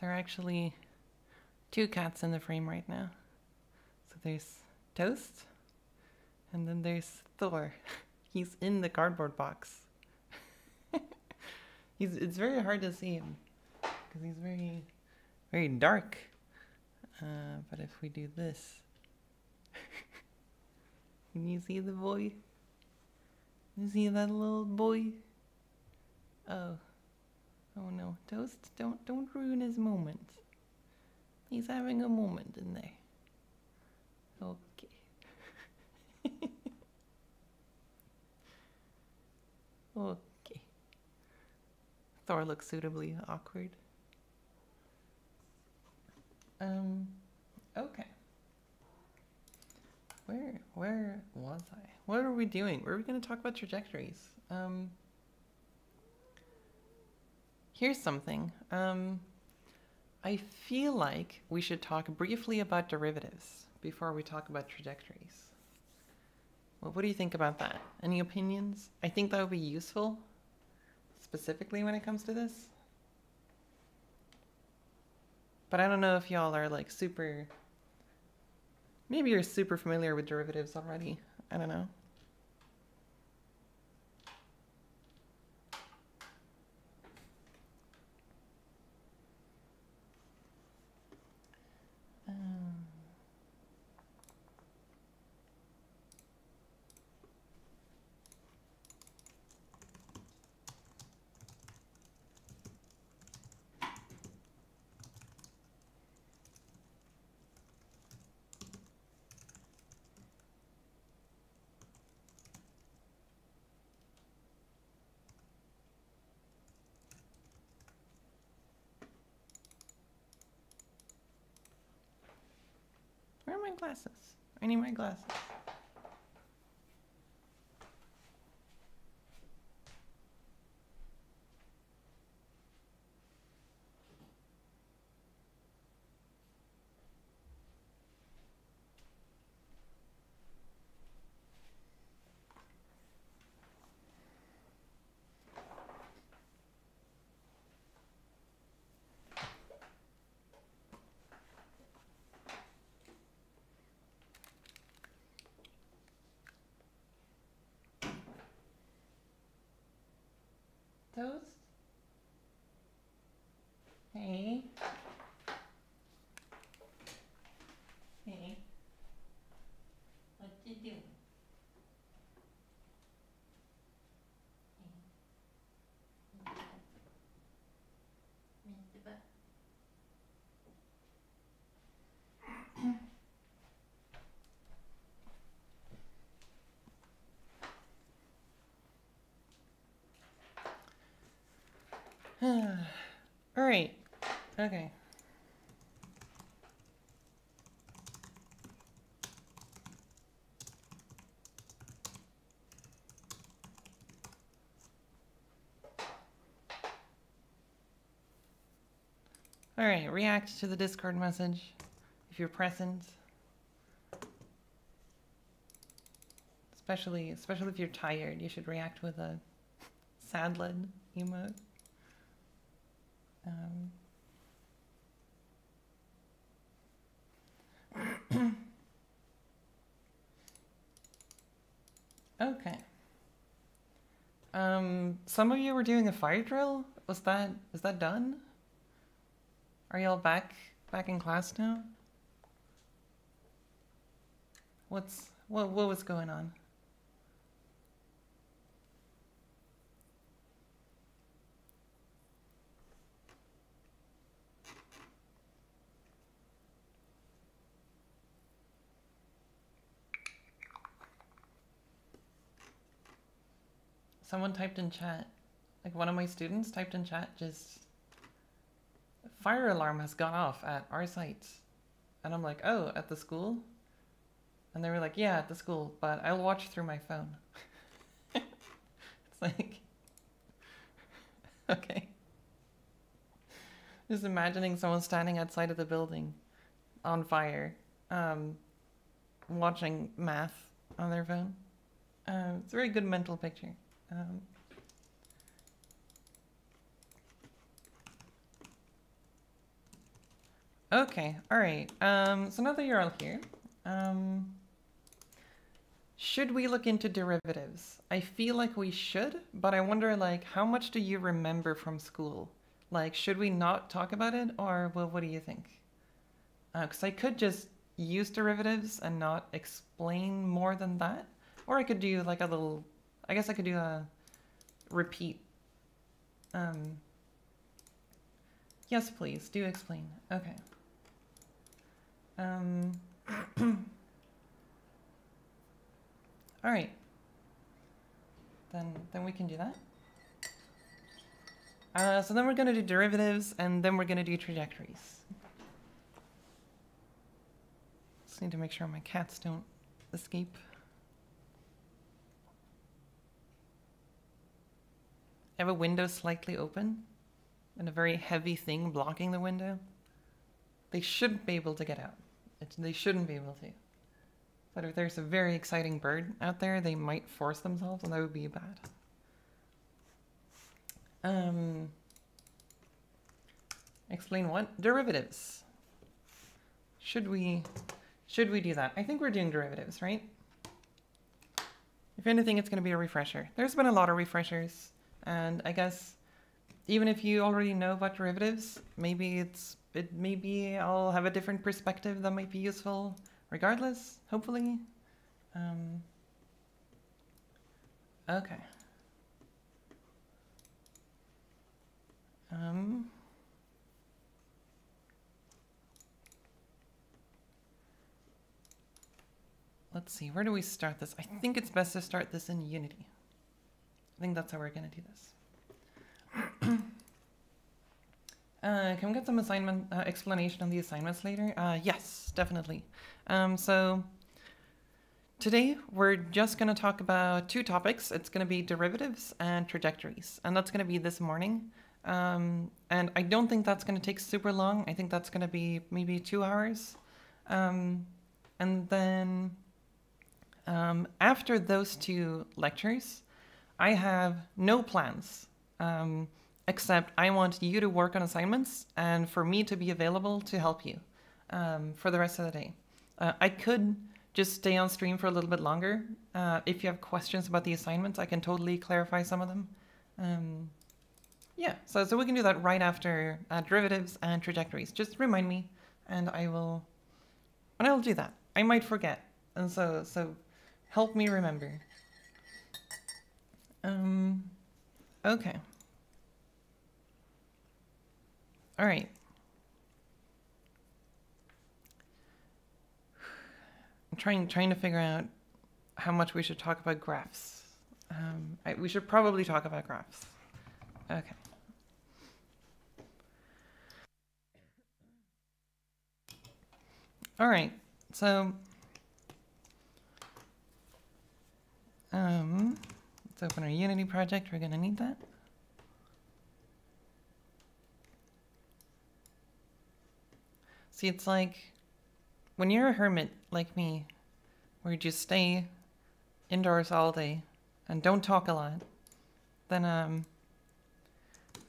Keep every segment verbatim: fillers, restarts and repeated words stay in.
there are actually two cats in the frame right now. So there's Toast, and then there's Thor. He's in the cardboard box. he's, it's very hard to see him, because he's very, very dark. Uh, but if we do this, can you see the boy? You see that little boy? Oh, oh no, Toast! Don't don't ruin his moment. He's having a moment in there. Okay. Okay. Thor looks suitably awkward. Um, okay. Where, where was I? What are we doing? Were we going to talk about trajectories? Um, here's something. Um, I feel like we should talk briefly about derivatives before we talk about trajectories. Well, what do you think about that? Any opinions? I think that would be useful, specifically when it comes to this. But I don't know if y'all are like super, maybe you're super familiar with derivatives already. I don't know. Um. My glasses. I need my glasses. Toast? Hey. Hey. What you doing? Hey. All right. Okay. All right. React to the Discord message if you're present. Especially, especially if you're tired, you should react with a Salad emote. Um. Okay. Um, some of you were doing a fire drill. Was that is that done? Are y'all back back in class now? What's what what was going on? Someone typed in chat, like one of my students typed in chat, just fire alarm has gone off at our site. And I'm like, oh, at the school? And they were like, yeah, at the school, but I'll watch through my phone. It's like, okay. Just imagining someone standing outside of the building on fire, um, watching math on their phone. Uh, it's a very good mental picture. Um, Okay, all right. Um, so now that you're all here, um, should we look into derivatives? I feel like we should, but I wonder, like, how much do you remember from school? Like, should we not talk about it, or well, what do you think? Because uh, I could just use derivatives and not explain more than that, or I could do like a little, I guess I could do a repeat. Um, yes, please, do explain. Okay. Um, all right. Then, then we can do that. Uh, so then we're going to do derivatives, and then we're going to do trajectories. Just need to make sure my cats don't escape. I have a window slightly open, and a very heavy thing blocking the window. They shouldn't be able to get out. It's, they shouldn't be able to. But if there's a very exciting bird out there, they might force themselves, and that would be bad. Um, explain what? Derivatives. Should we, should we do that? I think we're doing derivatives, right? If anything, it's going to be a refresher. There's been a lot of refreshers, and I guess even if you already know about derivatives, maybe it's, it, maybe I'll have a different perspective that might be useful regardless, hopefully. Um, okay. Um, let's see, where do we start this? I think it's best to start this in Unity. I think that's how we're going to do this. uh, can we get some assignment uh, explanation on the assignments later? Uh, yes, definitely. Um, so today we're just going to talk about two topics. It's going to be derivatives and trajectories, and that's going to be this morning. Um, and I don't think that's going to take super long. I think that's going to be maybe two hours. Um, and then um, after those two lectures, I have no plans, um, except I want you to work on assignments and for me to be available to help you um, for the rest of the day. Uh, I could just stay on stream for a little bit longer. Uh, if you have questions about the assignments, I can totally clarify some of them. Um, Yeah, so, so we can do that right after uh, derivatives and trajectories. Just remind me, and I will, and I'll do that. I might forget, and so so help me remember. Um, okay. All right. I'm trying trying to figure out how much we should talk about graphs. Um, I, we should probably talk about graphs. Okay. All right, so um, let's open our Unity project. We're going to need that. See, it's like when you're a hermit like me, where you just stay indoors all day and don't talk a lot, then um,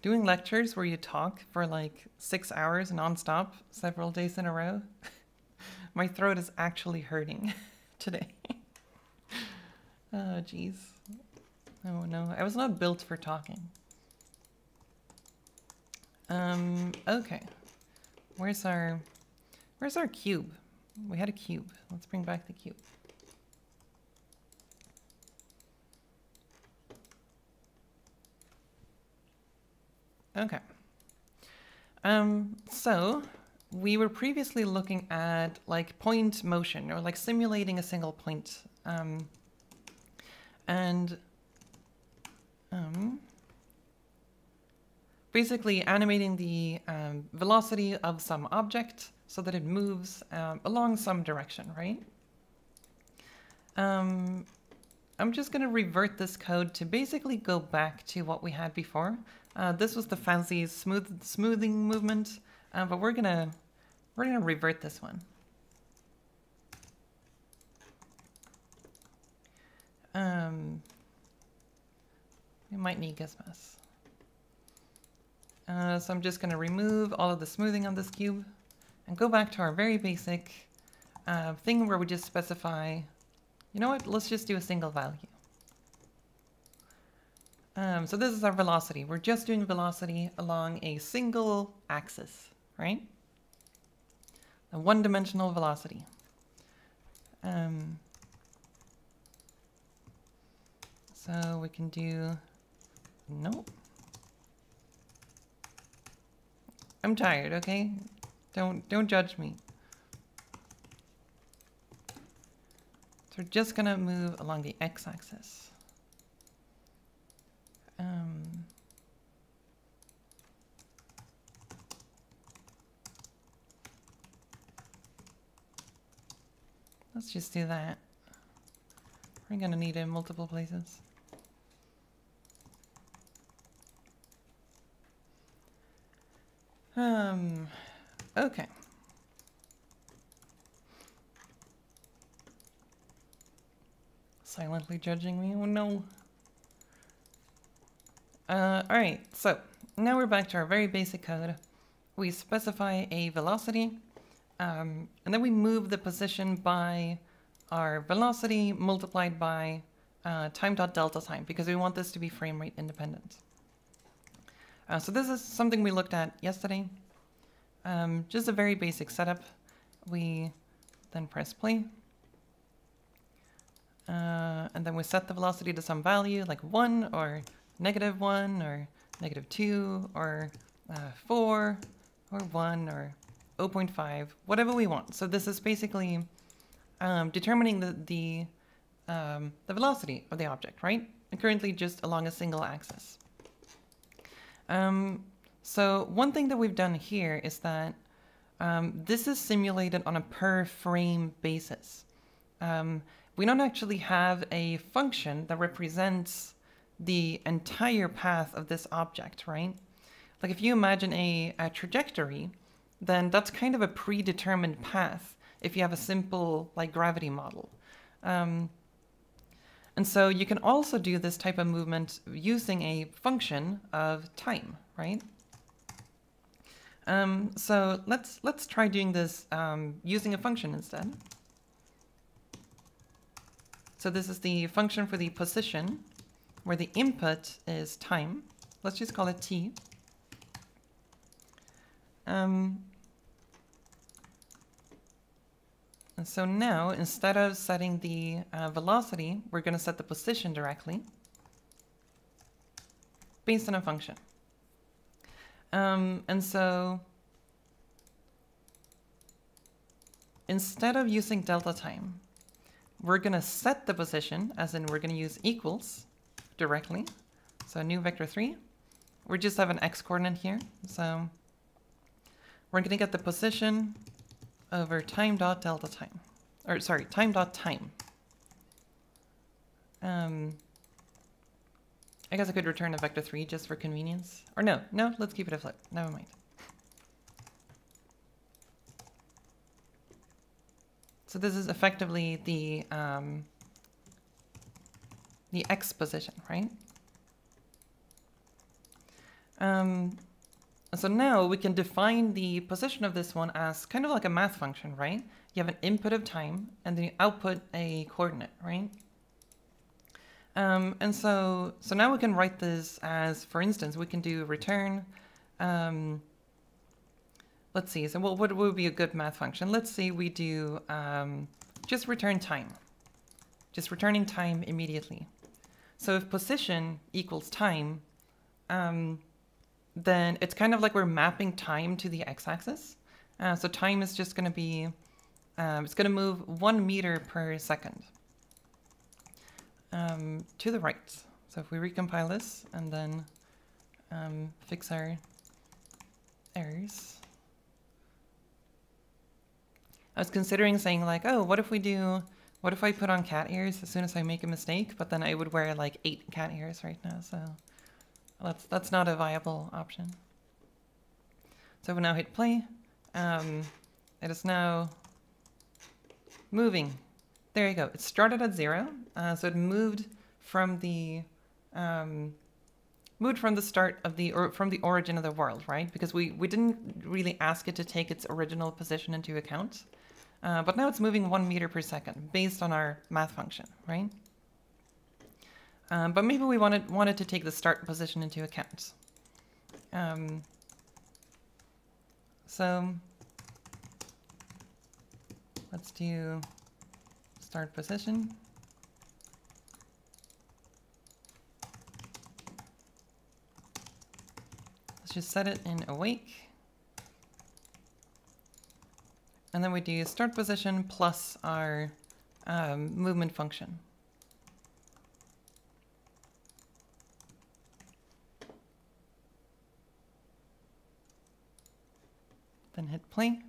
doing lectures where you talk for like six hours nonstop, several days in a row. My throat is actually hurting today. Oh, geez. Oh, no. I was not built for talking. Um, okay. Where's our... Where's our cube? We had a cube. Let's bring back the cube. Okay. Um, so... We were previously looking at like point motion or like simulating a single point. Um, and um, basically animating the um, velocity of some object so that it moves um, along some direction, right? Um, I'm just going to revert this code to basically go back to what we had before. Uh, this was the fancy smooth smoothing movement. Uh, but we're gonna we're gonna revert this one. Um, we might need Gizmos. Uh, so I'm just gonna remove all of the smoothing on this cube, and go back to our very basic uh, thing where we just specify, you know what, let's just do a single value. Um, so this is our velocity. We're just doing velocity along a single axis, right? A one-dimensional velocity. Um, so we can do, nope. I'm tired, okay? Don't, don't judge me. So we're just gonna move along the x-axis. Um, let's just do that. We're gonna need it in multiple places. Um, okay. Silently judging me, oh no. Uh, all right, so now we're back to our very basic code. We specify a velocity, um, and then we move the position by our velocity multiplied by uh, time.delta time, because we want this to be frame rate independent. Uh, so this is something we looked at yesterday. Um, just a very basic setup. We then press play. Uh, and then we set the velocity to some value, like one or negative one or negative two or uh, four or one or zero point five, whatever we want. So this is basically um, determining the the, um, the velocity of the object, right? And currently just along a single axis. Um, so one thing that we've done here is that um, this is simulated on a per frame basis. Um, we don't actually have a function that represents the entire path of this object, right? Like if you imagine a, a trajectory, then that's kind of a predetermined path if you have a simple like gravity model. Um, and so you can also do this type of movement using a function of time, right? Um, so let's, let's try doing this um, using a function instead. So this is the function for the position, where the input is time. Let's just call it t. Um, and so now, instead of setting the uh, velocity, we're going to set the position directly based on a function. Um, and so instead of using delta time, we're going to set the position, as in we're going to use equals directly. So new vector three, we just have an x coordinate here. So we're going to get the position over time dot delta time, or sorry, time dot time. Um, I guess I could return a vector three just for convenience, or no, no, let's keep it afloat. Never mind. So this is effectively the, um, the x position, right? Um, so now we can define the position of this one as kind of like a math function, right? You have an input of time, and then you output a coordinate, right? Um, and so, so now we can write this as, for instance, we can do return. Um, let's see, so what, what would be a good math function? Let's say we do um, just return time, just returning time immediately. So if position equals time, um, then it's kind of like we're mapping time to the x-axis. Uh, so time is just going to be, um, it's going to move one meter per second um, to the right. So if we recompile this and then um, fix our errors. I was considering saying like, oh, what if we do, what if I put on cat ears as soon as I make a mistake, but then I would wear like eight cat ears right now, so that's, that's not a viable option. So we now hit play. Um, it is now moving. There you go. It started at zero, uh, so it moved from the um, moved from the start of the, or from the origin of the world, right? Because we, we didn't really ask it to take its original position into account. Uh, but now it's moving one meter per second based on our math function, right? Um, but maybe we wanted, wanted to take the start position into account. Um, so let's do start position. Let's just set it in awake. And then we do start position plus our um, movement function. Then hit play. And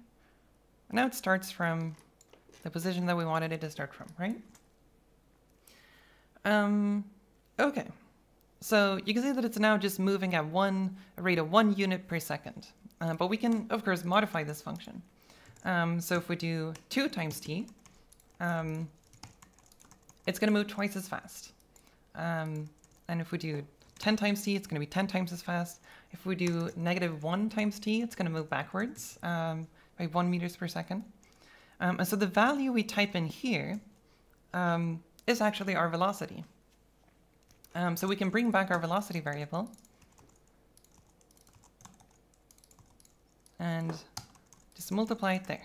now it starts from the position that we wanted it to start from, right? Um, okay. So you can see that it's now just moving at one, a rate of one unit per second. Uh, but we can, of course, modify this function. Um, so if we do two times t, um, it's going to move twice as fast. Um, and if we do ten times t, it's going to be ten times as fast. If we do negative one times t, it's going to move backwards um, by one meters per second. Um, and so the value we type in here um, is actually our velocity. Um, so we can bring back our velocity variable. And just multiply it there.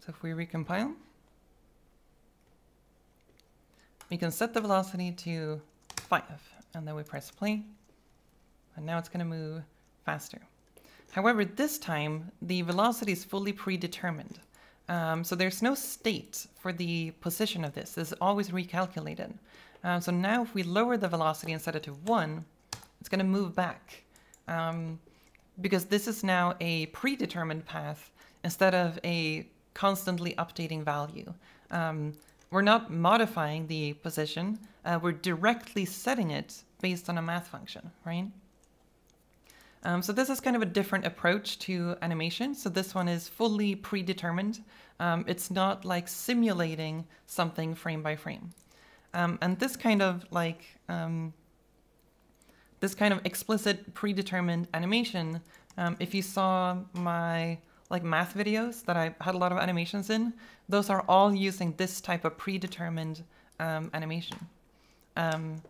So if we recompile, we can set the velocity to five, and then we press play, and now it's going to move faster. However, this time, the velocity is fully predetermined. Um, so there's no state for the position of this. This is always recalculated. Uh, so now if we lower the velocity and set it to one, it's going to move back um, because this is now a predetermined path instead of a constantly updating value. Um, we're not modifying the position. Uh, we're directly setting it based on a math function, right? Um, so this is kind of a different approach to animation. So this one is fully predetermined. Um, it's not like simulating something frame by frame. Um, and this kind of like um, this kind of explicit predetermined animation. Um, if you saw my like math videos that I had a lot of animations in, those are all using this type of predetermined um, animation. Um,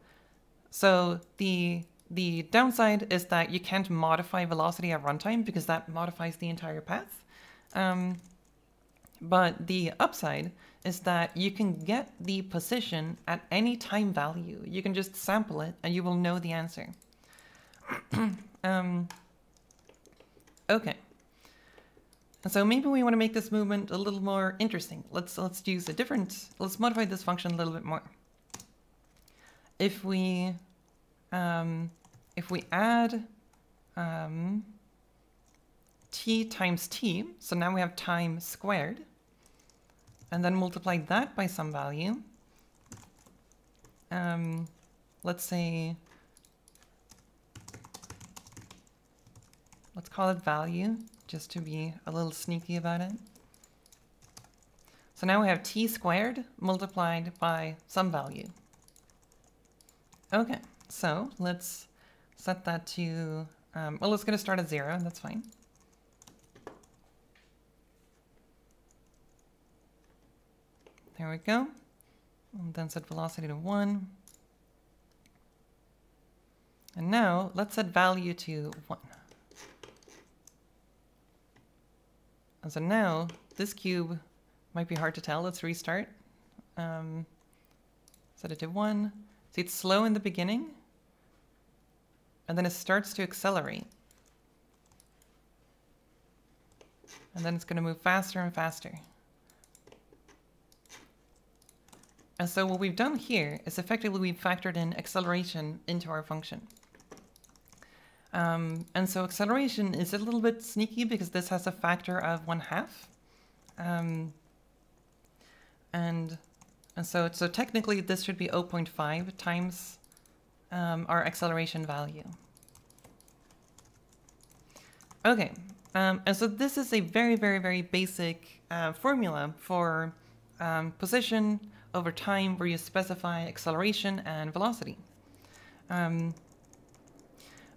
so the the downside is that you can't modify velocity at runtime because that modifies the entire path. Um, But the upside is that you can get the position at any time value. You can just sample it and you will know the answer. um, okay. And so maybe we want to make this movement a little more interesting. Let's, let's use a different, let's modify this function a little bit more. If we, um, if we add, um, t times t, so now we have time squared, and then multiply that by some value. Um, let's say, let's call it value, just to be a little sneaky about it. So now we have t squared multiplied by some value. Okay, so let's set that to, um, well, it's going to start at zero, that's fine. There we go. And then set velocity to one. And now let's set value to one. And so now this cube might be hard to tell. Let's restart. Um, set it to one. See, it's slow in the beginning. And then it starts to accelerate. And then it's going to move faster and faster. And so what we've done here is effectively we've factored in acceleration into our function. Um, and so acceleration is a little bit sneaky because this has a factor of one half. Um, and and so, so technically this should be zero point five times um, our acceleration value. Okay, um, and so this is a very, very, very basic uh, formula for um, position over time where you specify acceleration and velocity. Um,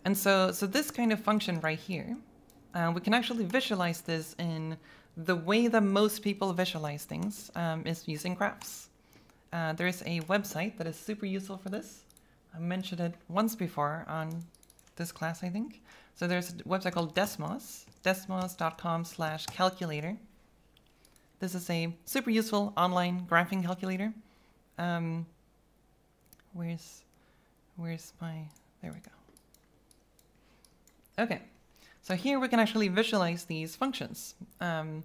and so, so this kind of function right here, uh, we can actually visualize this in the way that most people visualize things, um, is using graphs. Uh, there is a website that is super useful for this. I mentioned it once before on this class, I think. So there's a website called Desmos, desmos dot com slash calculator. This is a super useful online graphing calculator. Um, where's, where's my, there we go. Okay, so here we can actually visualize these functions. Um,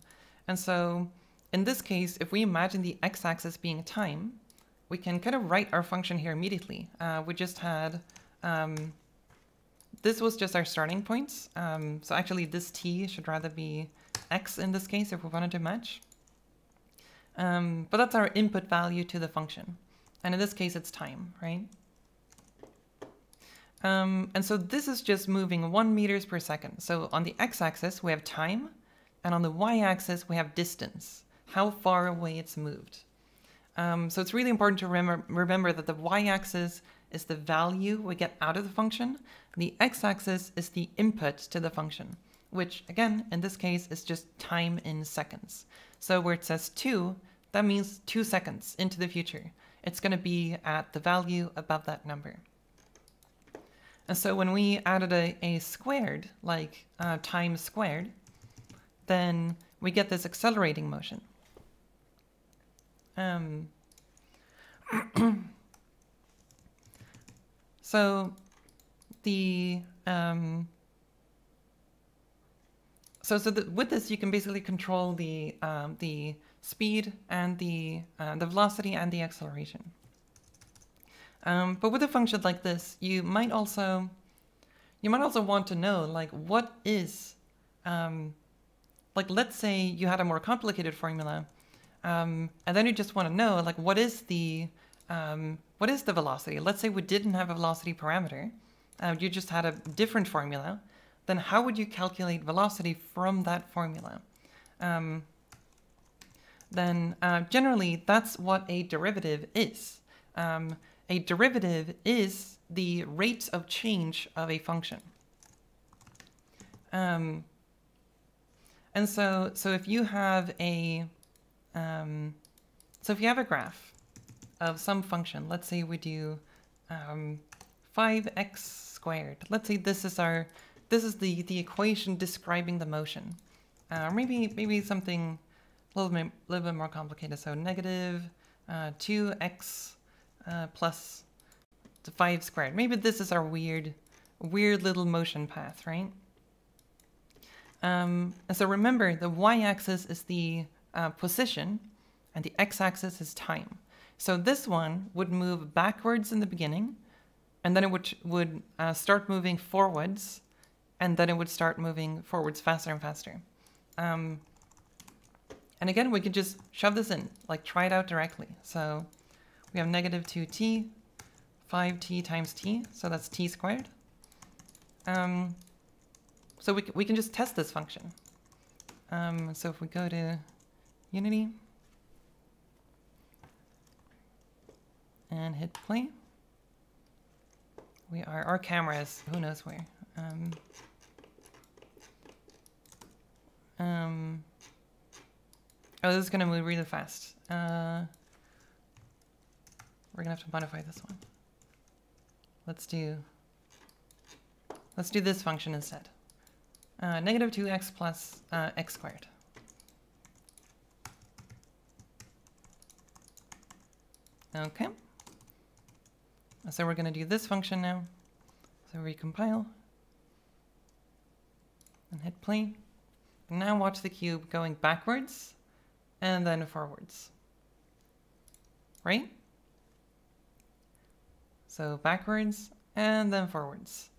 and so in this case, if we imagine the x-axis being time, we can kind of write our function here immediately. Uh, we just had, um, this was just our starting points. Um, so actually this t should rather be x in this case if we wanted to match. Um, but that's our input value to the function. And in this case, it's time, right? Um, and so this is just moving one meters per second. So on the x-axis, we have time. And on the y-axis, we have distance, how far away it's moved. Um, so it's really important to remember, remember that the y-axis is the value we get out of the function. The x-axis is the input to the function, which again, in this case, is just time in seconds. So where it says two, that means two seconds into the future. It's going to be at the value above that number. And so when we added a, a squared, like uh, time squared, then we get this accelerating motion. Um, so the um, so so the, with this you can basically control the um, the speed and the uh, the velocity and the acceleration. Um, but with a function like this, you might also you might also want to know like what is um, like let's say you had a more complicated formula. Um, and then you just want to know, like, what is the um, what is the velocity? Let's say we didn't have a velocity parameter. Uh, you just had a different formula. Then how would you calculate velocity from that formula? Um, then uh, generally, that's what a derivative is. Um, a derivative is the rate of change of a function. Um, and so, so if you have a Um, so if you have a graph of some function, let's say we do um, five x squared. Let's say this is our this is the the equation describing the motion. Uh, maybe maybe something a little bit little bit more complicated. So negative uh, two x uh, plus the five squared. Maybe this is our weird weird little motion path, right? Um, and so remember, the y-axis is the Uh, position, and the x-axis is time. So this one would move backwards in the beginning, and then it would, would uh, start moving forwards, and then it would start moving forwards faster and faster. Um, and again, we could just shove this in, like try it out directly. So we have negative two t, five t times t, so that's t squared. Um, so we, we can just test this function. Um, so if we go to Unity and hit play. We are, our cameras, who knows where. Um, um, oh, this is gonna move really fast. Uh, we're gonna have to modify this one. Let's do, let's do this function instead. Uh, negative two x plus uh, x squared. Okay, so we're going to do this function now. So recompile and hit play. And now watch the cube going backwards and then forwards, right? So backwards and then forwards.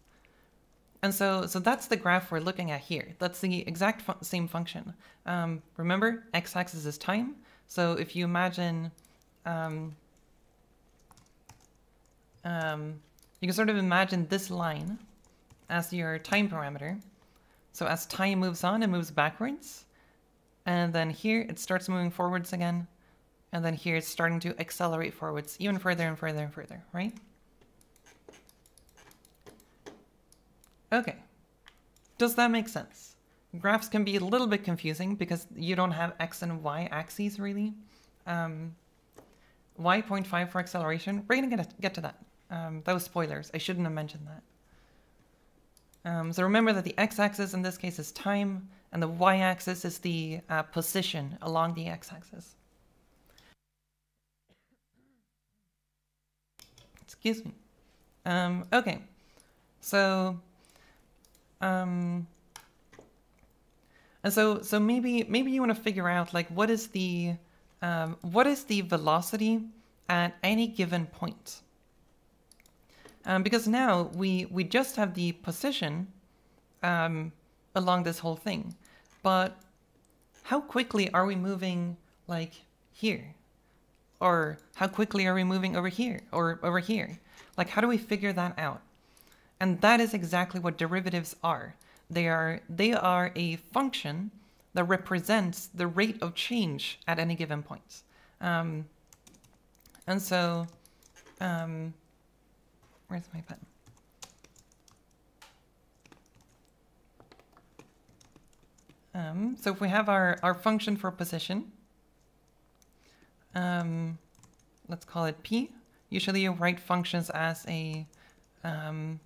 And so, so that's the graph we're looking at here. That's the exact fu- same function. Um, remember, x-axis is time. So if you imagine, um, Um, you can sort of imagine this line as your time parameter. So as time moves on, it moves backwards. And then here, it starts moving forwards again. And then here it's starting to accelerate forwards even further and further and further, right? Okay. Does that make sense? Graphs can be a little bit confusing because you don't have X and Y axes really. Um, Y zero point five for acceleration. We're gonna get, get to that. Um, that was spoilers. I shouldn't have mentioned that. Um, so remember that the x-axis in this case is time, and the y-axis is the uh, position along the x-axis. Excuse me. Um, okay, so, um, and so so maybe maybe you want to figure out like what is the um, what is the velocity at any given point. Um, because now we, we just have the position um, along this whole thing, but how quickly are we moving like here? Or how quickly are we moving over here or over here? Like, how do we figure that out? And that is exactly what derivatives are. They are, they are a function that represents the rate of change at any given point. Um, and so, um, where's my pen? Um, so if we have our, our function for position, um, let's call it P. Usually you write functions as a, um,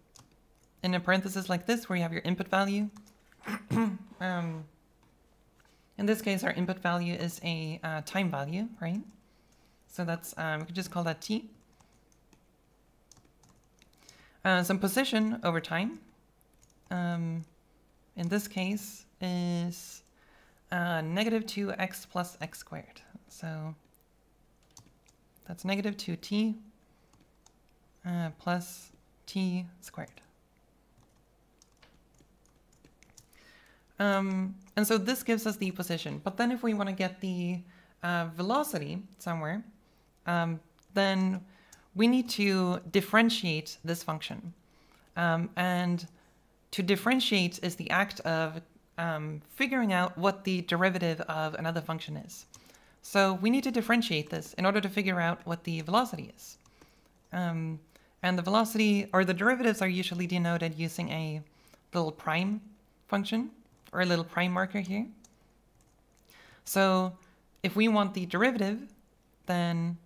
in a parenthesis like this, where you have your input value. um, in this case, our input value is a uh, time value, right? So that's, um, we could just call that T. Uh, some position over time, um, in this case, is uh, negative two x plus x squared. So that's negative two t uh, plus t squared. Um, and so this gives us the position. But then if we want to get the uh, velocity somewhere, um, then we need to differentiate this function. Um, and to differentiate is the act of um, figuring out what the derivative of another function is. So we need to differentiate this in order to figure out what the velocity is. Um, and the velocity, or the derivatives, are usually denoted using a little prime function, or a little prime marker here. So if we want the derivative, then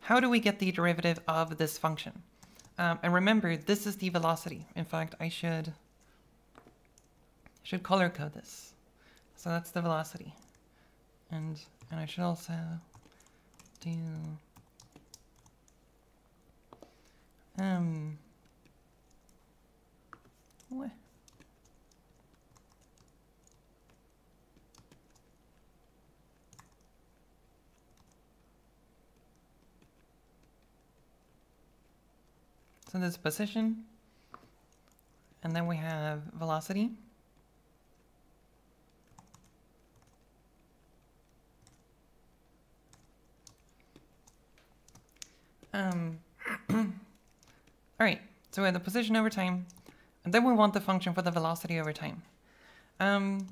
how do we get the derivative of this function? Um, and remember, this is the velocity. In fact, I should, should color code this. So that's the velocity. And, and I should also do, um, what? So this position, and then we have velocity. Um, all right, so we have the position over time, and then we want the function for the velocity over time. Um,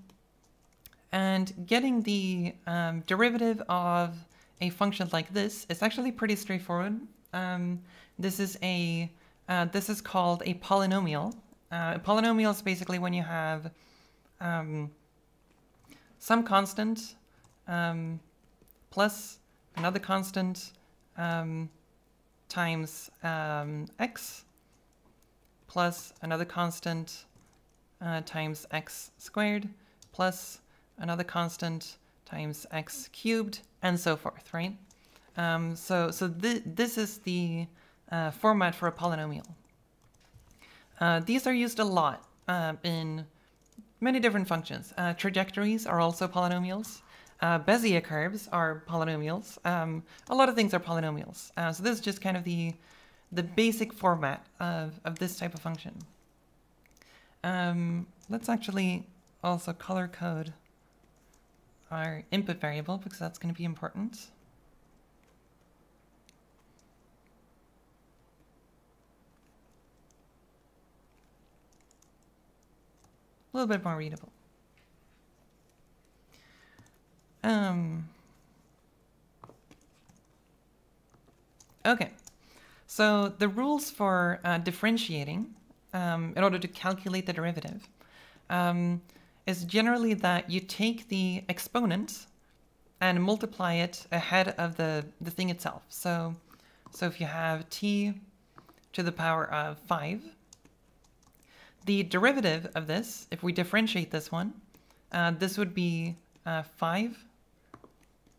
and getting the um, derivative of a function like this is actually pretty straightforward. Um, this is a Uh, this is called a polynomial. Uh, a polynomial is basically when you have um, some constant um, plus another constant um, times um, x plus another constant uh, times x squared plus another constant times x cubed and so forth, right? Um, so so th this is the Uh, format for a polynomial. Uh, these are used a lot uh, in many different functions. Uh, trajectories are also polynomials. Uh, Bezier curves are polynomials. Um, a lot of things are polynomials. Uh, so this is just kind of the, the basic format of, of this type of function. Um, let's actually also color code our input variable because that's going to be important. A little bit more readable. Um, Okay, so the rules for uh, differentiating um, in order to calculate the derivative um, is generally that you take the exponent and multiply it ahead of the, the thing itself. So, so if you have t to the power of five, the derivative of this, if we differentiate this one, uh, this would be uh, five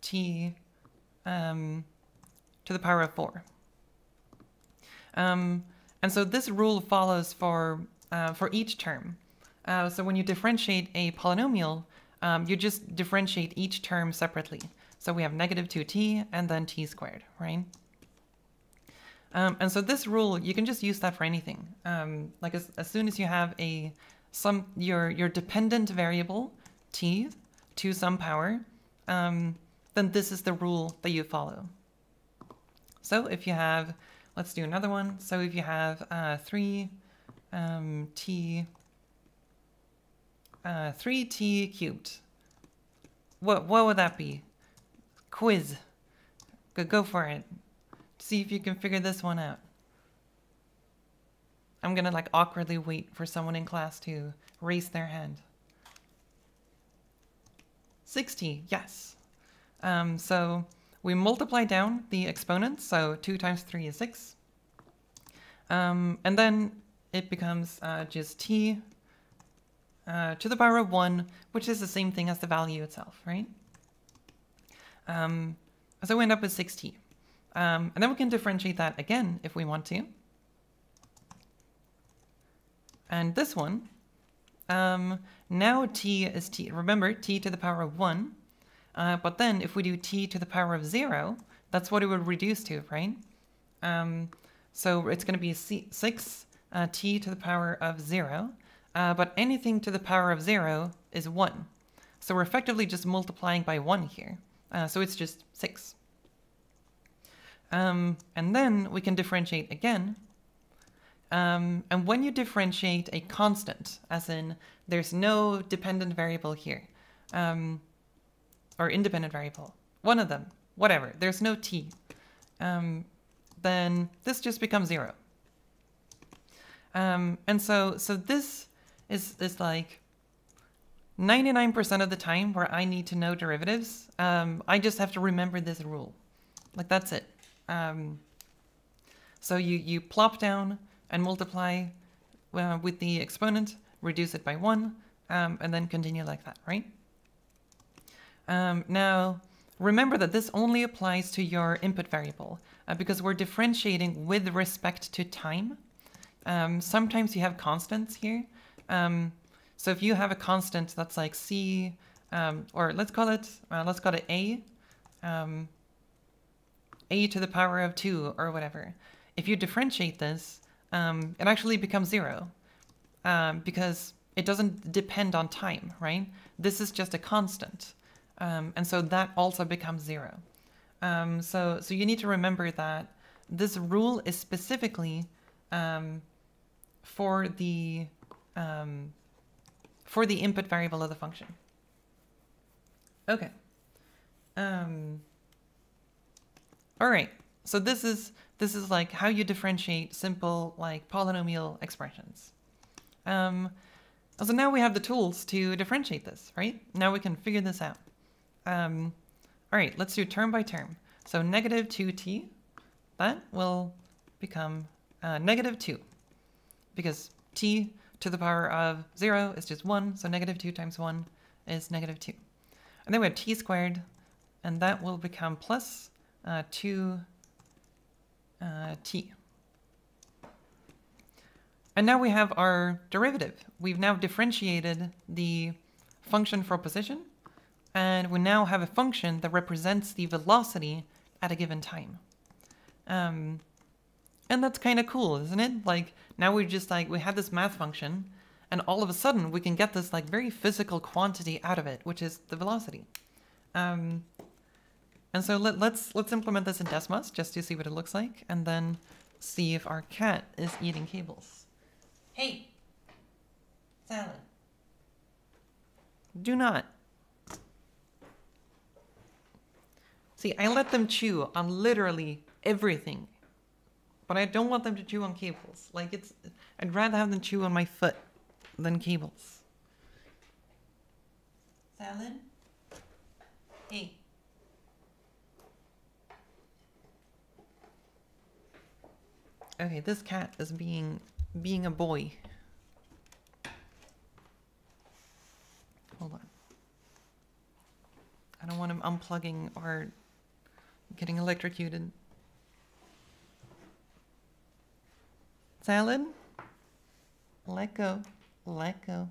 t um, to the power of four. Um, and so this rule follows for, uh, for each term. Uh, so when you differentiate a polynomial, um, you just differentiate each term separately. So we have negative two t and then t squared, right? Um, and so this rule, you can just use that for anything. Um, like as, as soon as you have a some your your dependent variable t to some power, um, then this is the rule that you follow. So if you have, let's do another one. So if you have uh, three um, t uh, three t cubed, what what would that be? Quiz. Go go for it. See if you can figure this one out. I'm gonna like awkwardly wait for someone in class to raise their hand. sixty, yes. Um, so we multiply down the exponents, so two times three is six. Um, and then it becomes uh, just t uh, to the power of one, which is the same thing as the value itself, right? Um, so we end up with six t. Um, and then we can differentiate that again if we want to. And this one, um, now t is t. Remember, t to the power of one. Uh, but then if we do t to the power of zero, that's what it would reduce to, right? Um, so it's going to be c six uh, t to the power of zero. Uh, but anything to the power of zero is one. So we're effectively just multiplying by one here. Uh, so it's just six. Um, and then we can differentiate again. Um, and when you differentiate a constant, as in there's no dependent variable here, um, or independent variable, one of them, whatever, there's no t, um, then this just becomes zero. Um, and so, so this is, is like ninety-nine percent of the time where I need to know derivatives. Um, I just have to remember this rule. Like that's it. Um, so you, you plop down and multiply uh, with the exponent, reduce it by one, um, and then continue like that, right? Um, now, remember that this only applies to your input variable uh, because we're differentiating with respect to time. Um, sometimes you have constants here. Um, so if you have a constant that's like C, um, or let's call it, uh, let's call it A, um, a to the power of two or whatever. If you differentiate this, um, it actually becomes zero um, because it doesn't depend on time, right? This is just a constant. Um, and so that also becomes zero. Um, so, so you need to remember that this rule is specifically um, for the, um, for the input variable of the function. Okay. Um, All right, so this is this is like how you differentiate simple like polynomial expressions. Um, so now we have the tools to differentiate this, right? Now we can figure this out. Um, all right, let's do term by term. So negative two t, that will become uh, negative two, because t to the power of zero is just one, so negative two times one is negative two. And then we have t squared, and that will become plus Uh, to uh, t. And now we have our derivative. We've now differentiated the function for position, and we now have a function that represents the velocity at a given time. Um, and that's kind of cool, isn't it? Like now we're just like, we have this math function, and all of a sudden we can get this like very physical quantity out of it, which is the velocity. Um, And so let, let's let's implement this in Desmos just to see what it looks like, and then see if our cat is eating cables. Hey, Salad. Do not. See, I let them chew on literally everything. But I don't want them to chew on cables. Like, it's, I'd rather have them chew on my foot than cables. Salad? Hey. Okay, this cat is being, being a boy. Hold on. I don't want him unplugging or getting electrocuted. Salad, let go, let go.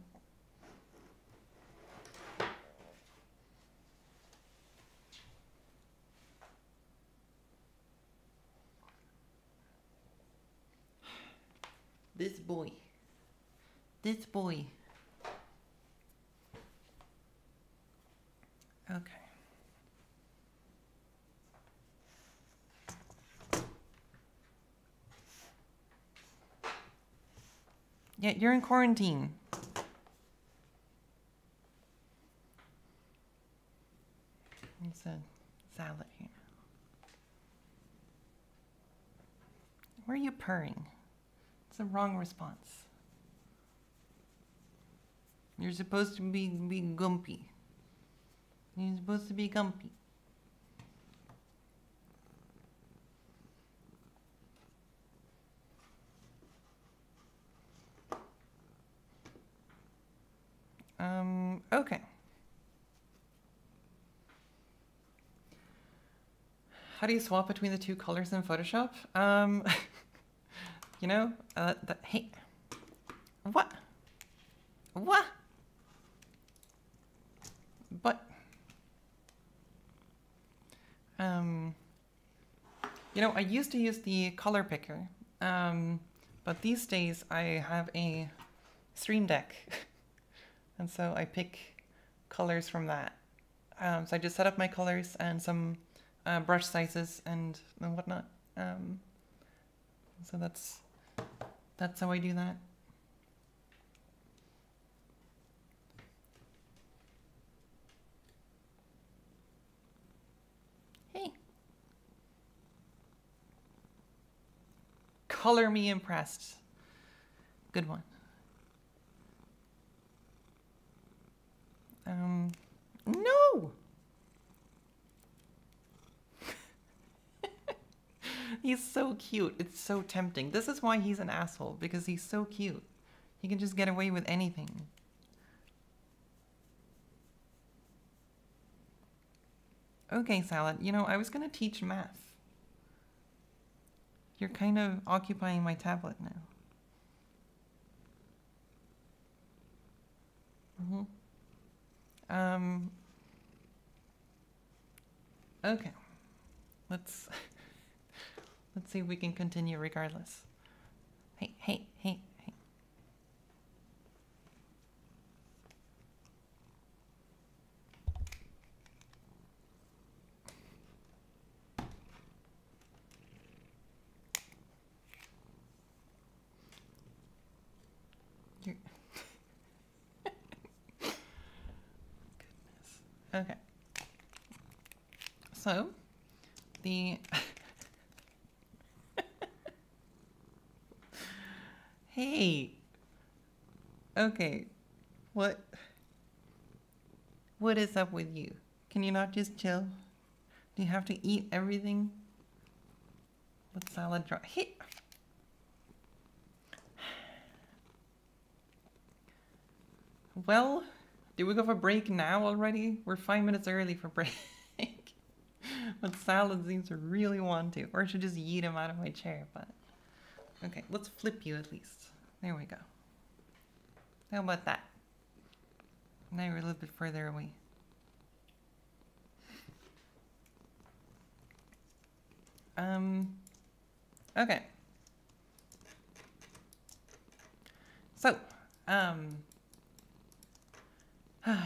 This boy, this boy. Okay. Yeah, you're in quarantine. It's a salad here. Where are you purring? It's the wrong response. You're supposed to be, be gumpy. You're supposed to be gumpy. Um, okay. How do you swap between the two colors in Photoshop? Um, you know, uh, the, hey, what? What? But, um, you know, I used to use the color picker, um, but these days I have a Stream Deck. And so I pick colors from that. Um, so I just set up my colors and some uh, brush sizes and, and whatnot. Um, so that's that's how I do that. Hey, color me impressed. Good one. Um, no! He's so cute. It's so tempting. This is why he's an asshole, because he's so cute. He can just get away with anything. Okay, Salad. You know, I was gonna teach math. You're kind of occupying my tablet now. Mm-hmm. Um, okay, let's, let's see if we can continue regardless. Hey, hey, hey, hey. You're okay, so the hey, okay, what what is up with you? Can you not just chill? Do you have to eat everything? Let Salad draw. Hey, well. Did we go for break now already? We're five minutes early for break. But Salad seems to really want to. Or I should just yeet him out of my chair, but... Okay, let's flip you at least. There we go. How about that? Now you're a little bit further away. Um... Okay. So, um...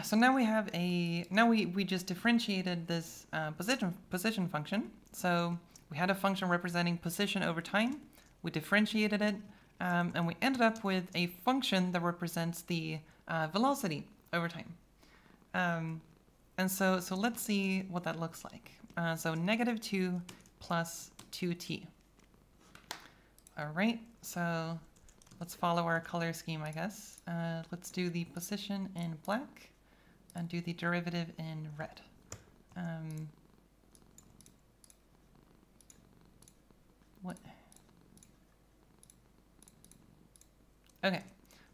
So now we have a, now we, we just differentiated this uh, position, position function. So we had a function representing position over time. We differentiated it, um, and we ended up with a function that represents the uh, velocity over time. Um, and so, so let's see what that looks like. Uh, so negative two plus two t. All right, so let's follow our color scheme, I guess. Uh, let's do the position in black and do the derivative in red. Um, what? Okay,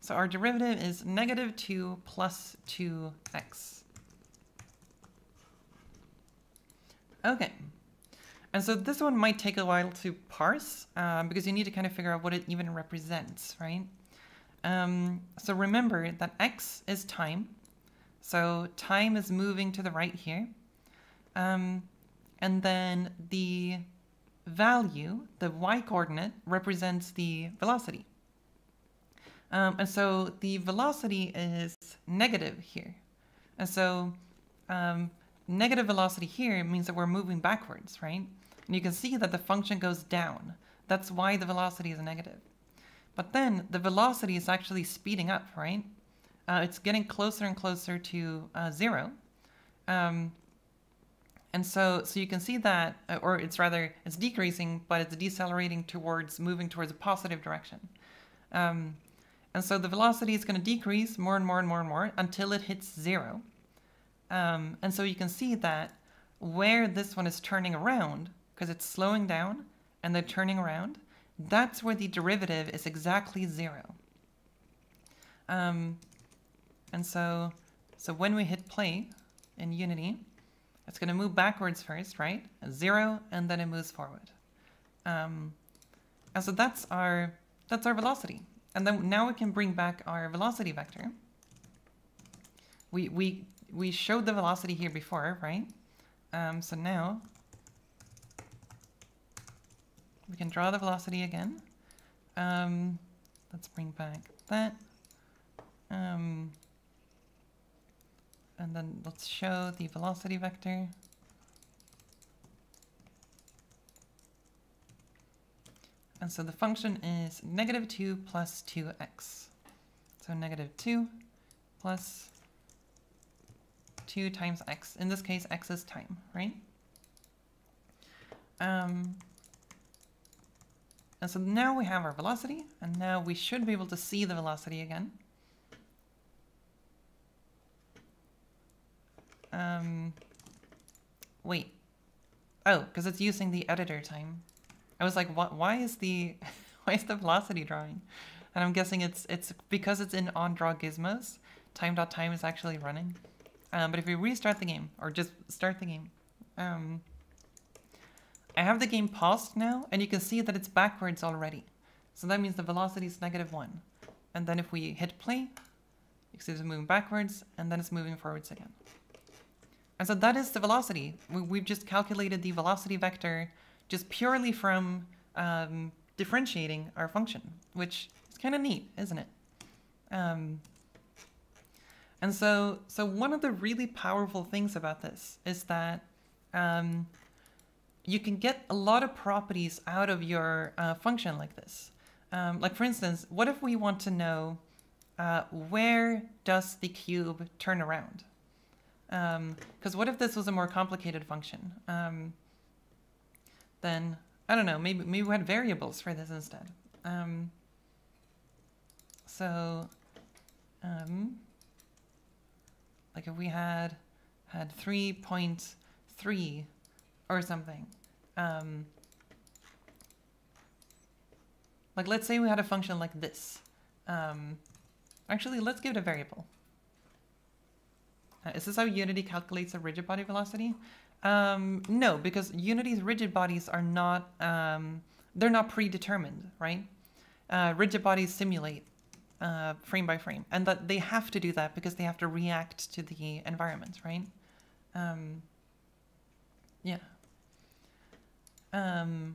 so our derivative is negative two plus two x. Okay, and so this one might take a while to parse um, because you need to kind of figure out what it even represents, right? Um, so remember that x is time. So time is moving to the right here. Um, and then the value, the y coordinate, represents the velocity. Um, and so the velocity is negative here. And so um, negative velocity here means that we're moving backwards, right? And you can see that the function goes down. That's why the velocity is negative. But then the velocity is actually speeding up, right? Uh, it's getting closer and closer to uh, zero. Um, and so, so you can see that, or it's rather, it's decreasing, but it's decelerating towards, moving towards a positive direction. Um, And so the velocity is going to decrease more and more and more and more until it hits zero. Um, and so you can see that where this one is turning around, because it's slowing down and they're turning around, that's where the derivative is exactly zero. Um, and so, so when we hit play in Unity, it's going to move backwards first, right? Zero, and then it moves forward. Um, and so that's our, that's our velocity. And then now we can bring back our velocity vector. We, we, we showed the velocity here before, right? Um, so now we can draw the velocity again. Um, let's bring back that. Um, and then let's show the velocity vector. And so the function is negative two plus two x. So negative two plus two times x. In this case, x is time, right? Um, and so now we have our velocity, and now we should be able to see the velocity again. Um, wait. Oh, because it's using the editor time. I was like, what, why is the why is the velocity drawing? And I'm guessing it's it's because it's in on draw gizmos, time.time is actually running. Um, but if we restart the game, or just start the game, um, I have the game paused now, and you can see that it's backwards already. So that means the velocity is negative one. And then if we hit play, you can see it's moving backwards, and then it's moving forwards again. And so that is the velocity. We, we've just calculated the velocity vector just purely from um, differentiating our function, which is kind of neat, isn't it? Um, and so, so one of the really powerful things about this is that um, you can get a lot of properties out of your uh, function like this. Um, like for instance, what if we want to know uh, where does the cube turn around? Because um, what if this was a more complicated function? Um, Then I don't know. Maybe maybe we had variables for this instead. Um, so, um, like if we had had three point three or something. Um, like let's say we had a function like this. Um, actually, let's give it a variable. Uh, is this how Unity calculates a rigid body velocity? Um, no, because Unity's rigid bodies are not, um, they're not predetermined, right? Uh, rigid bodies simulate uh, frame by frame, and that they have to do that because they have to react to the environment, right? Um, yeah. Um,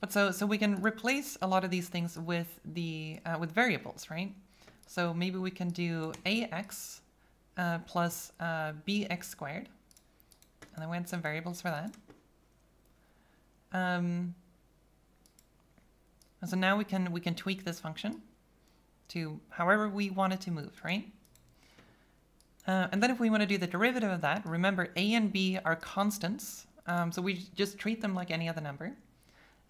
but so, so we can replace a lot of these things with the, uh, with variables, right? So maybe we can do ax uh, plus uh, bx squared. And then we had some variables for that. Um, and so now we can we can tweak this function to however we want it to move, right? Uh, and then if we want to do the derivative of that, remember a and b are constants, um, so we just treat them like any other number.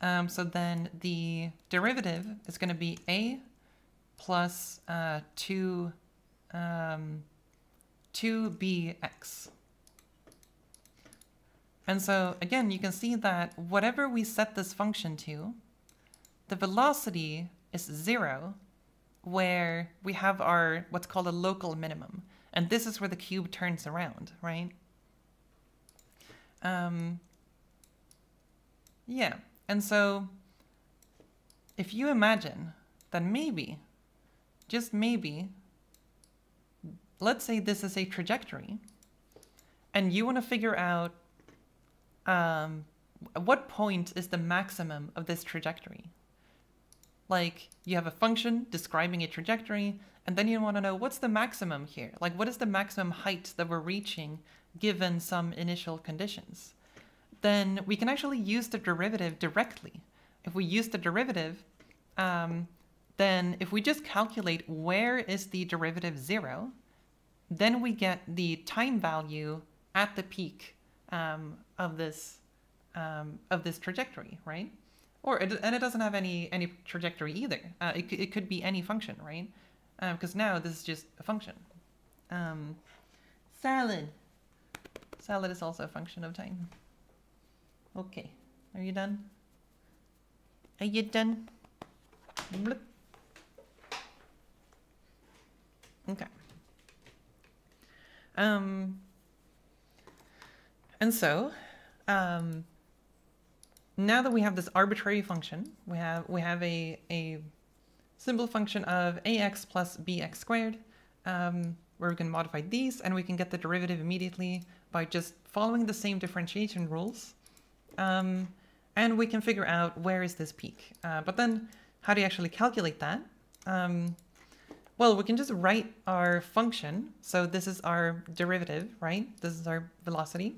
Um, so then the derivative is going to be a plus uh, two, um, two b x. And so again, you can see that whatever we set this function to, the velocity is zero, where we have our what's called a local minimum. And this is where the cube turns around, right? Um, yeah, and so if you imagine that maybe, just maybe, let's say this is a trajectory, and you want to figure out um, at what point is the maximum of this trajectory. Like, you have a function describing a trajectory, and then you want to know what's the maximum here? Like, what is the maximum height that we're reaching given some initial conditions? Then we can actually use the derivative directly. If we use the derivative, um, then if we just calculate where is the derivative zero, then we get the time value at the peak um, of this um, of this trajectory, right? Or it, and it doesn't have any any trajectory either. Uh, it it could be any function, right? Because um, now this is just a function. Um, salad. Salad is also a function of time. Okay, are you done? Are you done? Bloop. Okay. Um. And so, um. Now that we have this arbitrary function, we have we have a a simple function of ax plus bx squared, um, where we can modify these and we can get the derivative immediately by just following the same differentiation rules, um, and we can figure out where is this peak. Uh, but then, how do you actually calculate that? Um, well, we can just write our function. So this is our derivative, right? This is our velocity.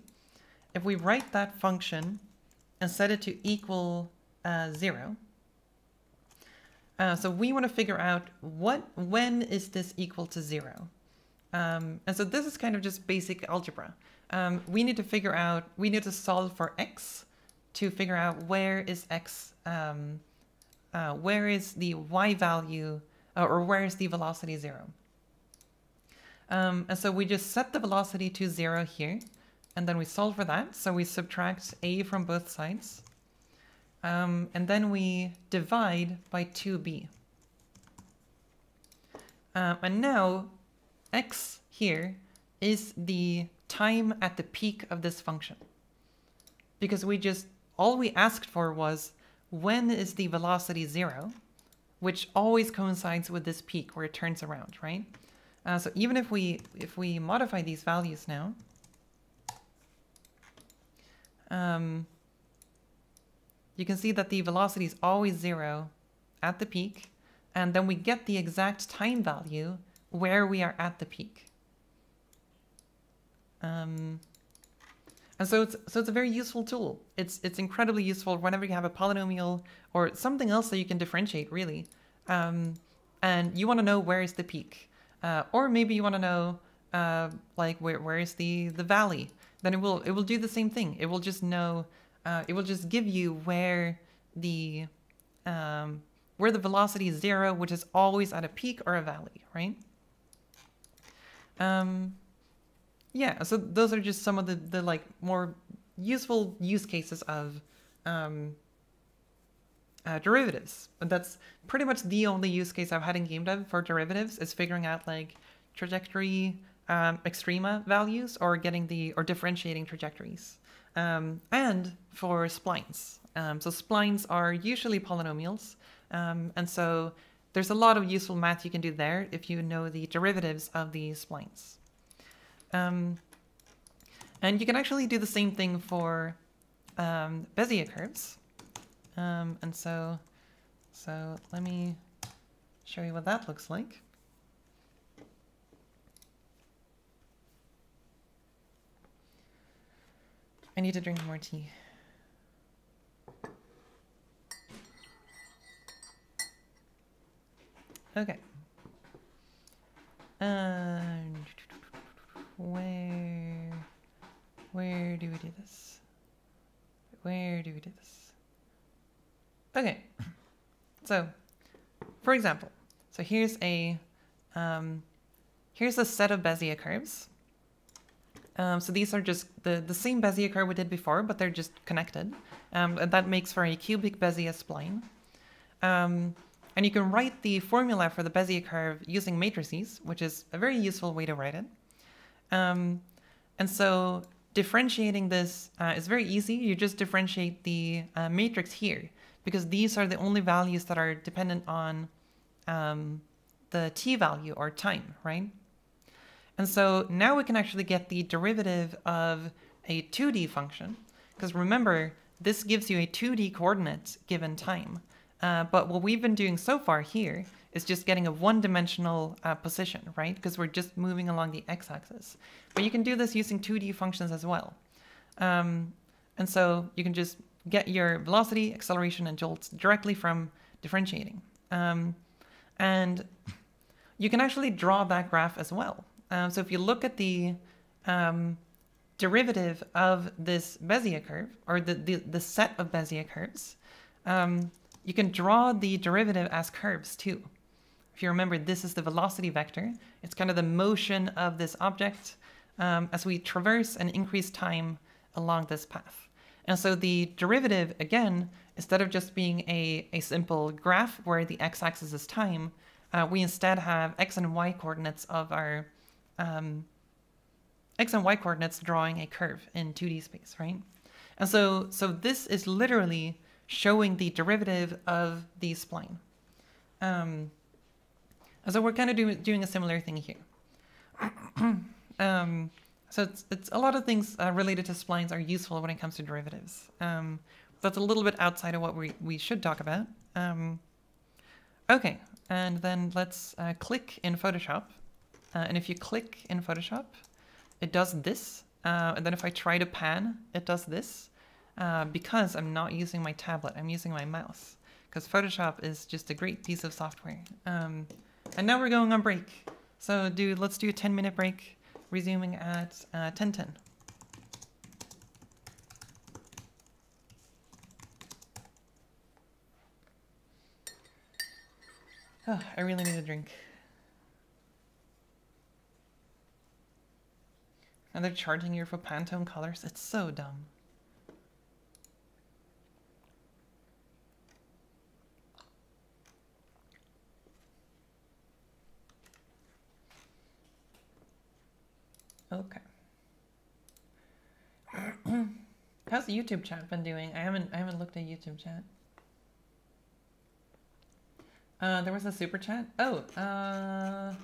If we write that function and set it to equal uh, zero. Uh, so we want to figure out what when is this equal to zero. Um, and so this is kind of just basic algebra. Um, we need to figure out, we need to solve for x to figure out where is x, um, uh, where is the y value, uh, or where is the velocity zero. Um, and so we just set the velocity to zero here. And then we solve for that. So we subtract a from both sides. Um, and then we divide by two b. Um, and now x here is the time at the peak of this function. Because we just, all we asked for was when is the velocity zero, which always coincides with this peak where it turns around, right? Uh, so even if we, if we modify these values now, Um, you can see that the velocity is always zero at the peak, and then we get the exact time value where we are at the peak. Um, and so it's so it's a very useful tool. It's it's incredibly useful whenever you have a polynomial or something else that you can differentiate really, um, and you want to know where is the peak, uh, or maybe you want to know uh, like where where is the the valley. Then it will it will do the same thing. It will just know, uh, it will just give you where the um, where the velocity is zero, which is always at a peak or a valley, right? Um, yeah. So those are just some of the the like more useful use cases of um, uh, derivatives. But that's pretty much the only use case I've had in game dev for derivatives is figuring out like trajectory. Um, extrema values or getting the or differentiating trajectories, um, and for splines. Um, so splines are usually polynomials, um, and so there's a lot of useful math you can do there if you know the derivatives of the splines. Um, and you can actually do the same thing for um, Bezier curves. Um, and so, so let me show you what that looks like. I need to drink more tea. Okay. Um, where, where do we do this? Where do we do this? Okay, so for example, so here's a um, here's a set of Bezier curves. Um, so these are just the, the same Bezier curve we did before, but they're just connected. Um, and that makes for a cubic Bezier spline. Um, and you can write the formula for the Bezier curve using matrices, which is a very useful way to write it. Um, and so differentiating this uh, is very easy. You just differentiate the uh, matrix here, because these are the only values that are dependent on um, the t value or time, right? And so now we can actually get the derivative of a two D function, because remember, this gives you a two D coordinate given time. Uh, but what we've been doing so far here is just getting a one-dimensional uh, position, right? Because we're just moving along the x-axis. But you can do this using two D functions as well. Um, and so you can just get your velocity, acceleration, and jolts directly from differentiating. Um, and you can actually draw that graph as well. Um, so if you look at the um, derivative of this Bezier curve, or the, the, the set of Bezier curves, um, you can draw the derivative as curves too. If you remember, this is the velocity vector. It's kind of the motion of this object um, as we traverse and increase time along this path. And so the derivative, again, instead of just being a, a simple graph where the x-axis is time, uh, we instead have x and y coordinates of our Um, x and y coordinates drawing a curve in two D space, right? And so, so this is literally showing the derivative of the spline. Um, and so we're kind of do, doing a similar thing here. um, so it's, it's a lot of things uh, related to splines are useful when it comes to derivatives. Um, that's a little bit outside of what we, we should talk about. Um, okay, and then let's uh, click in Photoshop. Uh, and if you click in Photoshop, it does this. Uh, and then if I try to pan, it does this. Uh, because I'm not using my tablet, I'm using my mouse. Because Photoshop is just a great piece of software. Um, and now we're going on break. So do, let's do a ten minute break, resuming at uh, ten ten. Oh, I really need a drink. And they're charging you for Pantone colors. It's so dumb. Okay. How's the YouTube chat been doing? I haven't I haven't looked at YouTube chat. Uh, there was a super chat. Oh. Uh.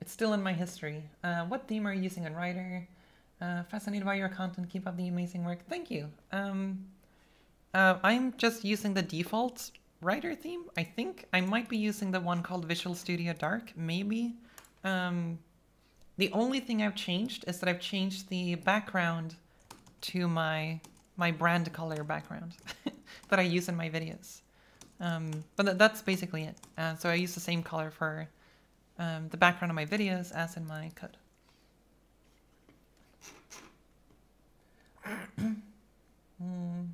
It's still in my history. Uh, what theme are you using on Rider? Uh, fascinated by your content. Keep up the amazing work. Thank you. Um, uh, I'm just using the default Rider theme, I think. I might be using the one called Visual Studio Dark, maybe. Um, the only thing I've changed is that I've changed the background to my my brand color background that I use in my videos. Um, but th that's basically it. Uh, so I use the same color for Um, the background of my videos as in my code. mm.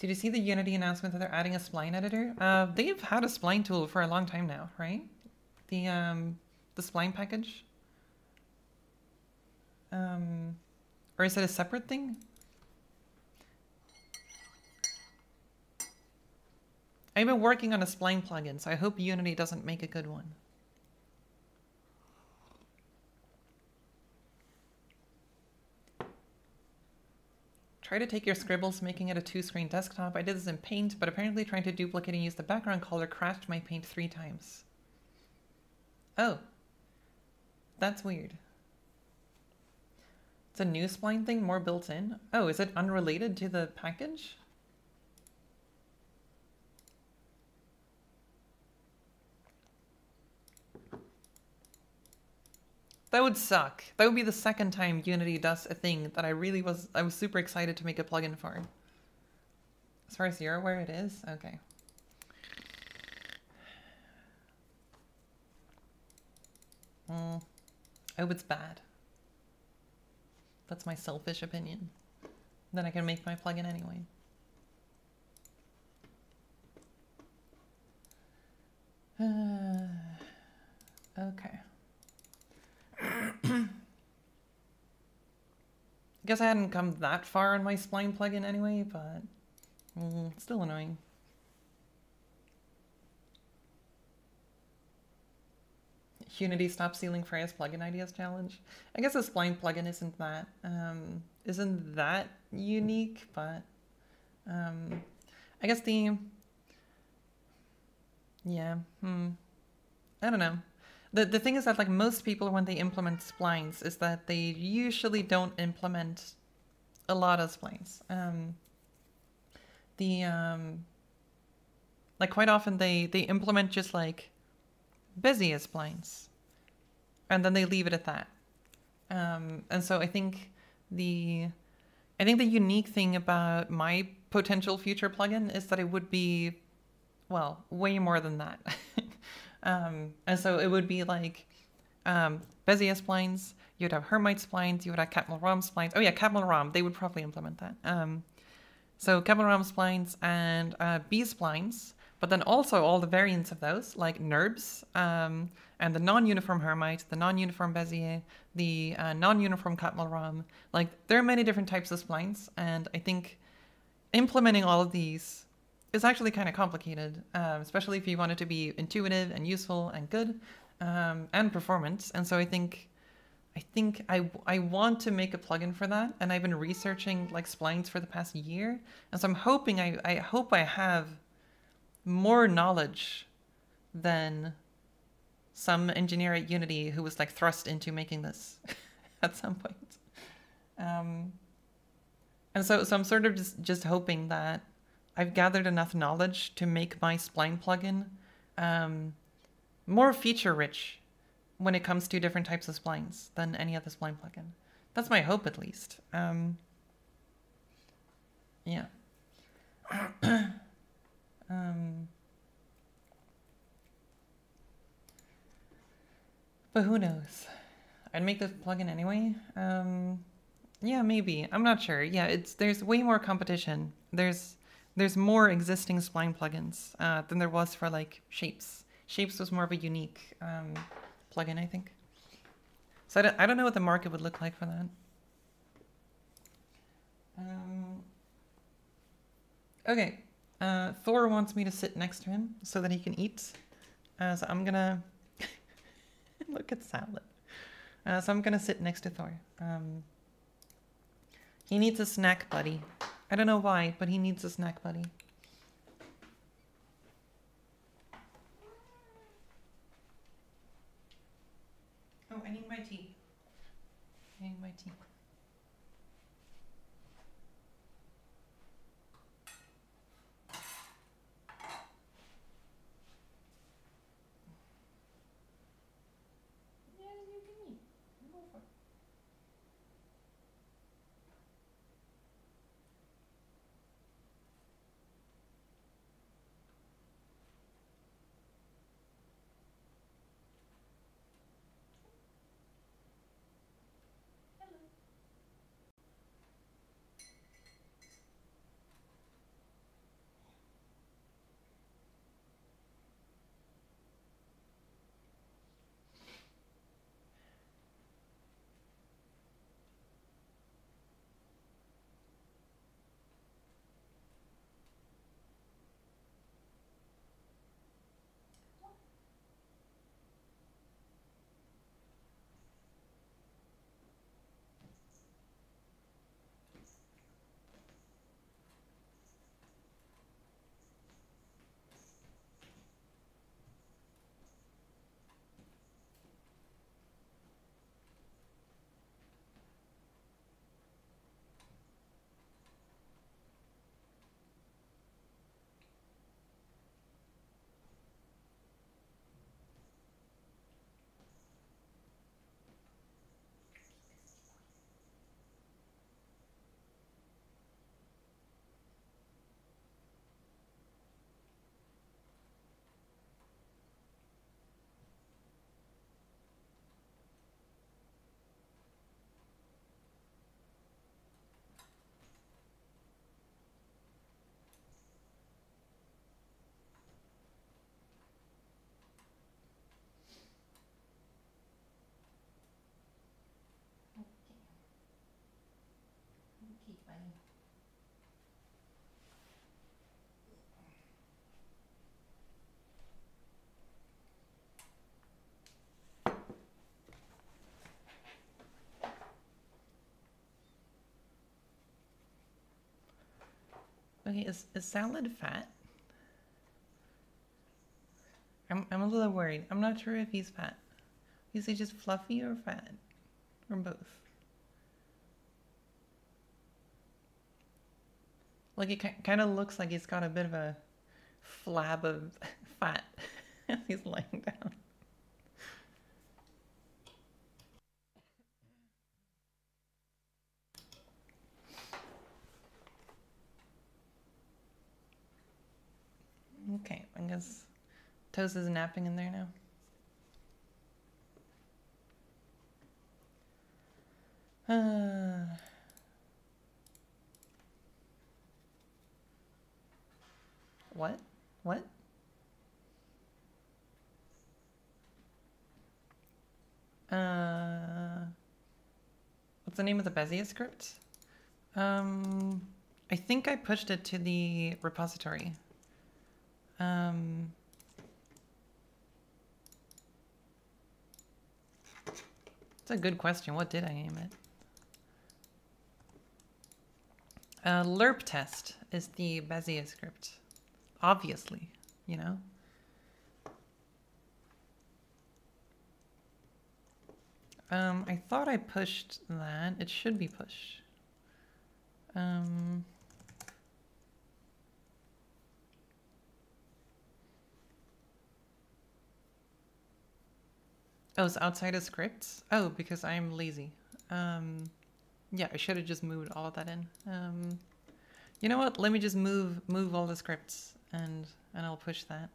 Did you see the Unity announcement that they're adding a spline editor? Uh, they've had a spline tool for a long time now, right? The um, the spline package? Um, or is it a separate thing? I've been working on a spline plugin, so I hope Unity doesn't make a good one. Try to take your scribbles, making it a two-screen desktop. I did this in Paint, but apparently trying to duplicate and use the background color crashed my Paint three times. Oh. That's weird. It's a new spline thing, more built in. Oh, is it unrelated to the package? That would suck. That would be the second time Unity does a thing that I really was, I was super excited to make a plugin for. As far as you're aware, it is? Okay. Mm. I hope it's bad. That's my selfish opinion. Then I can make my plugin anyway. Uh, okay. I guess I hadn't come that far on my spline plugin anyway, but mm, still annoying. Unity stop stealing Freya's plugin ideas challenge. I guess the spline plugin isn't that um, isn't that unique, but um, I guess the yeah hmm, I don't know. The the thing is that like most people when they implement splines is that they usually don't implement a lot of splines. Um, the um, like quite often they they implement just like Bezier splines, and then they leave it at that. Um, and so I think the I think the unique thing about my potential future plugin is that it would be, well, way more than that. um, and so it would be like um, Bezier splines. You would have Hermite splines. You would have Catmull-Rom splines. Oh yeah, Catmull-Rom. They would probably implement that. Um, so Catmull-Rom splines and uh, B splines. But then also all the variants of those, like NURBS, um, and the non-uniform Hermite, the non-uniform Bezier, the uh, non-uniform Catmull-Rom. Like, there are many different types of splines, and I think implementing all of these is actually kind of complicated, um, especially if you want it to be intuitive and useful and good um, and performance. And so I think I think I, I want to make a plugin for that, and I've been researching like splines for the past year, and so I'm hoping I, I hope I have more knowledge than some engineer at Unity who was like thrust into making this at some point. Um, and so, so I'm sort of just, just hoping that I've gathered enough knowledge to make my spline plugin um, more feature rich when it comes to different types of splines than any other spline plugin. That's my hope at least. Um, yeah. Um, but who knows? I'd make this plugin anyway. Um, yeah, maybe. I'm not sure. Yeah, it's there's way more competition. There's there's more existing spline plugins uh, than there was for like Shapes. Shapes was more of a unique um, plugin, I think. So I don't I don't know what the market would look like for that. Um, okay. Uh, Thor wants me to sit next to him so that he can eat. Uh, so I'm gonna look at Salad. Uh, so I'm gonna sit next to Thor. Um, he needs a snack buddy. I don't know why, but he needs a snack buddy. Oh, I need my tea. I need my tea. keep winning. Okay, is, is Salad fat? I'm, I'm a little worried. I'm not sure if he's fat. Is he just fluffy or fat? Or both? Like, it kind of looks like he's got a bit of a flab of fat as he's lying down. Okay, I guess Toast is napping in there now. Uh, what? What? Uh, what's the name of the Bezier script? Um, I think I pushed it to the repository. Um, it's a good question. What did I name it? Uh, LERP test is the Bezier script. Obviously, you know? Um, I thought I pushed that. It should be pushed. Um... Oh, it's outside of scripts? Oh, because I'm lazy. Um, yeah, I should have just moved all of that in. Um, you know what? Let me just move move all the scripts and, and I'll push that.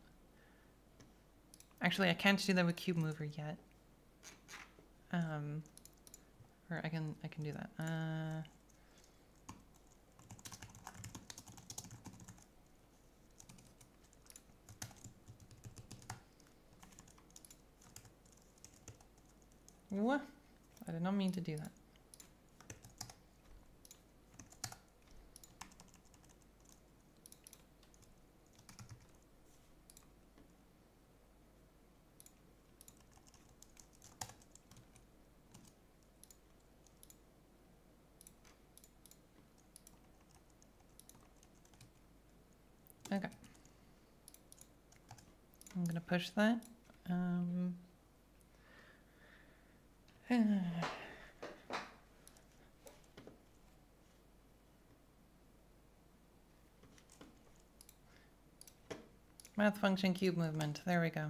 Actually, I can't do that with Cube Mover yet. Um, or I can, I can do that. Uh, What? I did not mean to do that. Okay. I'm gonna push that. Um... Math function cube movement. There we go.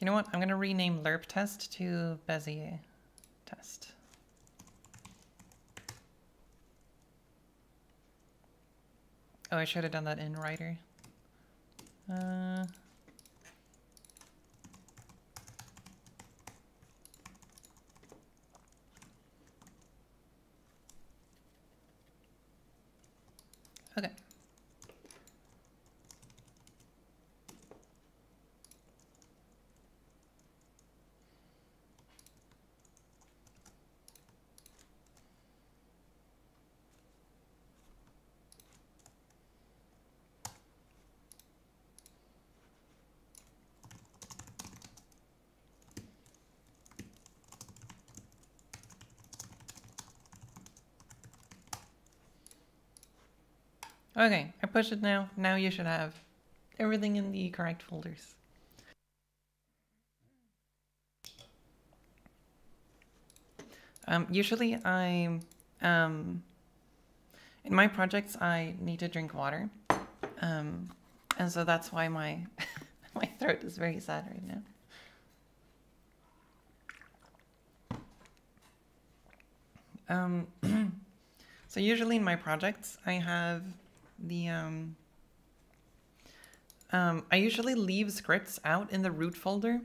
You know what? I'm going to rename LERP test to Bezier test. Oh, I should have done that in Rider. Uh, okay. Okay, I pushed it now. Now you should have everything in the correct folders. Um, usually I, um, in my projects, I need to drink water. Um, and so that's why my, my throat is very sad right now. Um, so usually in my projects, I have The um, um, I usually leave scripts out in the root folder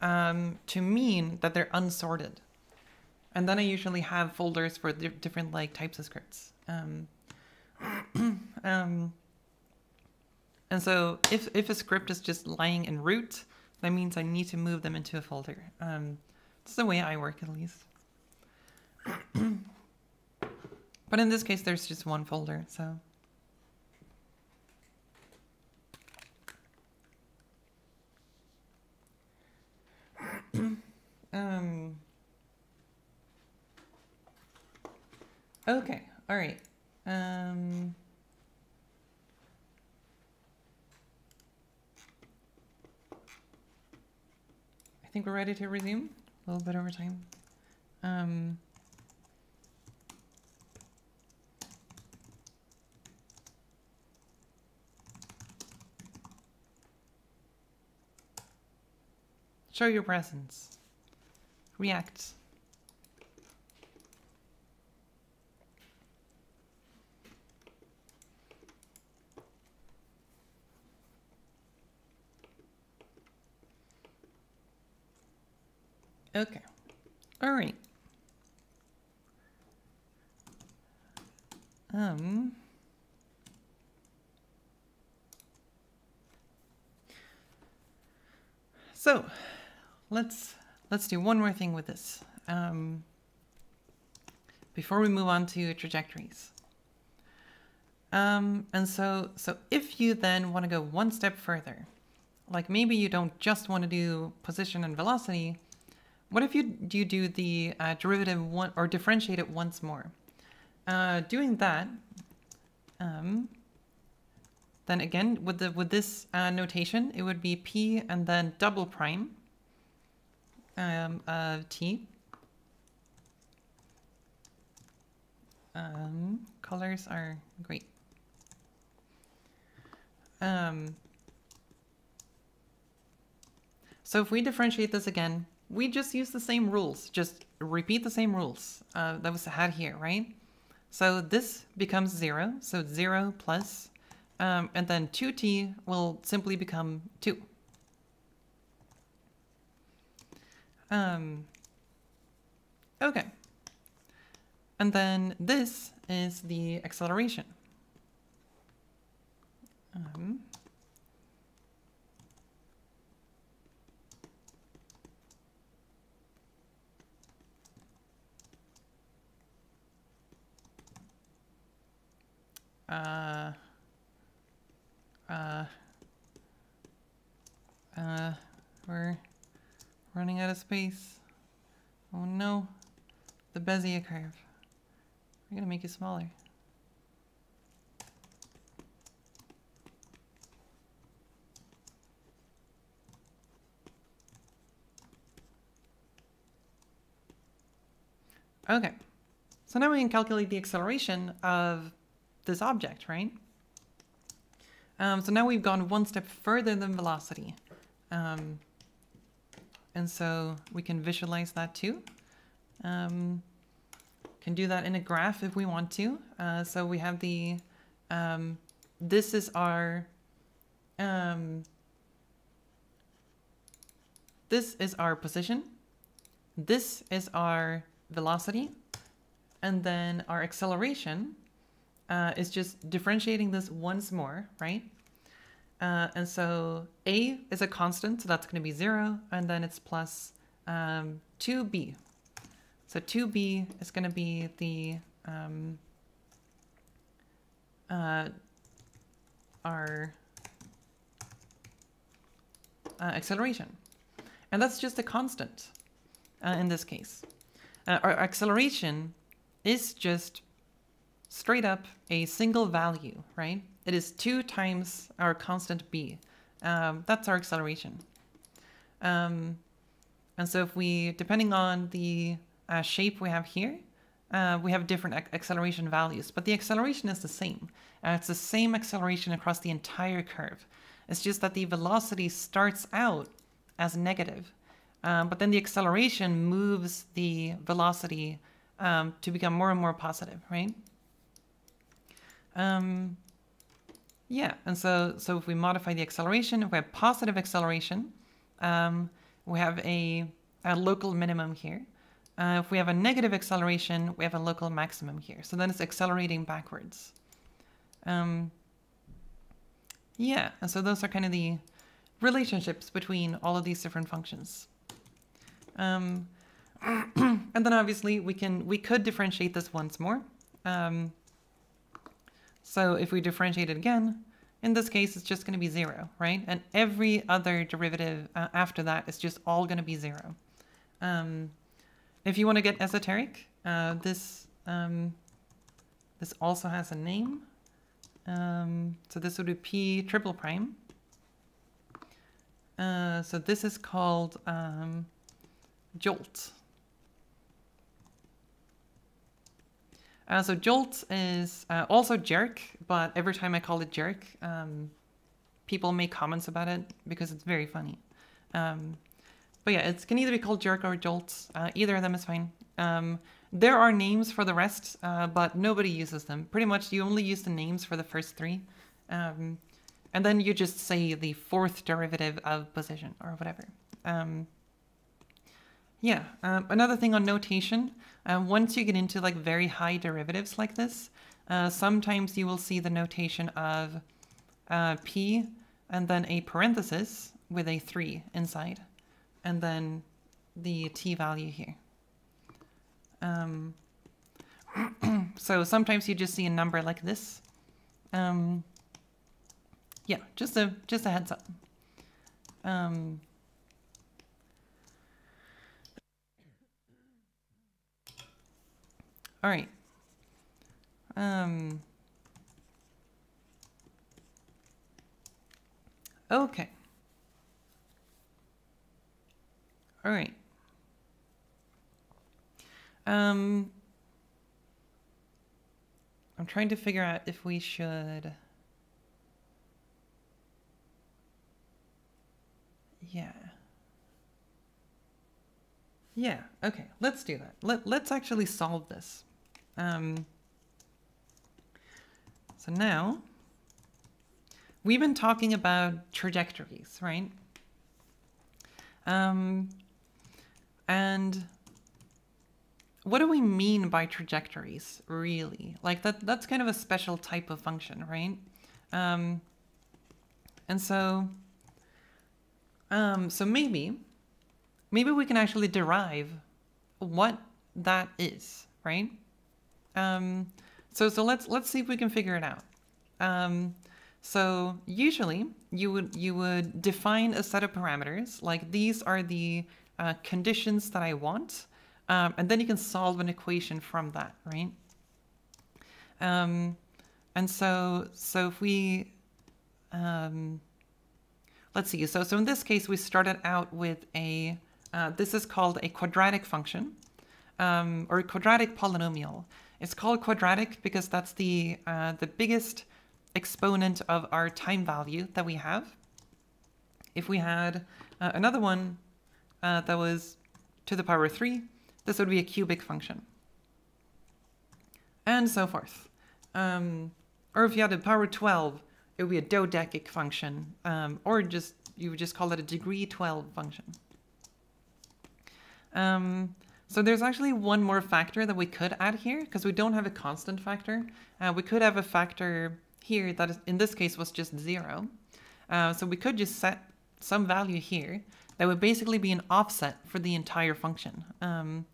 um, to mean that they're unsorted, and then I usually have folders for di different like types of scripts. Um, um, And so if, if a script is just lying in root, that means I need to move them into a folder. Um, it's the way I work, at least. But in this case, there's just one folder, so. um. Okay, all right. Um. I think we're ready to resume. A little bit over time. Um. Show your presence. React. Okay. All right. Um. So, let's let's do one more thing with this um, before we move on to trajectories. Um, and so, so if you then want to go one step further, like maybe you don't just want to do position and velocity. What if you, you do the uh, derivative one or differentiate it once more? Uh, doing that, um, then again with the with this uh, notation, it would be p and then double prime um, of t. Um, colors are great. Um, so if we differentiate this again. We just use the same rules, just repeat the same rules uh, that was had here, right? So this becomes zero, so zero plus, um, and then two t will simply become two. Um, okay. And then this is the acceleration. Um, Uh, uh, uh, we're running out of space. Oh no, the Bezier curve. We're gonna make it smaller. Okay, so now we can calculate the acceleration of this object, right? Um, so now we've gone one step further than velocity. Um, and so we can visualize that too. Um, can do that in a graph if we want to. Uh, so we have the, um, this is our, um, this is our position. This is our velocity. And then our acceleration Uh, is just differentiating this once more, right? Uh, and so a is a constant, so that's going to be zero, and then it's plus um, two b. So two b is going to be the um, uh, our uh, acceleration, and that's just a constant uh, in this case. Uh, our acceleration is just straight up a single value, right? It is two times our constant b. Um, that's our acceleration. Um, and so if we, depending on the uh, shape we have here, uh, we have different ac acceleration values, but the acceleration is the same. Uh, it's the same acceleration across the entire curve. It's just that the velocity starts out as negative, um, but then the acceleration moves the velocity um, to become more and more positive, right? Um, yeah, and so, so if we modify the acceleration, if we have positive acceleration, um, we have a, a local minimum here. Uh, if we have a negative acceleration, we have a local maximum here. So then it's accelerating backwards. Um, Yeah, and so those are kind of the relationships between all of these different functions. Um, and then obviously we can we could differentiate this once more. Um, so if we differentiate it again, in this case, it's just going to be zero, right? And every other derivative uh, after that is just all going to be zero. Um, if you want to get esoteric, uh, this um, this also has a name. Um, so this would be P triple prime. Uh, so this is called um, Jolt. Uh, so Jolt is uh, also jerk, but every time I call it jerk, um, people make comments about it because it's very funny. Um, but yeah, it can either be called jerk or Jolt. Uh, either of them is fine. Um, there are names for the rest, uh, but nobody uses them. Pretty much you only use the names for the first three. Um, and then you just say the fourth derivative of position or whatever. Um, Yeah, um, another thing on notation, uh, once you get into like very high derivatives like this, uh, sometimes you will see the notation of uh, P and then a parenthesis with a three inside, and then the T value here. Um, so sometimes you just see a number like this. Um, yeah, just a, just a heads up. Um, All right. Um, okay. All right. Um, I'm trying to figure out if we should. Yeah. Yeah. Okay. Let's do that. Let Let's actually solve this. Um, so now, we've been talking about trajectories, right? Um, and what do we mean by trajectories, really? Like that, that's kind of a special type of function, right? Um, and so, um, so maybe, maybe we can actually derive what that is, right? Um, so, so let's, let's see if we can figure it out. Um, so usually you would, you would define a set of parameters, like these are the uh, conditions that I want. Um, and then you can solve an equation from that, right? Um, and so, so if we, um, let's see. So, so in this case, we started out with a, uh, this is called a quadratic function, um, or a quadratic polynomial. It's called quadratic because that's the uh, the biggest exponent of our time value that we have. If we had uh, another one uh, that was to the power of three, this would be a cubic function. And so forth. Um, or if you had a power of twelve, it would be a dodecahic function. Um, or just you would just call it a degree twelve function. Um, So there's actually one more factor that we could add here because we don't have a constant factor. Uh, we could have a factor here that is, in this case was just zero. Uh, so we could just set some value here that would basically be an offset for the entire function. Um,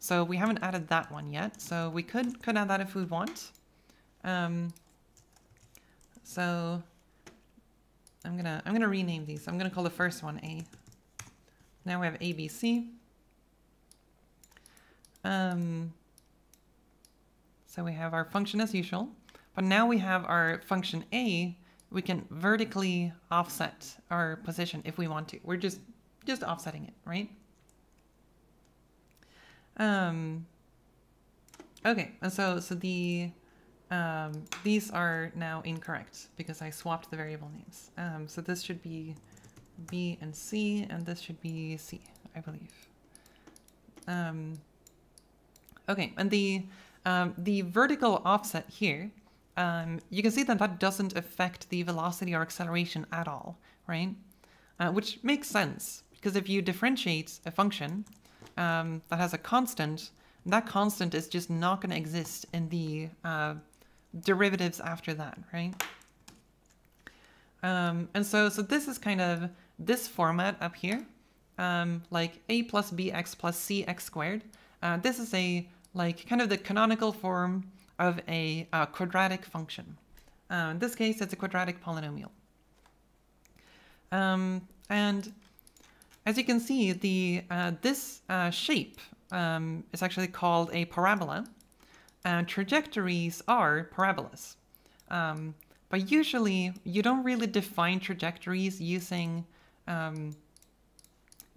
so we haven't added that one yet. So we could, could add that if we want. Um, so I'm gonna, I'm gonna rename these. I'm gonna call the first one A. Now we have A B C. Um, so we have our function as usual, but now we have our function A. We can vertically offset our position if we want to. We're just, just offsetting it, right? Um, okay. And so, so the, um, these are now incorrect because I swapped the variable names. Um, so this should be B and C, and this should be C, I believe. Um, Okay, and the um, the vertical offset here, um, you can see that that doesn't affect the velocity or acceleration at all, right? Uh, which makes sense, because if you differentiate a function um, that has a constant, that constant is just not going to exist in the uh, derivatives after that, right? Um, and so, so this is kind of this format up here, um, like a plus bx plus cx squared. Uh, this is a like kind of the canonical form of a uh, quadratic function. Uh, in this case, it's a quadratic polynomial. Um, and as you can see, the uh, this uh, shape um, is actually called a parabola, and trajectories are parabolas. Um, But usually, you don't really define trajectories using um,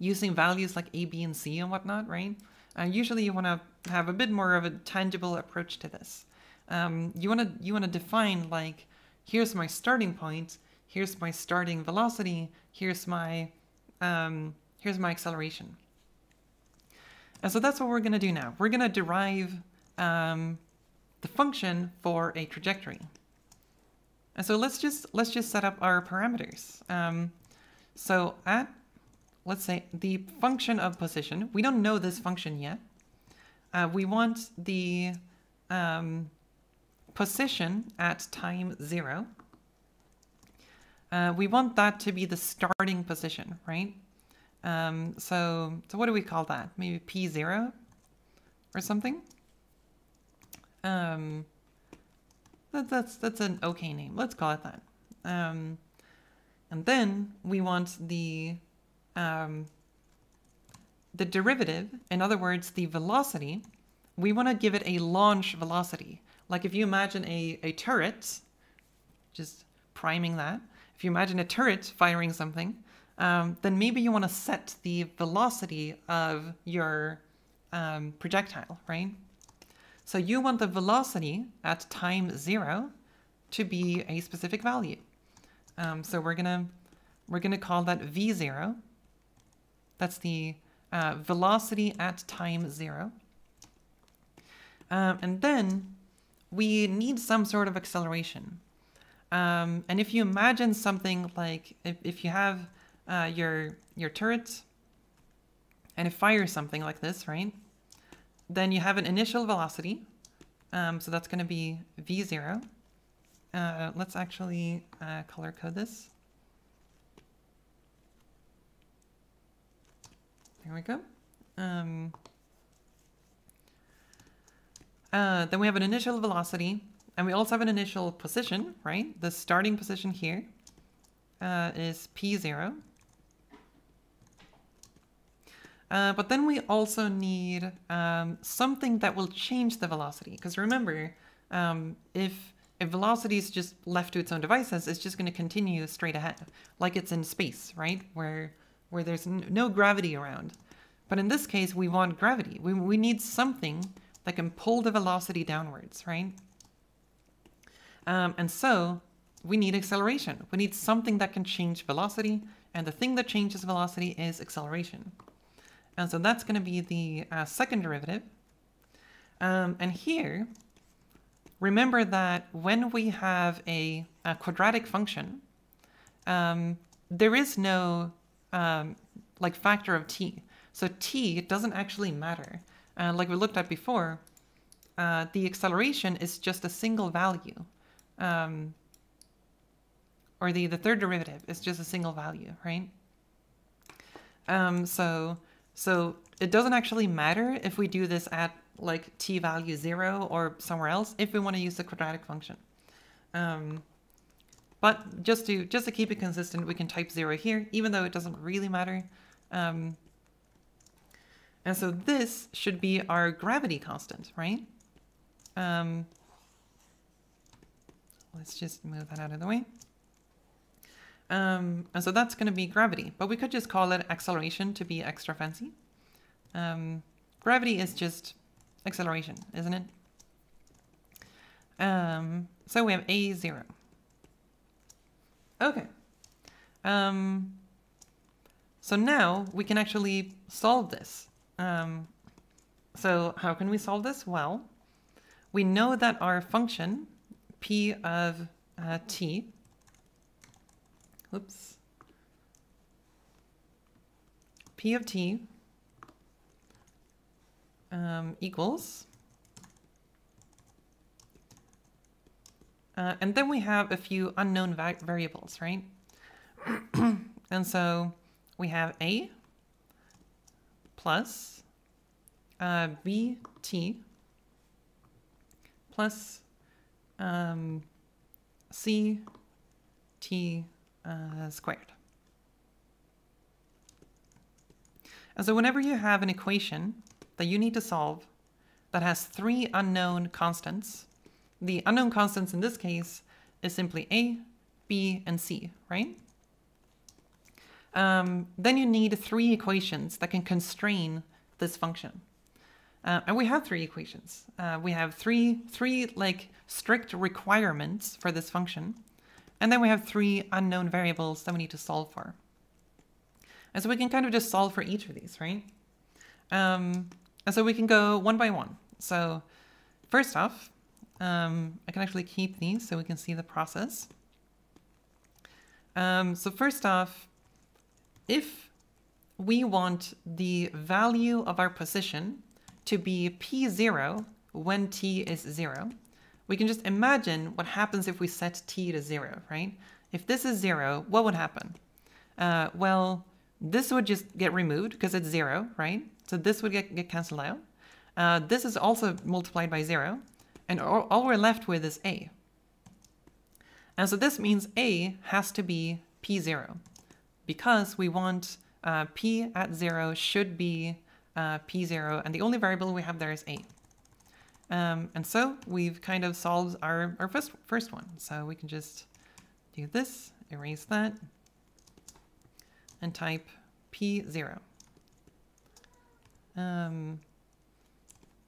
using values like A, B, and C and whatnot, right? Uh, usually, you want to have a bit more of a tangible approach to this. Um, you want to you want to define like, here's my starting point, here's my starting velocity, here's my um, here's my acceleration. And so that's what we're gonna do now. We're gonna derive um, the function for a trajectory. And so let's just let's just set up our parameters. Um, so at, let's say, the function of position, we don't know this function yet. Uh, we want the um, position at time zero. Uh, we want that to be the starting position, right? Um, so so what do we call that? Maybe P zero or something. Um, That's, that's an okay name. Let's call it that. Um, and then we want the, um, the derivative, in other words, the velocity. We want to give it a launch velocity. Like if you imagine a, a turret, just priming that, if you imagine a turret firing something, um, then maybe you want to set the velocity of your um, projectile, right? So you want the velocity at time zero to be a specific value. Um, so we're gonna we're gonna call that v zero. That's the uh, velocity at time zero. Um, and then we need some sort of acceleration. Um, and if you imagine something like if, if you have uh, your your turret and it fires something like this, right? Then you have an initial velocity, um, so that's going to be v zero. Uh, let's actually uh, color code this. There we go. Um, uh, then we have an initial velocity, and we also have an initial position, right? The starting position here uh, is p zero. Uh, but then we also need um, something that will change the velocity. Because remember, um, if, if velocity is just left to its own devices, it's just going to continue straight ahead, like it's in space, right? Where, where there's no gravity around. But in this case, we want gravity. We, we need something that can pull the velocity downwards, right? Um, and so we need acceleration. We need something that can change velocity. And the thing that changes velocity is acceleration. And so that's going to be the uh, second derivative. Um, and here, remember that when we have a, a quadratic function, um, there is no um, like factor of t. So t doesn't actually matter. Uh, like we looked at before, uh, the acceleration is just a single value. Um, or the, the third derivative is just a single value, right? Um, so... So it doesn't actually matter if we do this at like t value zero or somewhere else if we want to use the quadratic function. Um, but just to just to keep it consistent, we can type zero here, even though it doesn't really matter. Um, and so this should be our gravity constant, right? Um, let's just move that out of the way. Um, and so that's going to be gravity, but we could just call it acceleration to be extra fancy. Um, gravity is just acceleration, isn't it? Um, so we have a zero. Okay. Um, so now we can actually solve this. Um, so how can we solve this? Well, we know that our function p of uh, t Oops. P of t um, equals, uh, and then we have a few unknown va variables, right? And so we have A plus uh, B T plus um, C T uh, squared. And so whenever you have an equation that you need to solve that has three unknown constants, the unknown constants in this case is simply A, B, and C, right? Um, then you need three equations that can constrain this function. Uh, and we have three equations. Uh, we have three, three like strict requirements for this function. And then we have three unknown variables that we need to solve for. And so we can kind of just solve for each of these, right? Um, and so we can go one by one. So first off, um, I can actually keep these so we can see the process. Um, so first off, if we want the value of our position to be P zero when t is zero, we can just imagine what happens if we set t to zero, right? If this is zero, what would happen? Uh, well, this would just get removed because it's zero, right? So this would get, get canceled out. Uh, this is also multiplied by zero, and all, all we're left with is a. And so this means a has to be P zero. Because we want uh, p at zero should be uh, p zero, and the only variable we have there is a. Um, and so we've kind of solved our, our first, first one. So we can just do this, erase that, and type p zero. Um,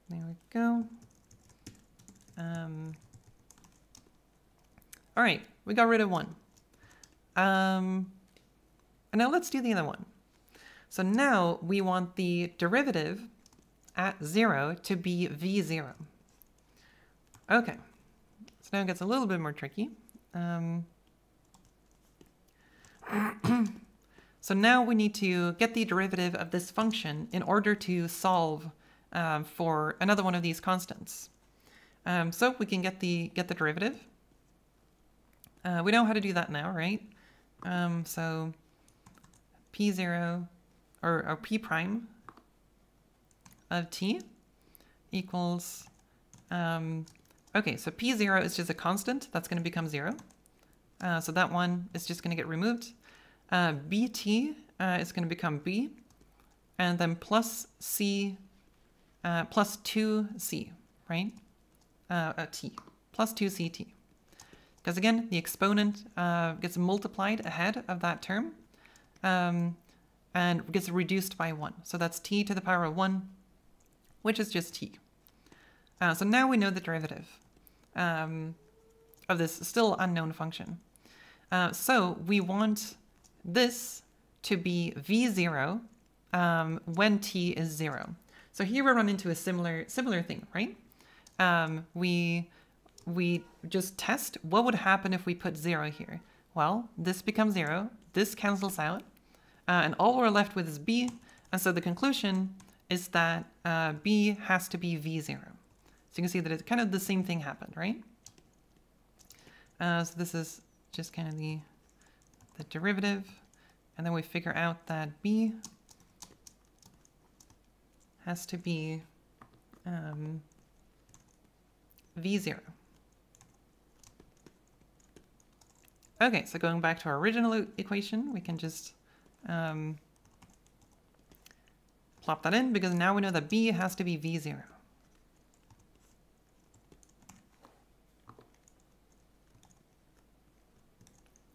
there we go. Um, all right, we got rid of one. Um, And now let's do the other one. So now we want the derivative at zero to be v zero. Okay, so now it gets a little bit more tricky. Um, so now we need to get the derivative of this function in order to solve um, for another one of these constants. Um, so we can get the, get the derivative. Uh, we know how to do that now, right? Um, so P zero or, or P prime of T equals, um, okay, so P zero is just a constant that's going to become zero. Uh, so that one is just going to get removed. Uh, B T uh, is going to become B, and then plus C, uh, plus two C, right? Uh, uh, T, plus two C T. Because again, the exponent uh, gets multiplied ahead of that term. Um, and gets reduced by one. So that's t to the power of one, which is just t. Uh, so now we know the derivative um, of this still unknown function. Uh, so we want this to be v zero um, when t is zero. So here we run into a similar similar thing, right? Um, we, we just test what would happen if we put zero here. Well, this becomes zero. This cancels out, uh, and all we're left with is b, and so the conclusion is that uh, b has to be v zero. So you can see that it's kind of the same thing happened, right? Uh, so this is just kind of the, the derivative, and then we figure out that b has to be um, v zero. Okay, so going back to our original equation, we can just um, plop that in, because now we know that b has to be v zero.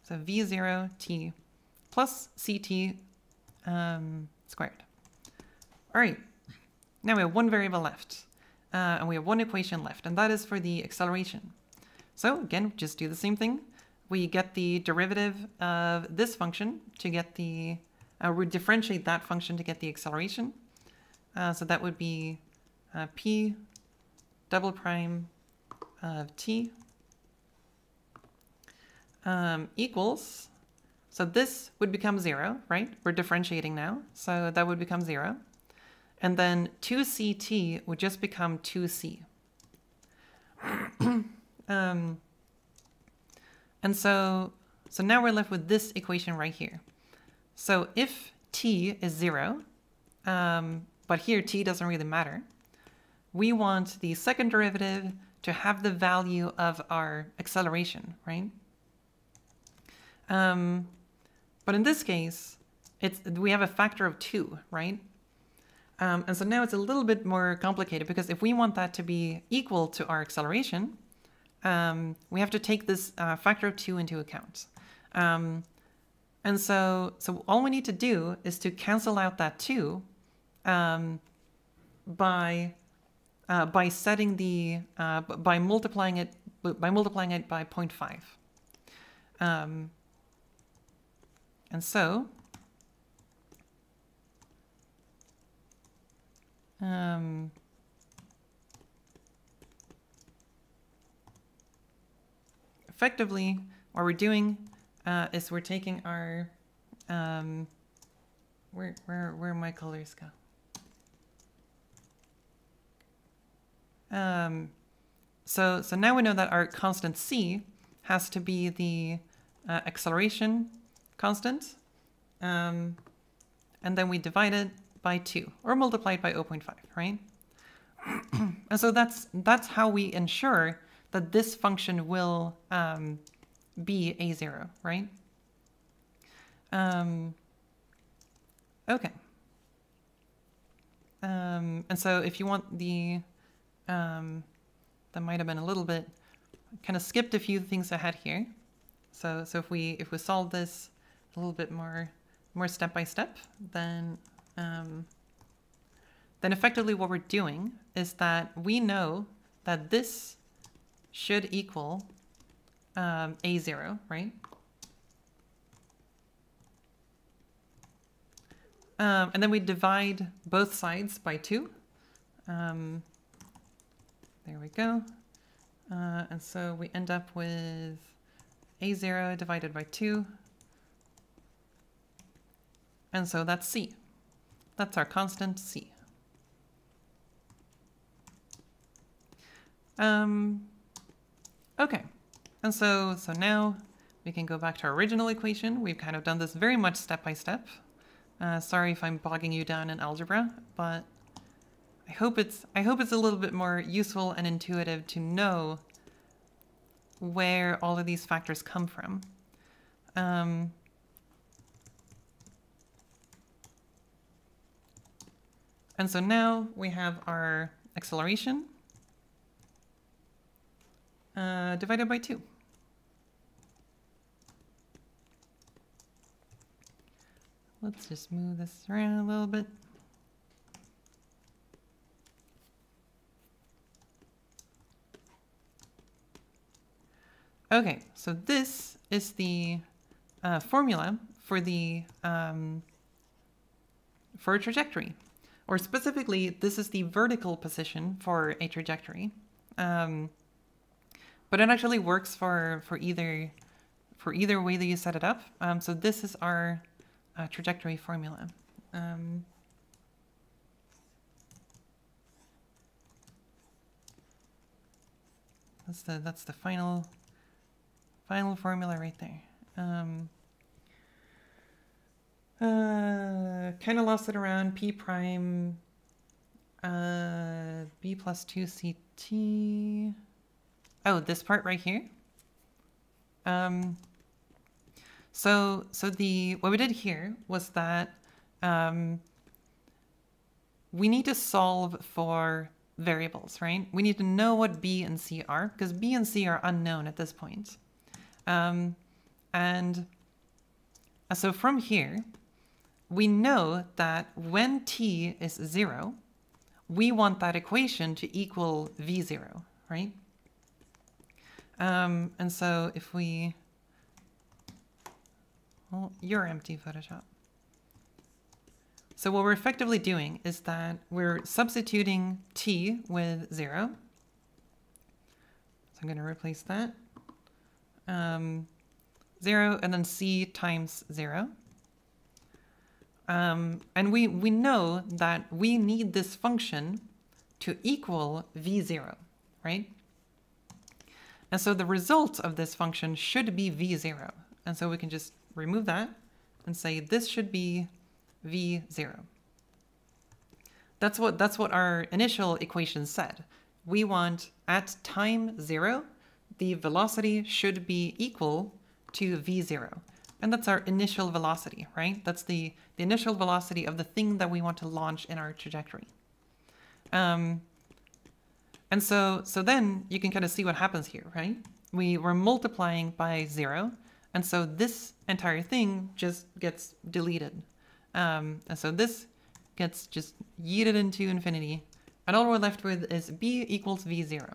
So v zero t plus ct um, squared. All right, now we have one variable left, uh, and we have one equation left, and that is for the acceleration. So again, just do the same thing. We get the derivative of this function to get the, uh, we differentiate that function to get the acceleration. Uh, so that would be uh, p double prime of t um, equals, so this would become zero, right? We're differentiating now, so that would become zero. And then two c t would just become two c. um, And so So now we're left with this equation right here. So if t is zero, um, but here t doesn't really matter, we want the second derivative to have the value of our acceleration, right? Um, but in this case, it's, we have a factor of two, right? Um, and so now it's a little bit more complicated, because if we want that to be equal to our acceleration, um, we have to take this uh, factor of two into account. Um, and so, so all we need to do is to cancel out that two um, by uh, by setting the uh, by multiplying it by multiplying it by zero point five. Um, and so. Um, effectively, what we're doing uh, is we're taking our, um, where, where, where my colors go? Um, so, so now we know that our constant C has to be the uh, acceleration constant, um, and then we divide it by two, or multiplied by zero point five, right? And so that's that's how we ensure that this function will um, be a zero, right? Um, okay. Um, and so if you want the, um, that might have been a little bit, kind of skipped a few things ahead here. So so if we if we solve this a little bit more more step by step, then. Um, then effectively what we're doing is that we know that this should equal um, a zero, right? Um, and then we divide both sides by two. Um, there we go. Uh, and so we end up with a zero divided by two. And so that's C. That's our constant C. Um, okay, and so, so now we can go back to our original equation. We've kind of done this very much step by step. Uh, sorry if I'm bogging you down in algebra, but I hope it's I hope it's a little bit more useful and intuitive to know where all of these factors come from. Um, And so now we have our acceleration uh, divided by two. Let's just move this around a little bit. Okay, so this is the uh, formula for the um, for a trajectory. Or specifically, this is the vertical position for a trajectory, um, but it actually works for for either for either way that you set it up. Um, so this is our uh, trajectory formula. Um, that's the that's the final final formula right there. Um, Uh, kind of lost it around P prime, uh, B plus two C T. Oh, this part right here. Um, so, so the, what we did here was that, um, we need to solve for variables, right? We need to know what B and C are, because B and C are unknown at this point. Um, and so from here, we know that when t is zero, we want that equation to equal v zero, right? Um, and so if we, well, you're empty, Photoshop. So what we're effectively doing is that we're substituting t with zero. So I'm going to replace that. Um, zero and then c times zero. Um, and we, we know that we need this function to equal v zero, right? And so the result of this function should be v zero. And so we can just remove that and say this should be v zero. That's what, that's what our initial equation said. We want at time zero, the velocity should be equal to v zero. And that's our initial velocity, right? That's the, the initial velocity of the thing that we want to launch in our trajectory. Um, and so, so then you can kind of see what happens here, right? We were multiplying by zero. And so this entire thing just gets deleted. Um, and so this gets just yeeted into infinity. And all we're left with is b equals v zero.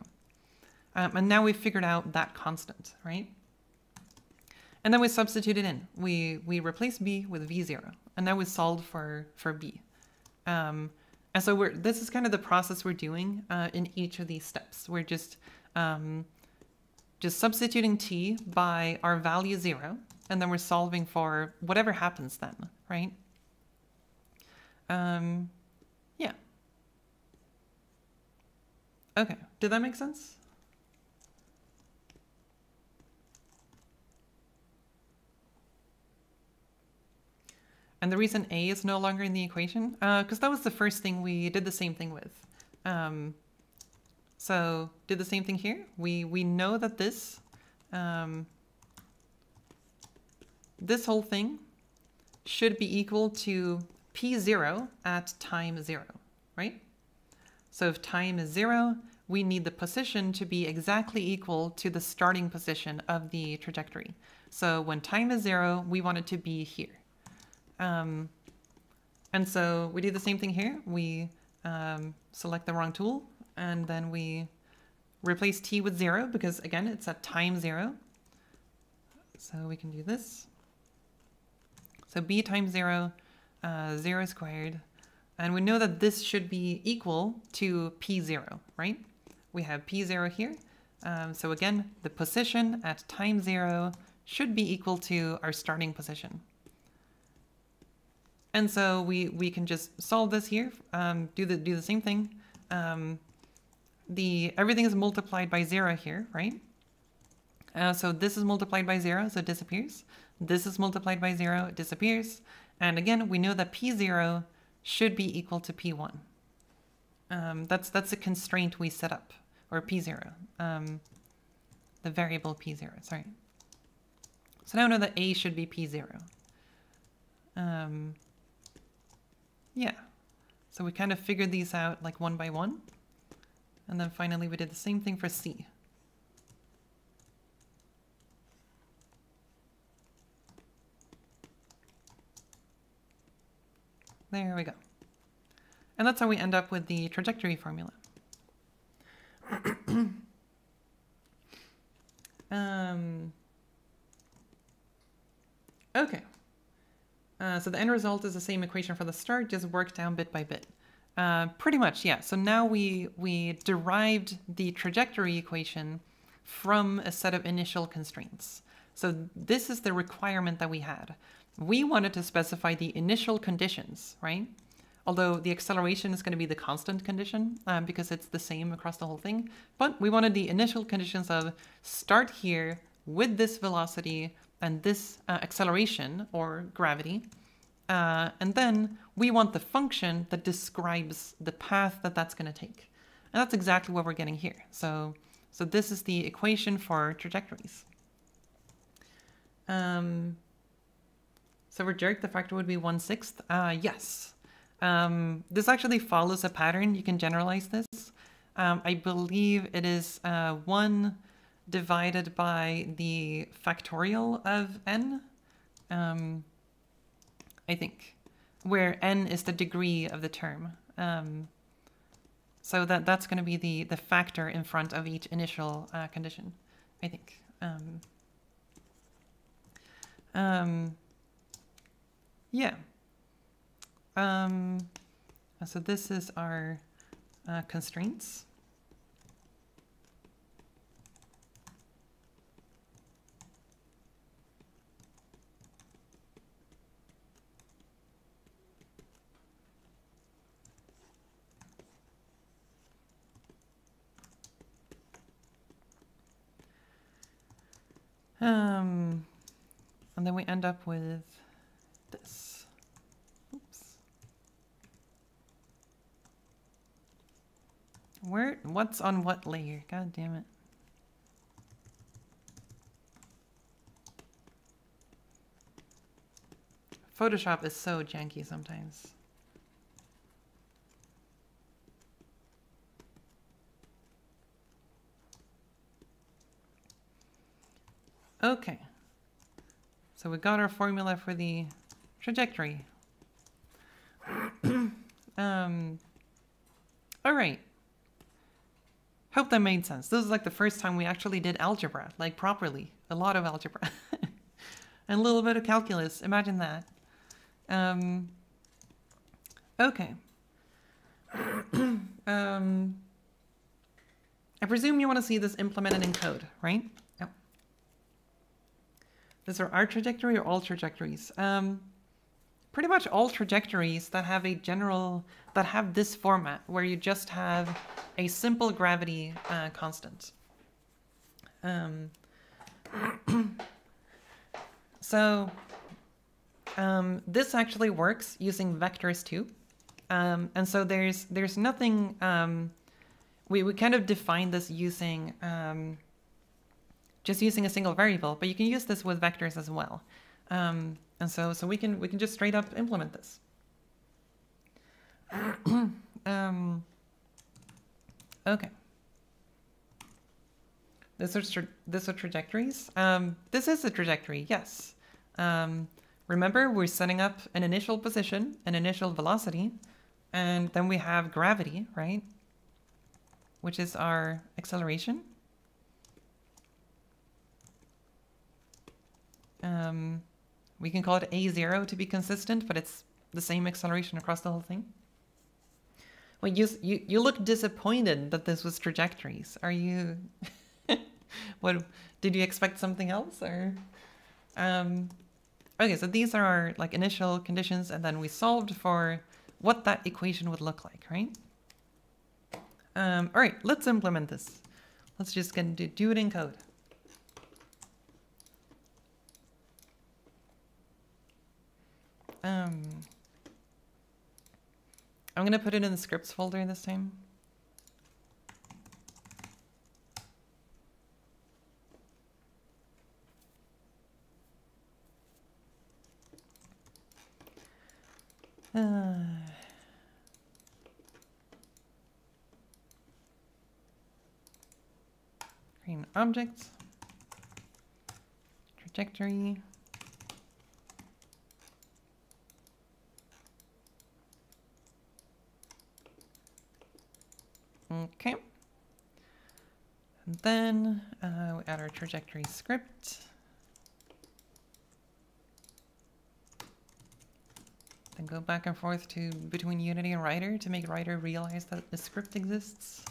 Um, and now we've figured out that constant, right? And then we substitute it in. We, we replace b with v zero. And now we solved for, for b. Um, and so we're, this is kind of the process we're doing uh, in each of these steps. We're just, um, just substituting t by our value zero. And then we're solving for whatever happens then, right? Um, yeah. Okay, did that make sense? And the reason a is no longer in the equation, because uh, that was the first thing we did the same thing with. Um, so did the same thing here. We we know that this um, this whole thing should be equal to p zero at time zero, right? So if time is zero, we need the position to be exactly equal to the starting position of the trajectory. So when time is zero, we want it to be here. Um, and so we do the same thing here. We um, select the wrong tool, and then we replace t with zero because, again, it's at time zero. So we can do this. So b times zero, uh, zero squared. And we know that this should be equal to p zero, right? We have p zero here. Um, so again, the position at time zero should be equal to our starting position. And so we, we can just solve this here, um, do, the, do the same thing. Um, the, everything is multiplied by zero here, right? Uh, so this is multiplied by zero, so it disappears. This is multiplied by zero, it disappears. And again, we know that p zero should be equal to p one. Um, that's, that's a constraint we set up, or p zero, um, the variable p zero, sorry. So now we know that a should be p zero. Um, Yeah, so we kind of figured these out like one by one. And then finally we did the same thing for c. There we go. And that's how we end up with the trajectory formula. um, okay. Uh, so the end result is the same equation for the start, just worked down bit by bit. Uh, pretty much, yeah. So now we, we derived the trajectory equation from a set of initial constraints. So this is the requirement that we had. We wanted to specify the initial conditions, right? Although the acceleration is going to be the constant condition um, because it's the same across the whole thing. But we wanted the initial conditions of start here with this velocity, and this uh, acceleration or gravity. Uh, and then we want the function that describes the path that that's going to take. And that's exactly what we're getting here. So, so this is the equation for trajectories. Um, so for jerk, the factor would be one sixth. Uh, yes. Um, this actually follows a pattern. You can generalize this. Um, I believe it is uh, one divided by the factorial of n, um, I think, where n is the degree of the term. Um, so that, that's going to be the, the factor in front of each initial uh, condition, I think. Um, um, yeah. Um, so this is our uh, constraints. Um, then we end up with this. Oops. Where, what's on what layer? God damn it. Photoshop is so janky sometimes. Okay, so we got our formula for the trajectory. um, all right. Hope that made sense. This is like the first time we actually did algebra, like properly. A lot of algebra. And a little bit of calculus. Imagine that. Um, okay. um, I presume you want to see this implemented in code, right? These are our trajectory or all trajectories? Um, pretty much all trajectories that have a general, that have this format where you just have a simple gravity uh, constant. Um, so um, this actually works using vectors too. Um, and so there's, there's nothing, um, we, we kind of define this using um, just using a single variable, but you can use this with vectors as well. Um, and so, so we can, we can just straight up implement this. um, okay. This are, tra this are trajectories. Um, this is a trajectory, yes. Um, remember, we're setting up an initial position, an initial velocity, and then we have gravity, right? Which is our acceleration. Um, we can call it A zero to be consistent, but it's the same acceleration across the whole thing. Well, you, you, you look disappointed that this was trajectories. Are you, what, did you expect something else or? Um, okay, so these are our like initial conditions, and then we solved for what that equation would look like, right? Um, all right, let's implement this. Let's just get into, do it in code. Um, I'm going to put it in the scripts folder this time. Uh, green objects, trajectory. Okay, and then uh, we add our trajectory script, then go back and forth to between Unity and Rider to make Rider realize that the script exists.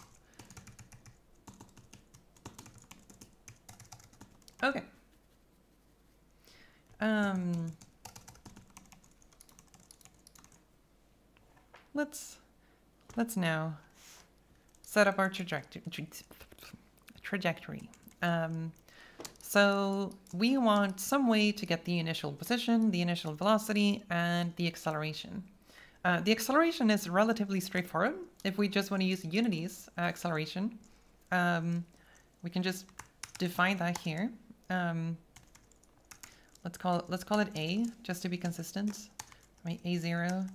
Okay. Um, let's let's now set up our trajectory. trajectory. Um, so we want some way to get the initial position, the initial velocity, and the acceleration. Uh, the acceleration is relatively straightforward. If we just want to use Unity's uh, acceleration, um, we can just define that here. Um, let's call it, let's call it A just to be consistent. Right, A zero,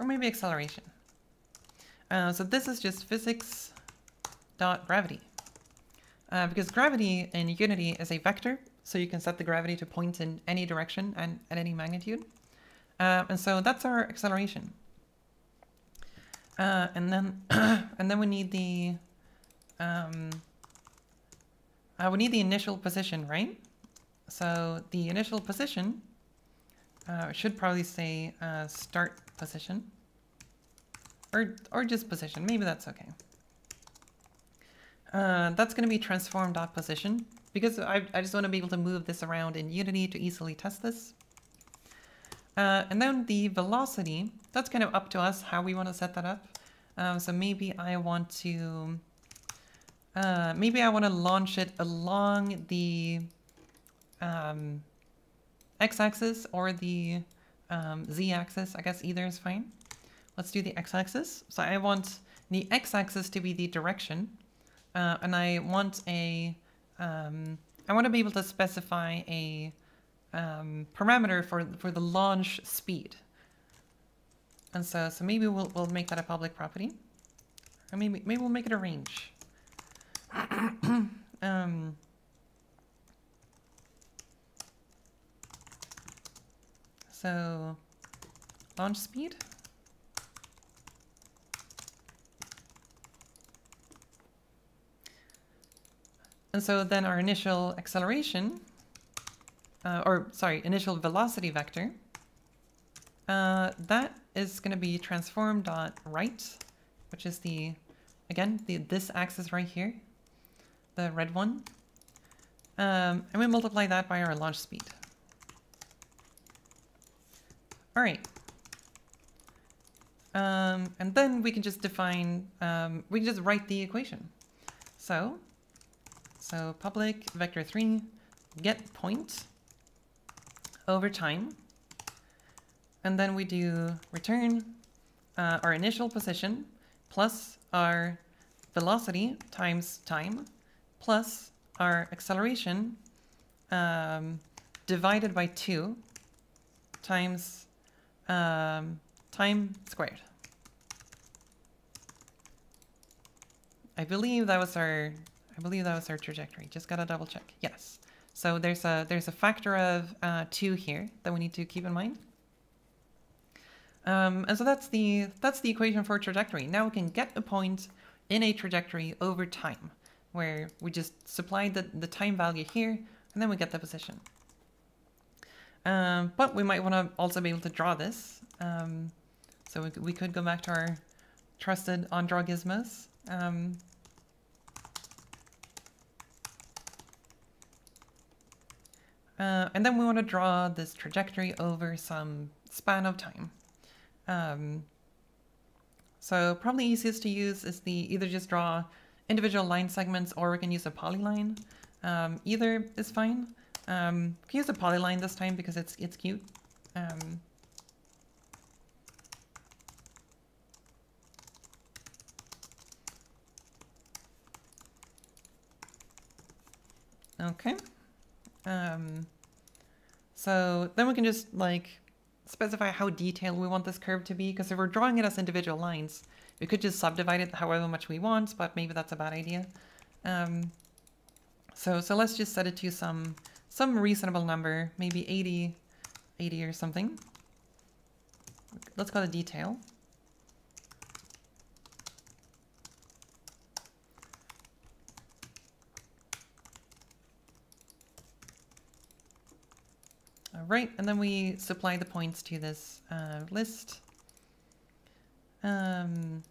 or maybe acceleration. Uh, so this is just physics dot gravity, uh, because gravity in Unity is a vector, so you can set the gravity to point in any direction and at any magnitude. Uh, and so that's our acceleration. Uh, and then, and then we need the, um, uh, we need the initial position, right? So the initial position uh, should probably say uh, start position. Or, or just position, maybe that's okay. Uh, that's gonna be transform.position because I, I just wanna be able to move this around in Unity to easily test this. Uh, and then the velocity, that's kind of up to us how we wanna set that up. Um, so maybe I want to Uh, maybe I want to launch it along the um, x-axis or the um, z-axis. I guess either is fine. Let's do the x-axis. So I want the x-axis to be the direction, uh, and I want a um, I want to be able to specify a um, parameter for for the launch speed. And so so maybe we'll we'll make that a public property, or maybe maybe we'll make it a range. um, so launch speed. And so then our initial acceleration, uh, or sorry, initial velocity vector, uh, that is going to be transform.right, which is the, again, the this axis right here, the red one. Um, and we multiply that by our launch speed. All right. Um, and then we can just define, um, we can just write the equation. So. So public vector three get point over time, and then we do return uh, our initial position plus our velocity times time plus our acceleration um, divided by two times um, time squared. I believe that was our I believe that was our trajectory. Just gotta double check. Yes. So there's a there's a factor of uh, two here that we need to keep in mind. Um, and so that's the that's the equation for trajectory. Now we can get a point in a trajectory over time, where we just supply the the time value here, and then we get the position. Um, but we might want to also be able to draw this. Um, so we we could go back to our trusted OnDraw Gizmos. Um, Uh, and then we want to draw this trajectory over some span of time. Um, so probably easiest to use is the either just draw individual line segments, or we can use a polyline. Um, either is fine. Um, we can use a polyline this time because it's it's cute. Um, okay. Um, so then we can just like specify how detailed we want this curve to be, because if we're drawing it as individual lines, we could just subdivide it however much we want, but maybe that's a bad idea. Um, so, so let's just set it to some, some reasonable number, maybe eighty, eighty or something. Let's call it detail. Right, and then we supply the points to this uh, list. Um,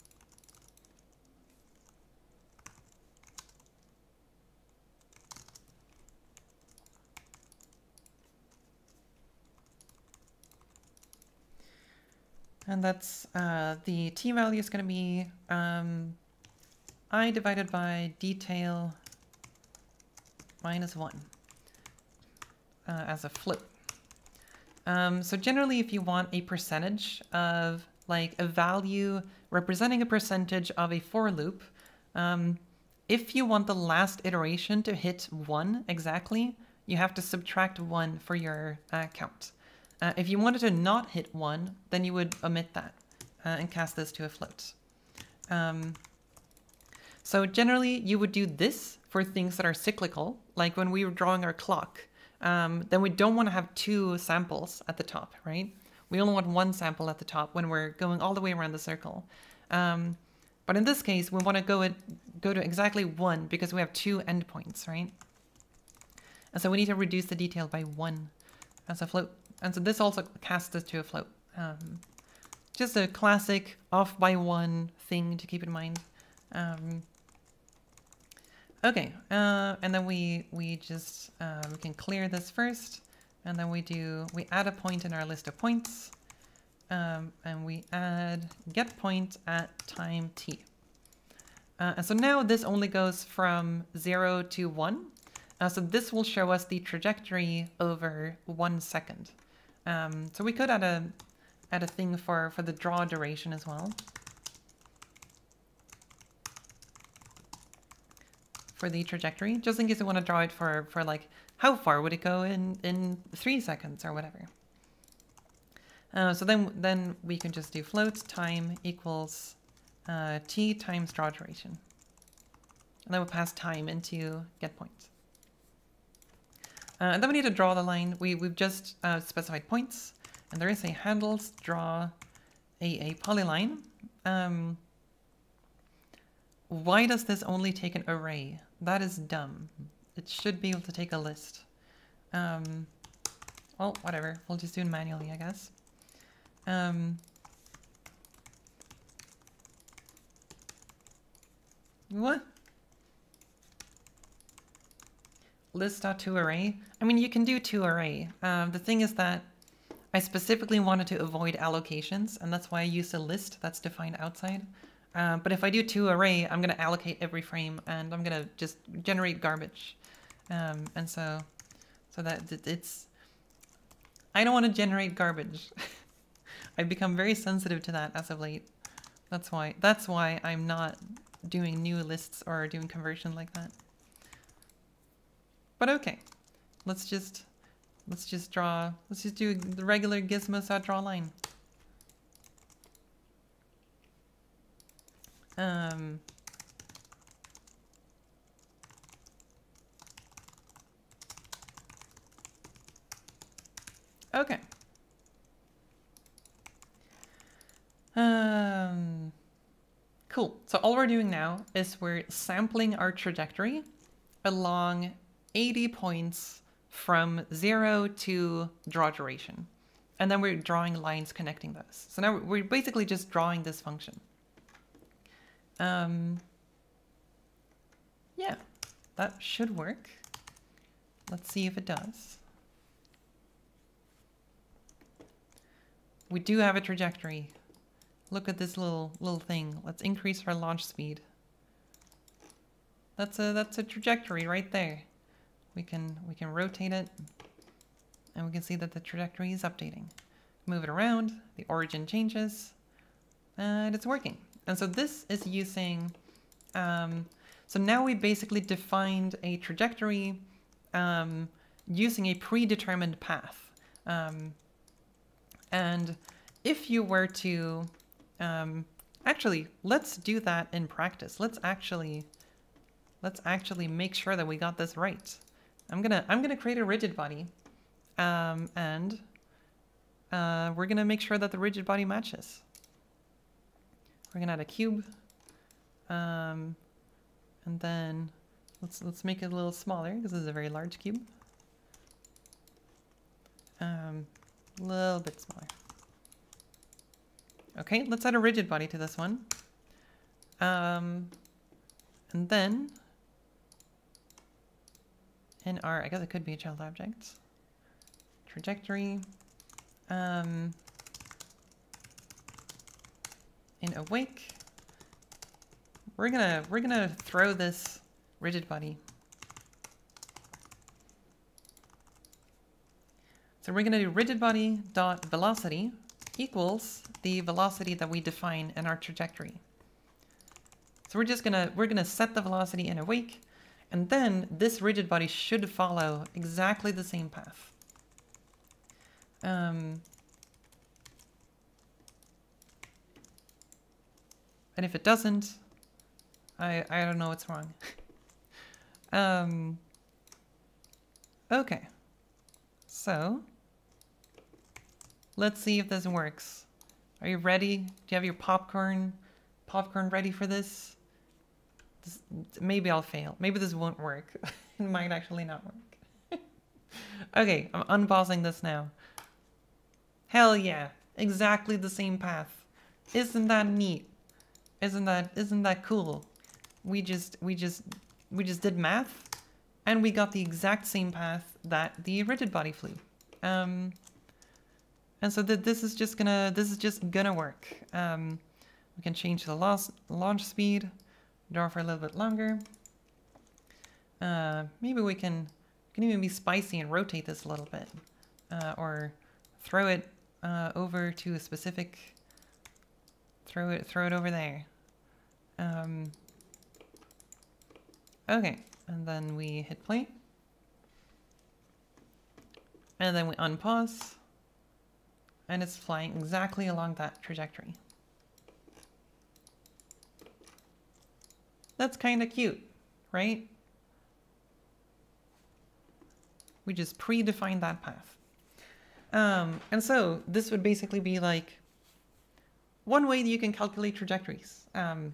and that's uh, the t value is going to be um, I divided by detail minus one uh, as a float. Um, so generally, if you want a percentage of like a value representing a percentage of a for loop, um, if you want the last iteration to hit one exactly, you have to subtract one for your uh, count. Uh, if you wanted to not hit one, then you would omit that uh, and cast this to a float. Um, so generally, you would do this for things that are cyclical, like when we were drawing our clock. Um, then we don't want to have two samples at the top, right? We only want one sample at the top when we're going all the way around the circle. Um, but in this case, we want to go at, go to exactly one because we have two endpoints, right? And so we need to reduce the detail by one as a float. And so this also casts us to a float. Um, just a classic off by one thing to keep in mind. Um, Okay, uh, and then we we just uh, we can clear this first, and then we do we add a point in our list of points, um, and we add get point at time t, Uh, and so now this only goes from zero to one. Uh, so this will show us the trajectory over one second. Um, so we could add a add a thing for, for the draw duration as well. For the trajectory, just in case we want to draw it for, for like, how far would it go in, in three seconds or whatever. Uh, so then, then we can just do float time equals uh, t times draw duration. And then we'll pass time into get points. Uh, and then we need to draw the line. We, we've just uh, specified points, and there is a handles draw a, a polyline. Um, why does this only take an array? That is dumb. It should be able to take a list. Um, well, whatever. We'll just do it manually, I guess. Um, what? List.toArray. I mean, you can do toArray. Um, the thing is that I specifically wanted to avoid allocations, and that's why I used a list that's defined outside. Um, but if I do toArray, I'm going to allocate every frame, and I'm going to just generate garbage. Um, and so, so that it's... I don't want to generate garbage. I've become very sensitive to that as of late. That's why, that's why I'm not doing new lists or doing conversion like that. But okay, let's just let's just draw. Let's just do the regular gizmos.draw line. Um, okay. Um, cool. So all we're doing now is we're sampling our trajectory along eighty points from zero to draw duration. And then we're drawing lines connecting those. So now we're basically just drawing this function. Um, yeah, that should work. Let's see if it does. We do have a trajectory. Look at this little little thing. Let's increase our launch speed. That's a that's a trajectory right there. We can we can rotate it, and we can see that the trajectory is updating. Move it around, the origin changes, and it's working. And so this is using, um, so now we basically defined a trajectory um, using a predetermined path. Um, and if you were to, um, actually, let's do that in practice. Let's actually, let's actually make sure that we got this right. I'm gonna I'm gonna create a rigid body, um, and uh, we're gonna make sure that the rigid body matches. We're gonna add a cube, um, and then let's let's make it a little smaller because this is a very large cube. Um, a little bit smaller. Okay, let's add a rigid body to this one, um, and then. In our, I guess it could be a child object, trajectory, um, in awake, we're gonna, we're gonna throw this rigid body. So we're gonna do rigid body dot velocity equals the velocity that we define in our trajectory. So we're just gonna, we're gonna set the velocity in awake. And then this rigid body should follow exactly the same path. Um, and if it doesn't, I, I don't know what's wrong. um, okay, so let's see if this works. Are you ready? Do you have your popcorn, popcorn ready for this? This, maybe I'll fail. Maybe this won't work. It might actually not work. Okay, I'm unpausing this now. Hell yeah. Exactly the same path. Isn't that neat? Isn't that isn't that cool? We just we just we just did math and we got the exact same path that the rigid body flew. Um and so that this is just gonna this is just gonna work. Um we can change the launch launch speed. draw for a little bit longer. Uh, maybe we can, can even be spicy and rotate this a little bit, uh, or throw it uh, over to a specific, throw it, throw it over there. Um, okay, and then we hit play. And then we unpause, and it's flying exactly along that trajectory. That's kind of cute, right? We just predefined that path. Um, and so this would basically be like one way that you can calculate trajectories. Um,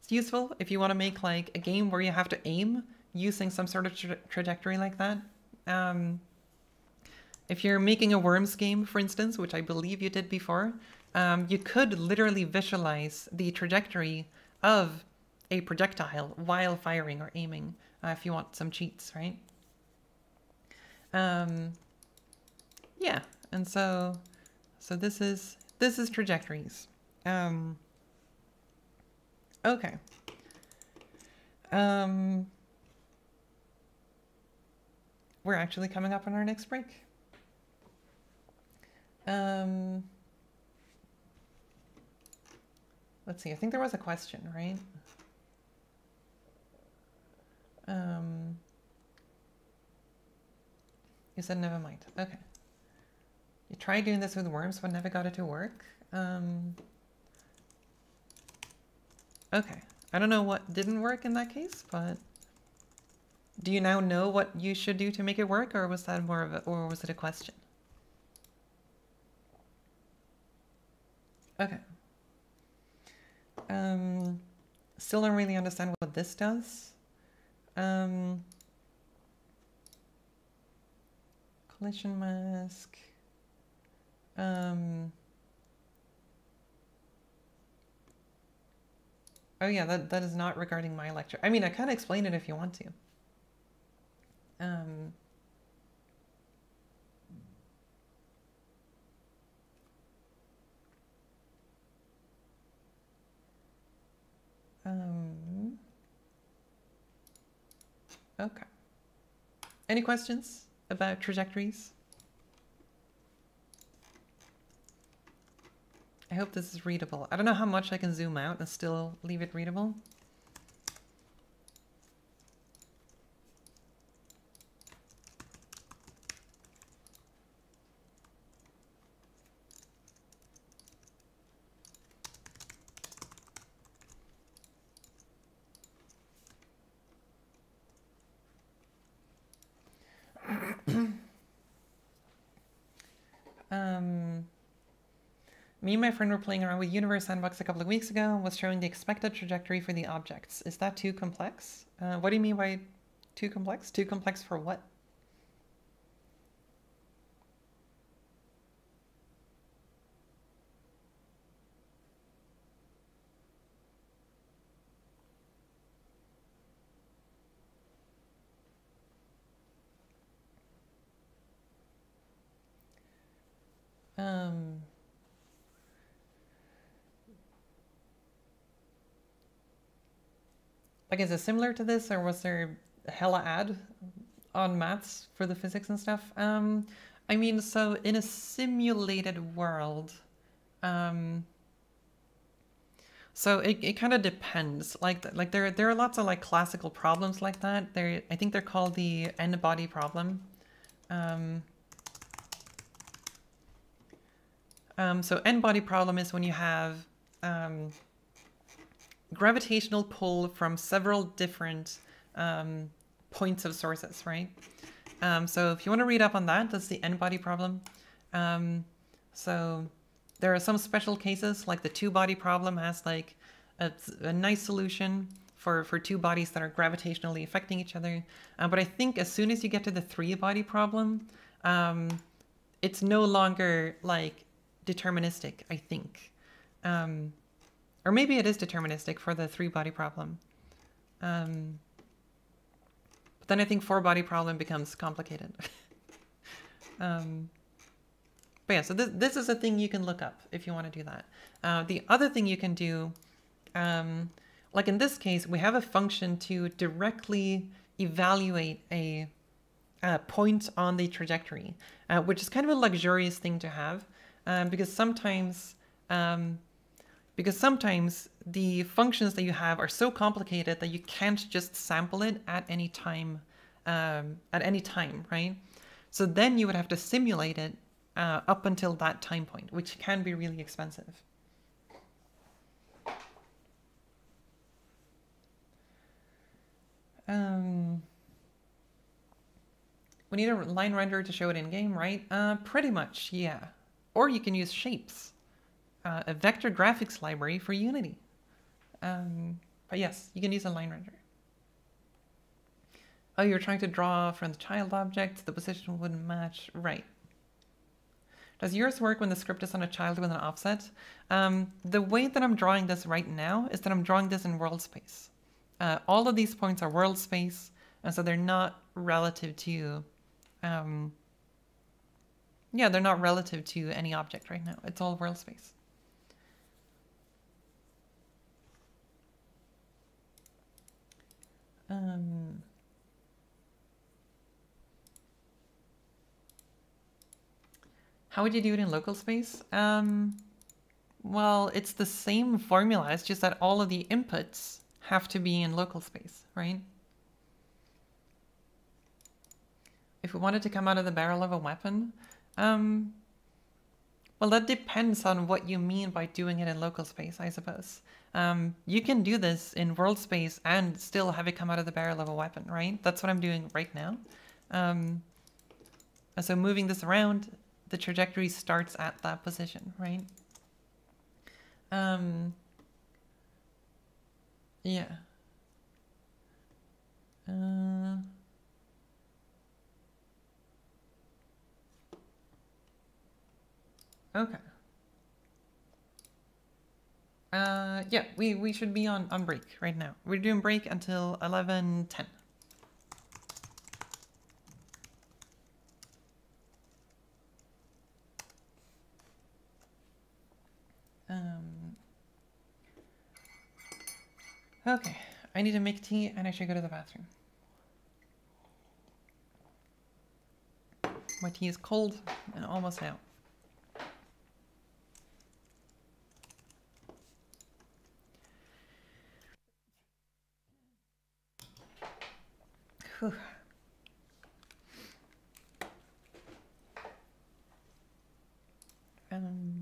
it's useful if you want to make like a game where you have to aim using some sort of tra trajectory like that. Um, if you're making a Worms game, for instance, which I believe you did before, um, you could literally visualize the trajectory of a projectile while firing or aiming, uh, if you want some cheats, right? Um, yeah, and so, so this is, this is trajectories. Um, okay. Um, we're actually coming up on our next break. Um, let's see, I think there was a question, right? Um, You said never mind. Okay. You tried doing this with Worms, but never got it to work. Um, okay. I don't know what didn't work in that case, but do you now know what you should do to make it work, or was that more of a, or was it a question? Okay. Um, still don't really understand what this does. Um, collision mask. Um, oh yeah, that, that is not regarding my lecture. I mean, I can explain it if you want to. Um, um, okay. Any questions about trajectories? I hope this is readable. I don't know how much I can zoom out and still leave it readable. Me and my friend were playing around with Universe Sandbox a couple of weeks ago and was showing the expected trajectory for the objects. Is that too complex? Uh, what do you mean by too complex? Too complex for what? Um... Like, is it similar to this, or was there hella ad on maths for the physics and stuff? Um, I mean, so in a simulated world, um, so it, it kind of depends. Like, like there there are lots of like classical problems like that. There, I think they're called the n-body problem. Um, um, so n-body problem is when you have um, gravitational pull from several different um, points of sources, right? Um, so if you want to read up on that, that's the n-body problem. Um, so there are some special cases, like the two-body problem has like a, a nice solution for, for two bodies that are gravitationally affecting each other. Uh, but I think as soon as you get to the three-body problem, um, it's no longer like deterministic, I think. Um, Or maybe it is deterministic for the three-body problem. Um, but then I think four-body problem becomes complicated. um, but yeah, so this, this is a thing you can look up if you want to do that. Uh, the other thing you can do, um, like in this case, we have a function to directly evaluate a, a point on the trajectory, uh, which is kind of a luxurious thing to have, um, because sometimes um, because sometimes the functions that you have are so complicated that you can't just sample it at any time, um, at any time, right? So then you would have to simulate it uh, up until that time point, which can be really expensive. Um, we need a line renderer to show it in game, right? Uh, pretty much, yeah. Or you can use Shapes, uh, a vector graphics library for Unity. Um, but yes, you can use a line renderer. Oh, you're trying to draw from the child object. The position wouldn't match, right? Does yours work when the script is on a child with an offset? Um, the way that I'm drawing this right now is that I'm drawing this in world space. Uh, all of these points are world space, and so they're not relative to, um, yeah, they're not relative to any object right now. It's all world space. Um, how would you do it in local space? Um, well, it's the same formula. It's just that all of the inputs have to be in local space, right? If we wanted to come out of the barrel of a weapon, um, well, that depends on what you mean by doing it in local space, I suppose. Um, you can do this in world space and still have it come out of the barrel of a weapon, right? That's what I'm doing right now. Um, so moving this around, the trajectory starts at that position, right? Um, Yeah. Uh, okay. Uh, yeah, we, we should be on, on break right now. We're doing break until eleven ten. Um... Okay, I need to make tea and I should go to the bathroom. My tea is cold and almost out. Whew. Um...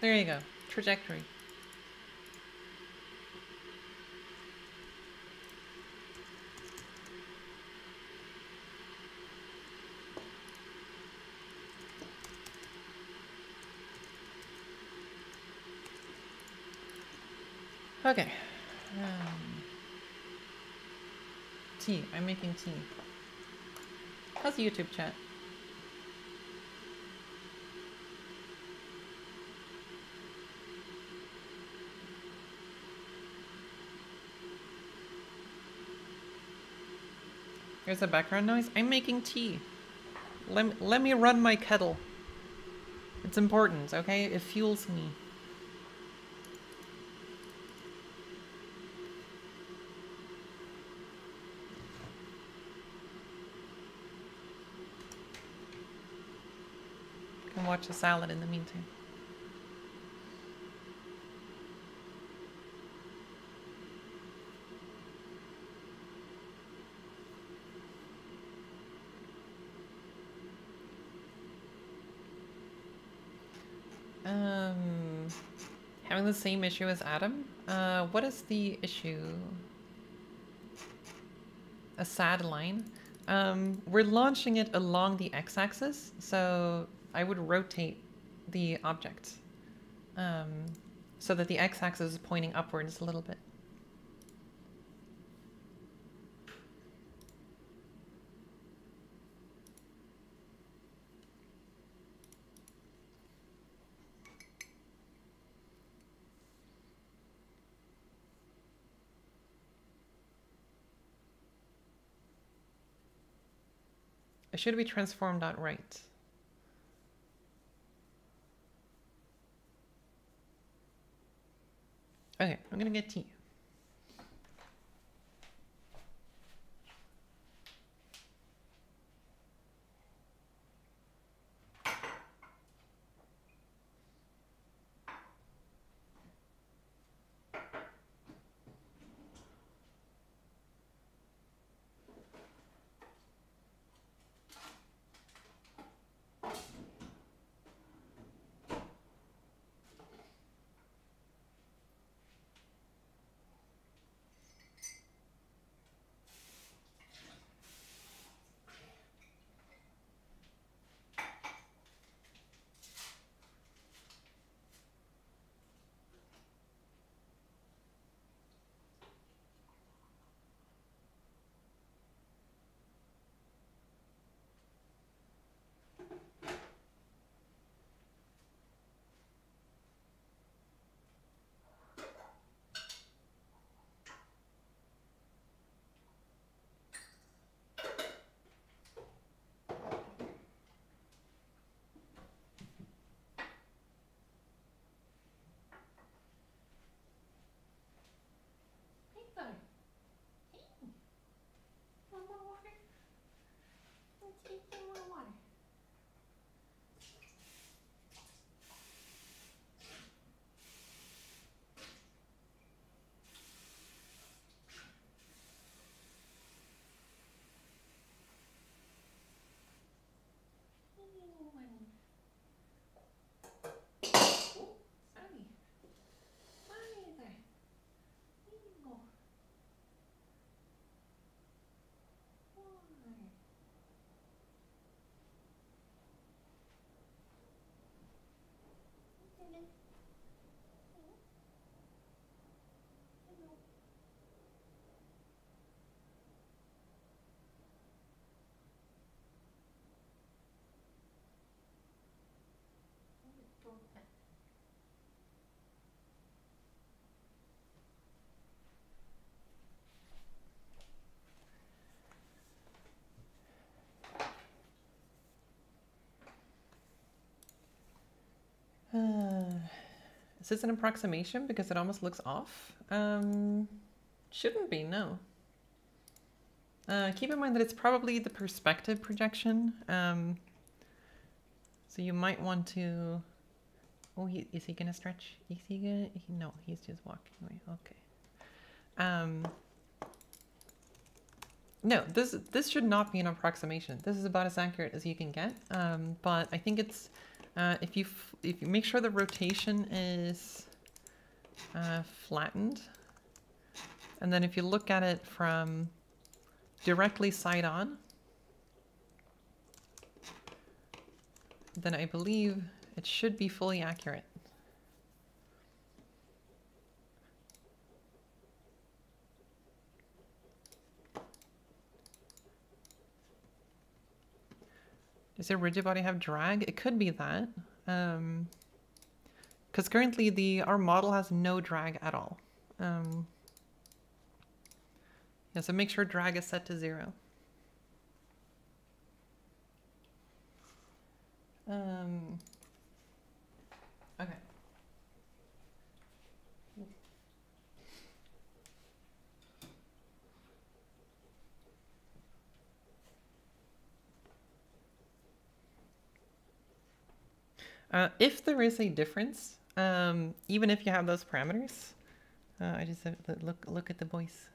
There you go, trajectory. Okay. Um, tea, I'm making tea. How's the YouTube chat? Here's the background noise. I'm making tea. Let, let me run my kettle. It's important, okay? It fuels me. I can watch a salad in the meantime. Um, having the same issue as Adam? Uh, what is the issue? A sad line. Um, we're launching it along the x-axis, so I would rotate the object um, so that the x-axis is pointing upwards a little bit. Should be transformed out right. Okay, I'm gonna get tea. Is this an approximation because it almost looks off? Um, shouldn't be, no. Uh, keep in mind that it's probably the perspective projection. Um, so you might want to... Oh, he, is he gonna stretch? Is he gonna... He, no, he's just walking away, okay. Um, no, this, this should not be an approximation. This is about as accurate as you can get, um, but I think it's... Uh, if you f if you make sure the rotation is uh, flattened, and then if you look at it from directly side on, then I believe it should be fully accurate. Does your rigid body have drag? It could be that. Um, because currently the our model has no drag at all. Um, yeah, so make sure drag is set to zero. Um, okay. Uh, if there is a difference, um, even if you have those parameters, uh, I just have to look, look at the voice.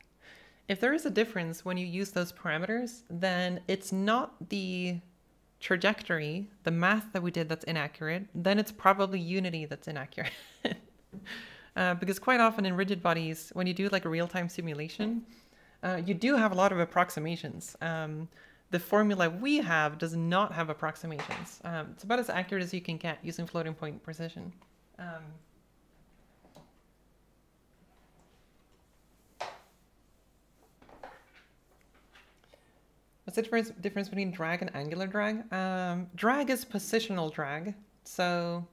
If there is a difference when you use those parameters, then it's not the trajectory, the math that we did that's inaccurate, then it's probably Unity that's inaccurate. uh, because quite often in rigid bodies, when you do like a real-time simulation, uh, you do have a lot of approximations. Um, The formula we have does not have approximations. Um, it's about as accurate as you can get using floating point precision. Um, what's the difference, difference between drag and angular drag? Um, drag is positional drag. So,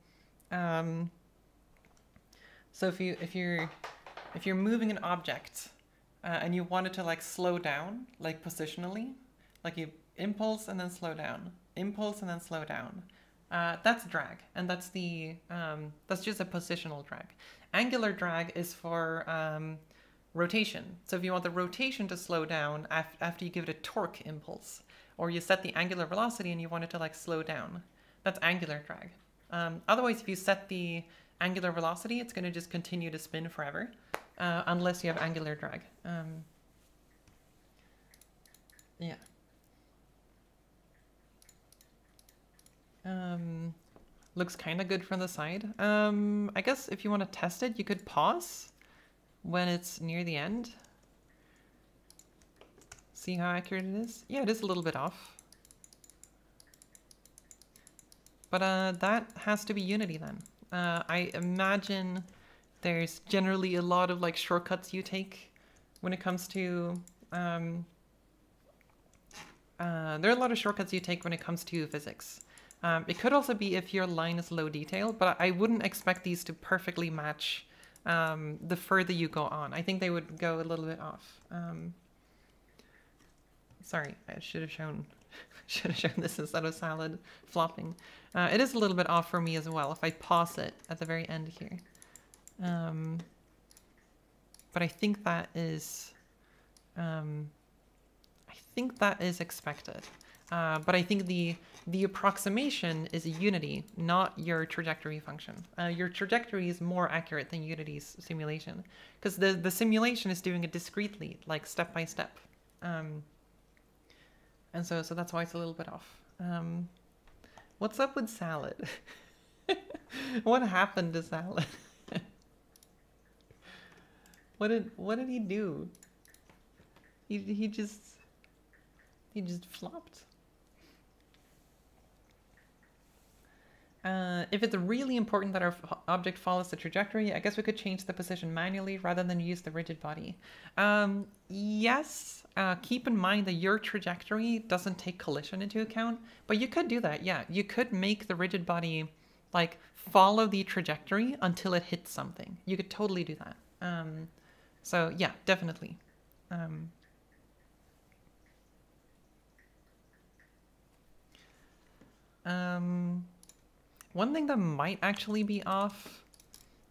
um, so if you if you're if you're moving an object uh, and you want it to like slow down, like positionally. Like you impulse and then slow down, impulse and then slow down. Uh, that's drag, and that's the um, that's just a positional drag. Angular drag is for um, rotation. So if you want the rotation to slow down af after you give it a torque impulse, or you set the angular velocity and you want it to like slow down, that's angular drag. Um, otherwise, if you set the angular velocity, it's going to just continue to spin forever, uh, unless you have angular drag. Um, yeah. Um, looks kind of good from the side. Um, I guess if you want to test it, you could pause when it's near the end. See how accurate it is. Yeah, it is a little bit off. But uh, that has to be Unity then. Uh, I imagine there's generally a lot of like shortcuts you take when it comes to... Um, uh, there are a lot of shortcuts you take when it comes to physics. Um, it could also be if your line is low detail, but I wouldn't expect these to perfectly match um, the further you go on. I think they would go a little bit off. Um, sorry, I should have shown should have shown this instead of salad flopping. Uh, it is a little bit off for me as well if I pause it at the very end here. Um, but I think that is um, I think that is expected. Uh, but I think the the approximation is Unity, not your trajectory function. Uh, your trajectory is more accurate than Unity's simulation, because the the simulation is doing it discretely, like step by step, um, and so so that's why it's a little bit off. Um, what's up with Salad? What happened to Salad? What did what did he do? He he just he just flopped. Uh, if it's really important that our object follows the trajectory, I guess we could change the position manually rather than use the rigid body. Um, yes, uh, keep in mind that your trajectory doesn't take collision into account, but you could do that, yeah. You could make the rigid body like follow the trajectory until it hits something. You could totally do that. Um, so yeah, definitely. Um, um One thing that might actually be off,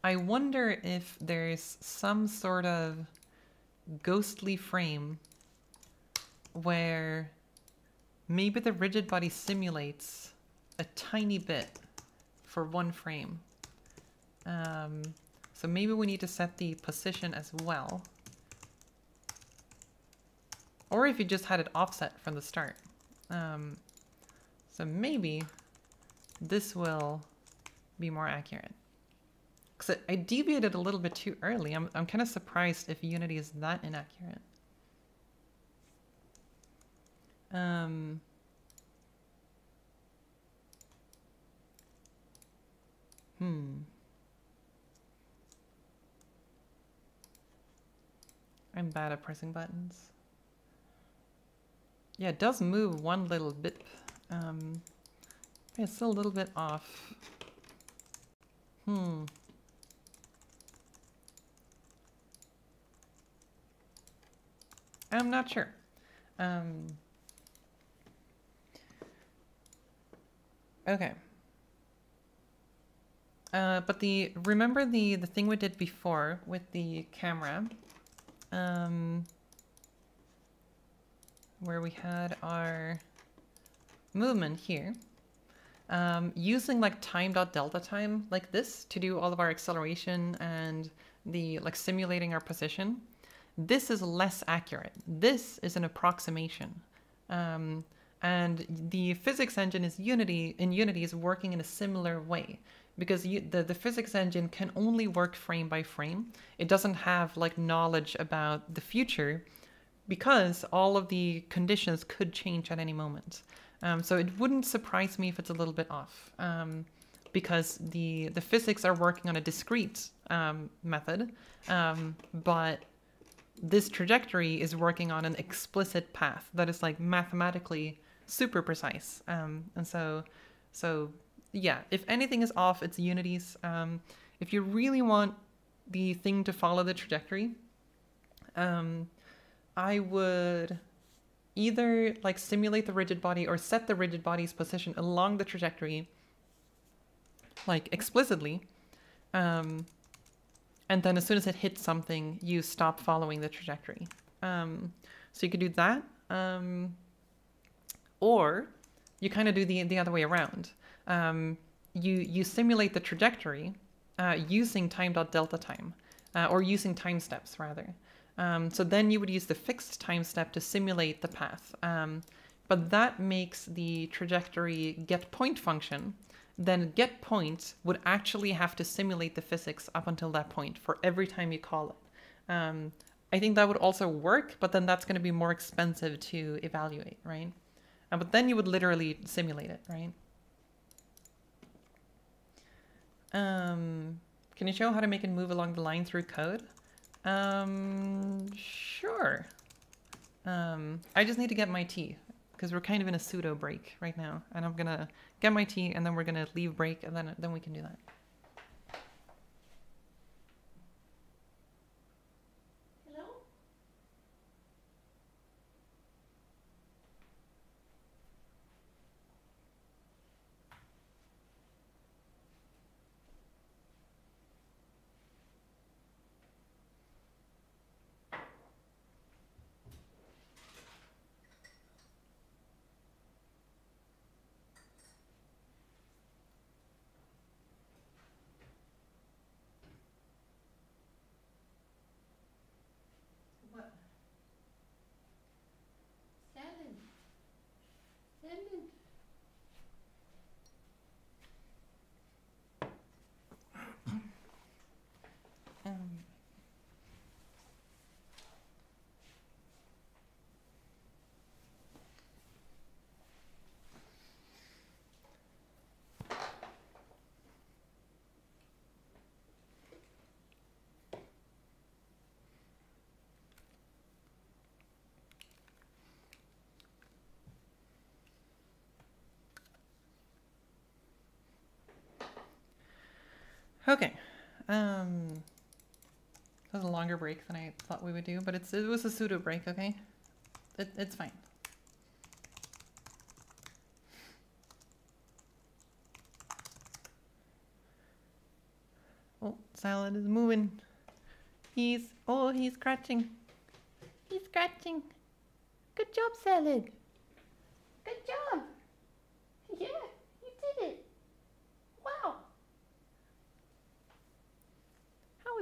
I wonder if there's some sort of ghostly frame where maybe the rigid body simulates a tiny bit for one frame. Um, so maybe we need to set the position as well. Or if you just had it offset from the start. Um, so maybe... this will be more accurate. Because I deviated a little bit too early. I'm, I'm kind of surprised if Unity is that inaccurate. Um, hmm. I'm bad at pressing buttons. Yeah, it does move one little bit. Um, It's still a little bit off. Hmm. I'm not sure. Um, okay. Uh, but the remember the the thing we did before with the camera, um, where we had our movement here, um, using like time.delta time like this to do all of our acceleration and the like simulating our position. This is less accurate. This is an approximation. Um, and the physics engine is Unity in Unity is working in a similar way. Because you, the, the physics engine can only work frame by frame. It doesn't have like knowledge about the future because all of the conditions could change at any moment. Um, so it wouldn't surprise me if it's a little bit off um, because the, the physics are working on a discrete um, method, um, but this trajectory is working on an explicit path that is like mathematically super precise. Um, and so, so, yeah, if anything is off, it's Unity's. Um, if you really want the thing to follow the trajectory, um, I would either like simulate the rigid body or set the rigid body's position along the trajectory, like explicitly. Um, and then as soon as it hits something, you stop following the trajectory. Um, so you could do that. Um, or you kind of do the, the other way around. Um, you, you simulate the trajectory uh, using time.delta time, uh, or using time steps, rather. Um, so then you would use the fixed time step to simulate the path. Um, but that makes the trajectory get point function. Then get point would actually have to simulate the physics up until that point for every time you call it. Um, I think that would also work, but then that's going to be more expensive to evaluate, right? Uh, but then you would literally simulate it, right? Um, can you show how to make it move along the line through code? Um, sure. Um, I just need to get my tea because we're kind of in a pseudo break right now, and I'm gonna get my tea and then we're gonna leave break and then, then we can do that. Okay, um, that was a longer break than I thought we would do, but it's, it was a pseudo break, okay? It, it's fine. Oh, Salad is moving. He's, oh, he's scratching. He's scratching. Good job, Salad. Good job. Yeah.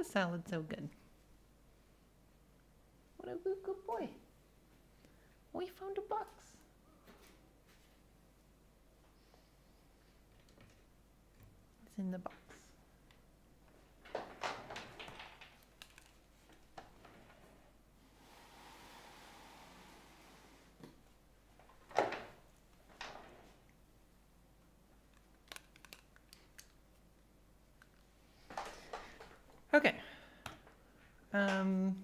Is Salad so good? What a good, good boy. We found a box. It's in the box. Okay, um,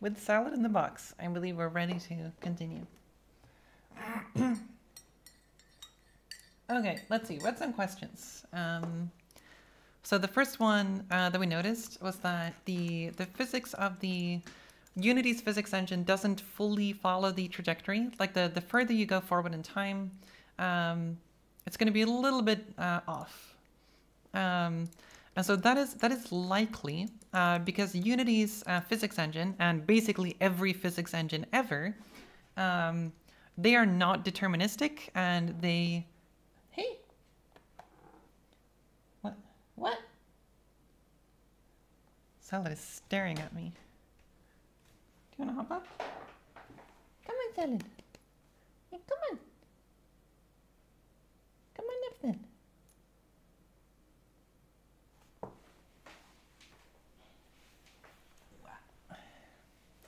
with Salad in the box, I believe we're ready to continue. Okay, let's see, what's some questions? Um, so the first one uh, that we noticed was that the, the physics of the Unity's physics engine doesn't fully follow the trajectory. Like the, the further you go forward in time, um, it's going to be a little bit uh, off. Um, and so that is that is likely uh, because Unity's uh, physics engine, and basically every physics engine ever, um, they are not deterministic, and they... Hey! What? What? Salad is staring at me. Do you want to hop up? Come on, Salad. Hey, come on. Come on up then.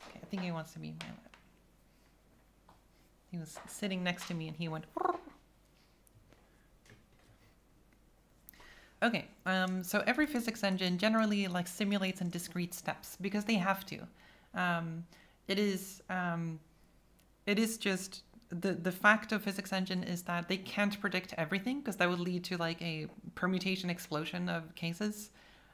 Okay, I think he wants to be in my lap. He was sitting next to me and he went... Okay, um, so every physics engine generally like simulates in discrete steps because they have to. Um, it is um, it is just the the fact of physics engine is that they can't predict everything because that would lead to like a permutation explosion of cases,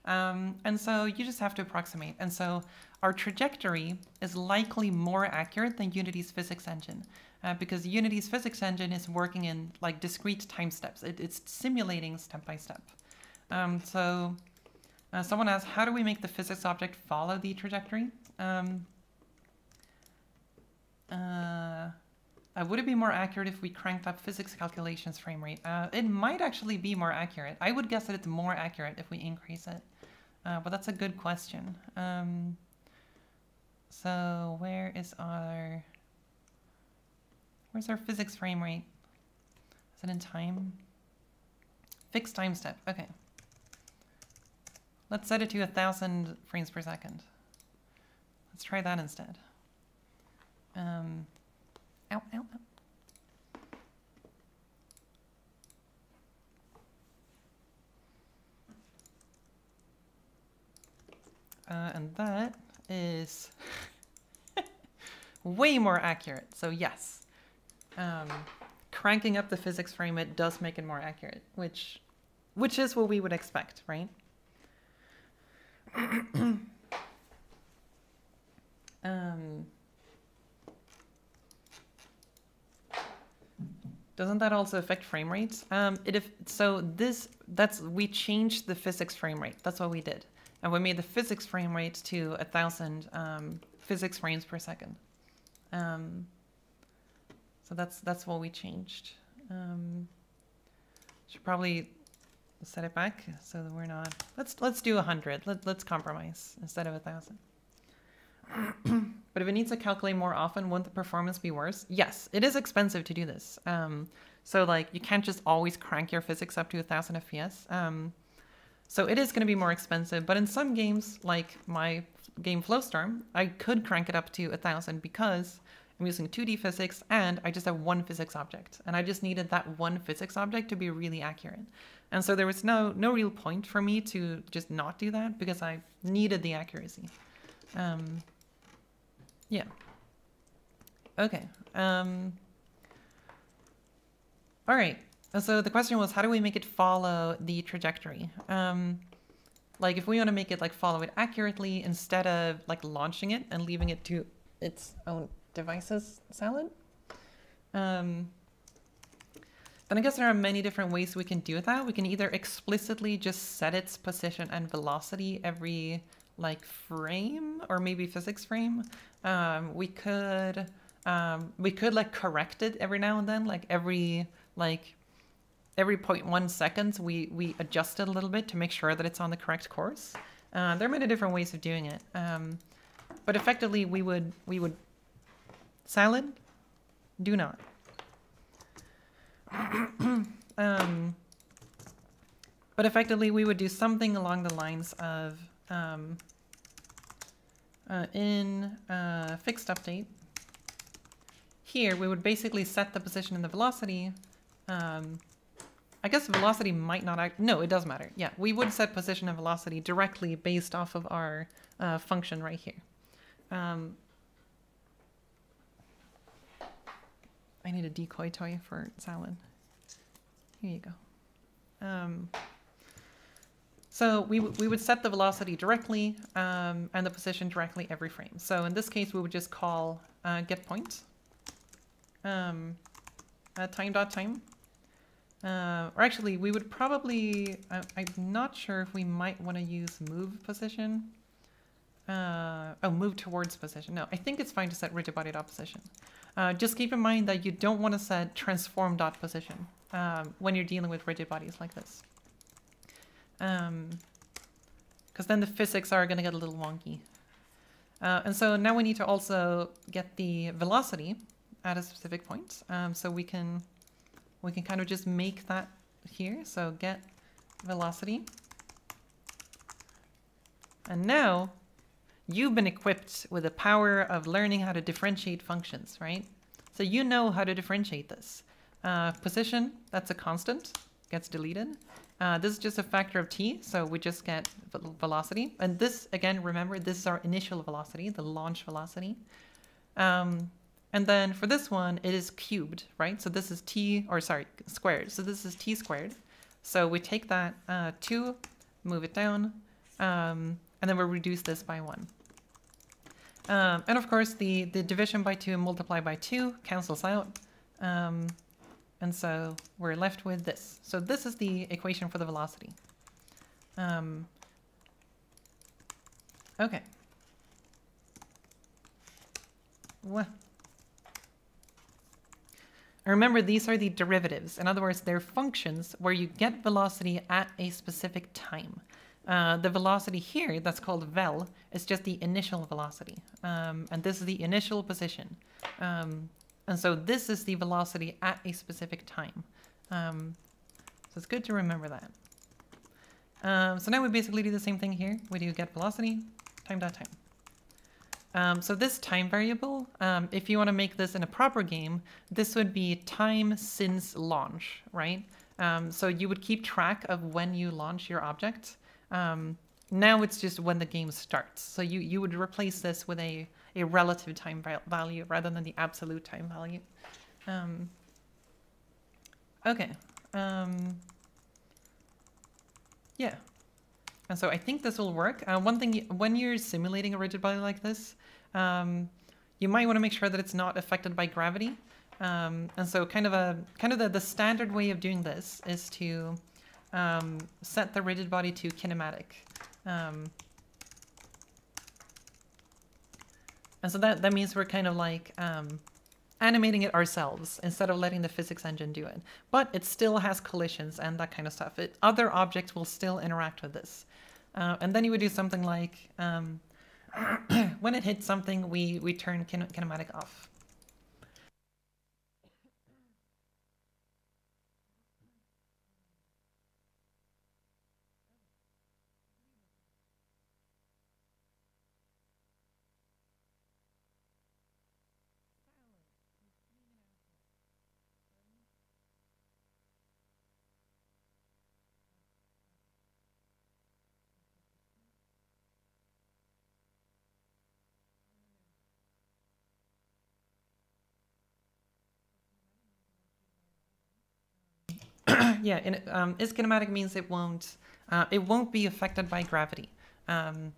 um, and so you just have to approximate. And so our trajectory is likely more accurate than Unity's physics engine uh, because Unity's physics engine is working in like discrete time steps. It, it's simulating step by step. Um, so uh, someone asked, how do we make the physics object follow the trajectory? Um, uh, uh, would it be more accurate if we cranked up physics calculations frame rate? Uh, it might actually be more accurate. I would guess that it's more accurate if we increase it. Uh, but that's a good question. Um, so where is our, where's our physics frame rate? Is it in time? Fixed time step, okay. Let's set it to one thousand frames per second. Let's try that instead. Um, ow, ow, ow. Uh, and that is way more accurate. So yes, um, cranking up the physics frame, it does make it more accurate, which, which is what we would expect, right? Um, doesn't that also affect frame rates? Um, it if so this that's we changed the physics frame rate. That's what we did, and we made the physics frame rate to a thousand um, physics frames per second. Um, so that's that's what we changed. Um, should probably set it back so that we're not. Let's let's do a hundred. Let let's compromise instead of a thousand. But if it needs to calculate more often, won't the performance be worse? Yes, it is expensive to do this. Um, so like you can't just always crank your physics up to one thousand F P S. Um, so it is going to be more expensive. But in some games, like my game Flowstorm, I could crank it up to one thousand because I'm using two D physics and I just have one physics object. And I just needed that one physics object to be really accurate. And so there was no, no real point for me to just not do that because I needed the accuracy. Um, yeah. Okay. Um, all right. So the question was, how do we make it follow the trajectory? Um, like if we want to make it like follow it accurately instead of like launching it and leaving it to its own devices, Salad. Um, then I guess there are many different ways we can do that. We can either explicitly just set its position and velocity every like frame or maybe physics frame. Um, we could um, we could like correct it every now and then, like every like every zero point one seconds we we adjust it a little bit to make sure that it's on the correct course. Uh, there are many different ways of doing it, um, but effectively we would we would Salad, do not. um, but effectively we would do something along the lines of. Um, uh, in uh, fixed update, here we would basically set the position and the velocity. Um, I guess velocity might not act. No, it does matter. Yeah, we would set position and velocity directly based off of our uh, function right here. Um, I need a decoy toy for Salad. Here you go. Um, So we, we would set the velocity directly um, and the position directly every frame. So in this case, we would just call uh, get point, um, uh, time dot time, Uh, or actually, we would probably... I, I'm not sure if we might want to use move position. Uh, oh, move towards position. No, I think it's fine to set rigid body dot position. Uh, just keep in mind that you don't want to set transform dot position um, when you're dealing with rigid bodies like this. Because um, then the physics are going to get a little wonky. Uh, and so now we need to also get the velocity at a specific point. Um, so we can... We can kind of just make that here. So get velocity. And now you've been equipped with the power of learning how to differentiate functions, right? So you know how to differentiate this. Uh, position, that's a constant, gets deleted. Uh, this is just a factor of t, so we just get velocity. And this, again, remember, this is our initial velocity, the launch velocity. Um, And then for this one, it is cubed, right? So this is t, or sorry, squared. So this is t squared. So we take that uh, two, move it down, um, and then we'll reduce this by one. Um, and of course, the, the division by two and multiply by two cancels out. Um, and so we're left with this. So this is the equation for the velocity. Um, okay. What? Remember, these are the derivatives. In other words, they're functions where you get velocity at a specific time. Uh, the velocity here, that's called vel, is just the initial velocity. Um, and this is the initial position. Um, and so this is the velocity at a specific time. Um, so it's good to remember that. Um, so now we basically do the same thing here. We do get velocity, time dot time. Um, so this time variable, um, if you want to make this in a proper game, this would be time since launch, right? Um, so you would keep track of when you launch your object. Um, now it's just when the game starts. So you, you would replace this with a, a relative time value rather than the absolute time value. Um, okay. Um, yeah. And so I think this will work. Uh, one thing, when you're simulating a rigid body like this, um, you might want to make sure that it's not affected by gravity. Um, and so kind of a kind of the, the standard way of doing this is to um, set the rigid body to kinematic. Um, and so that, that means we're kind of like um, animating it ourselves instead of letting the physics engine do it. But it still has collisions and that kind of stuff. It, other objects will still interact with this. Uh, and then you would do something like, um, when it hits something, we, we turn kin kinematic off. Yeah, and, um, is kinematic means it won't uh, it won't be affected by gravity. Um,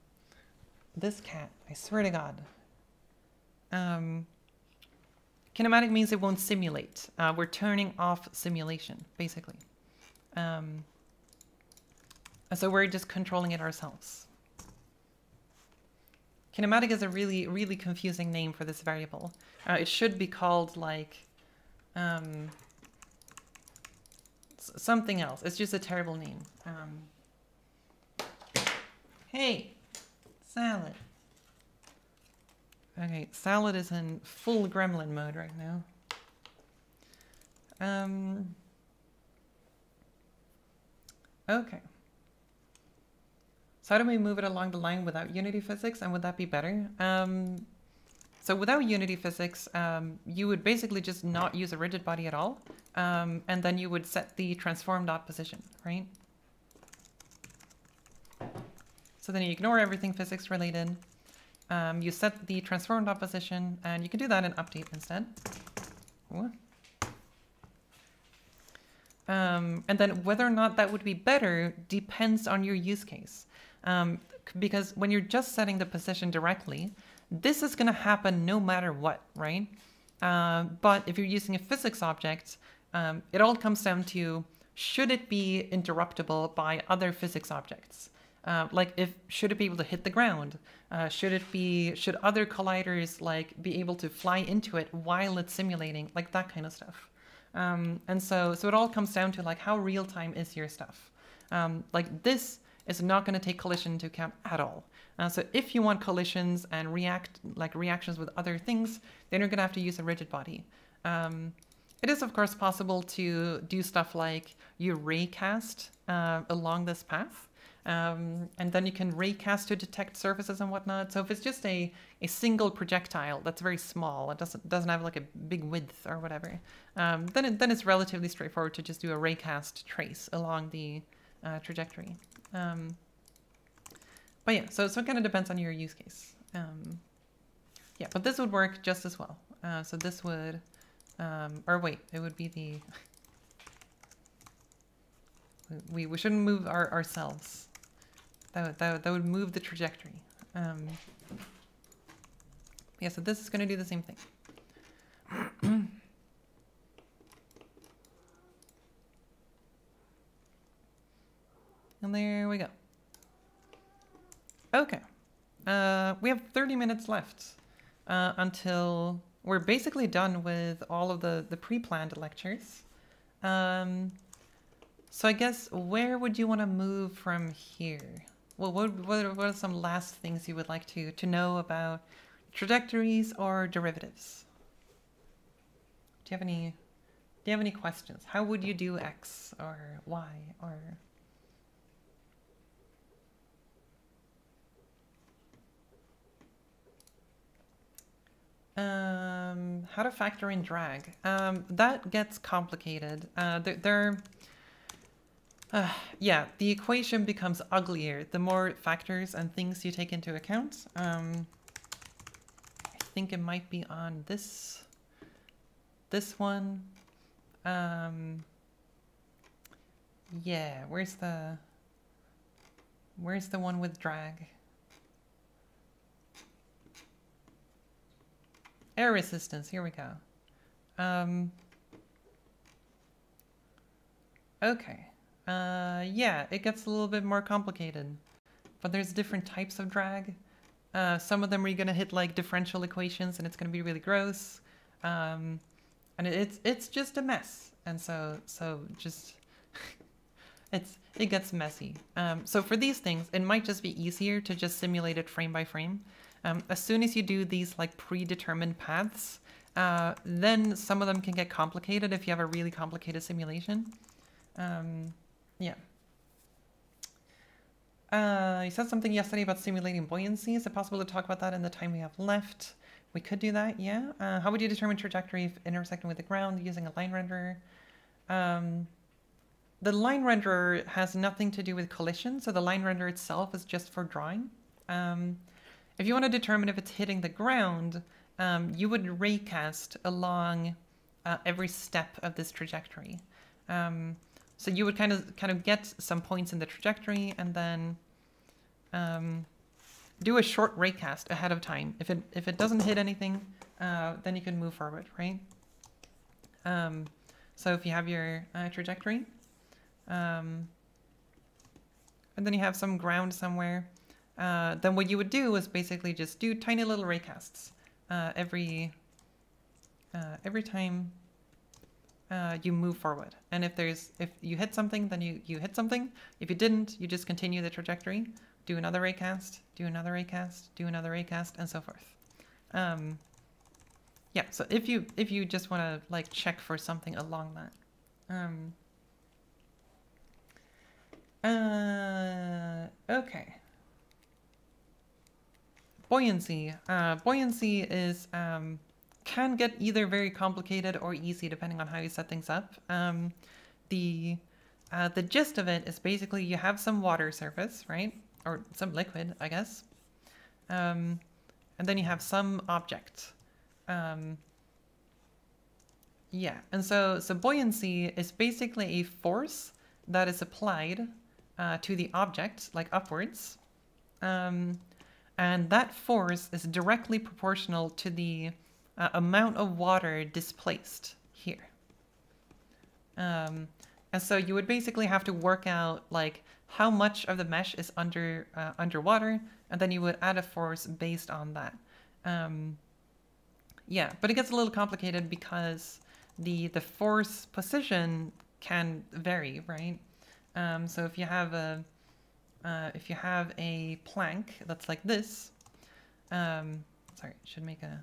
this cat, I swear to God. Um, kinematic means it won't simulate. Uh, we're turning off simulation, basically. Um, so we're just controlling it ourselves. Kinematic is a really, really confusing name for this variable. Uh, it should be called like... Um, something else. It's just a terrible name. Um, hey, Salad. Okay, Salad is in full gremlin mode right now. Um, okay. So how do we move it along the line without Unity physics, and would that be better? Um, So without Unity physics, um, you would basically just not use a rigid body at all, um, and then you would set the transform dot position, right? So then you ignore everything physics related. Um, you set the transform dot position, and you can do that in update instead. Um, and then whether or not that would be better depends on your use case, um, because when you're just setting the position directly, this is going to happen no matter what, right? Uh, but if you're using a physics object, um, it all comes down to should it be interruptible by other physics objects? Uh, like, if should it be able to hit the ground? Uh, should it be? Should other colliders like be able to fly into it while it's simulating? Like that kind of stuff. Um, and so, so it all comes down to like how real time is your stuff. Um, like this is not going to take collision into account at all. Uh, so if you want collisions and react like reactions with other things, then you're going to have to use a rigid body. Um, It is, of course, possible to do stuff like you raycast uh, along this path, um, and then you can raycast to detect surfaces and whatnot. So if it's just a, a single projectile that's very small, it doesn't doesn't have like a big width or whatever, um, then it, then it's relatively straightforward to just do a raycast trace along the uh, trajectory. Um, but yeah, so so it kind of depends on your use case. Um, yeah, but this would work just as well. Uh, so this would. Um, or wait, it would be the... We, we shouldn't move our, ourselves. That would, that, would, that would move the trajectory. Um, yeah, so this is going to do the same thing. And there we go. Okay. Uh, we have thirty minutes left uh, until... We're basically done with all of the, the pre-planned lectures. Um, so I guess, where would you want to move from here? Well, what, what, what are some last things you would like to, to know about trajectories or derivatives? Do you have any, do you have any questions? How would you do X or Y or... Um, how to factor in drag. Um, that gets complicated. Uh, they're, they're uh, yeah, the equation becomes uglier the more factors and things you take into account. Um, I think it might be on this, this one. Um, yeah, where's the, where's the one with drag? Air resistance, here we go. Um, okay. Uh, yeah, it gets a little bit more complicated. But there's different types of drag. Uh, some of them are going to hit like differential equations and it's going to be really gross. Um, and it, it's it's just a mess. And so, so just... it's it gets messy. Um, so for these things, it might just be easier to just simulate it frame by frame. Um, as soon as you do these like predetermined paths, uh, then some of them can get complicated if you have a really complicated simulation. Um, yeah. Uh, you said something yesterday about simulating buoyancy. Is it possible to talk about that in the time we have left? We could do that, yeah. Uh, how would you determine trajectory if intersecting with the ground using a line renderer? Um, the line renderer has nothing to do with collision, so the line renderer itself is just for drawing. Um, If you want to determine if it's hitting the ground, um, you would raycast along uh, every step of this trajectory. Um, so you would kind of kind of get some points in the trajectory and then um, do a short raycast ahead of time. If it if it doesn't hit anything, uh, then you can move forward, right? Um, so if you have your uh, trajectory, um, and then you have some ground somewhere. Uh, then what you would do is basically just do tiny little raycasts uh, every uh, every time uh, you move forward. And if there's if you hit something, then you you hit something. If you didn't, you just continue the trajectory, do another raycast, do another raycast, do another raycast, and so forth. Um, yeah. So if you if you just want to like check for something along that. Um, uh, okay. Buoyancy. Uh, buoyancy is um, can get either very complicated or easy depending on how you set things up. Um, the uh, the gist of it is basically you have some water surface, right, or some liquid, I guess, um, and then you have some object. Um, yeah, and so so buoyancy is basically a force that is applied uh, to the object, like upwards. Um, And that force is directly proportional to the uh, amount of water displaced here. Um, And so you would basically have to work out like how much of the mesh is under uh, underwater, and then you would add a force based on that. Um, yeah, but it gets a little complicated because the the force position can vary, right? Um, so if you have a uh, if you have a plank that's like this, um, sorry, should make a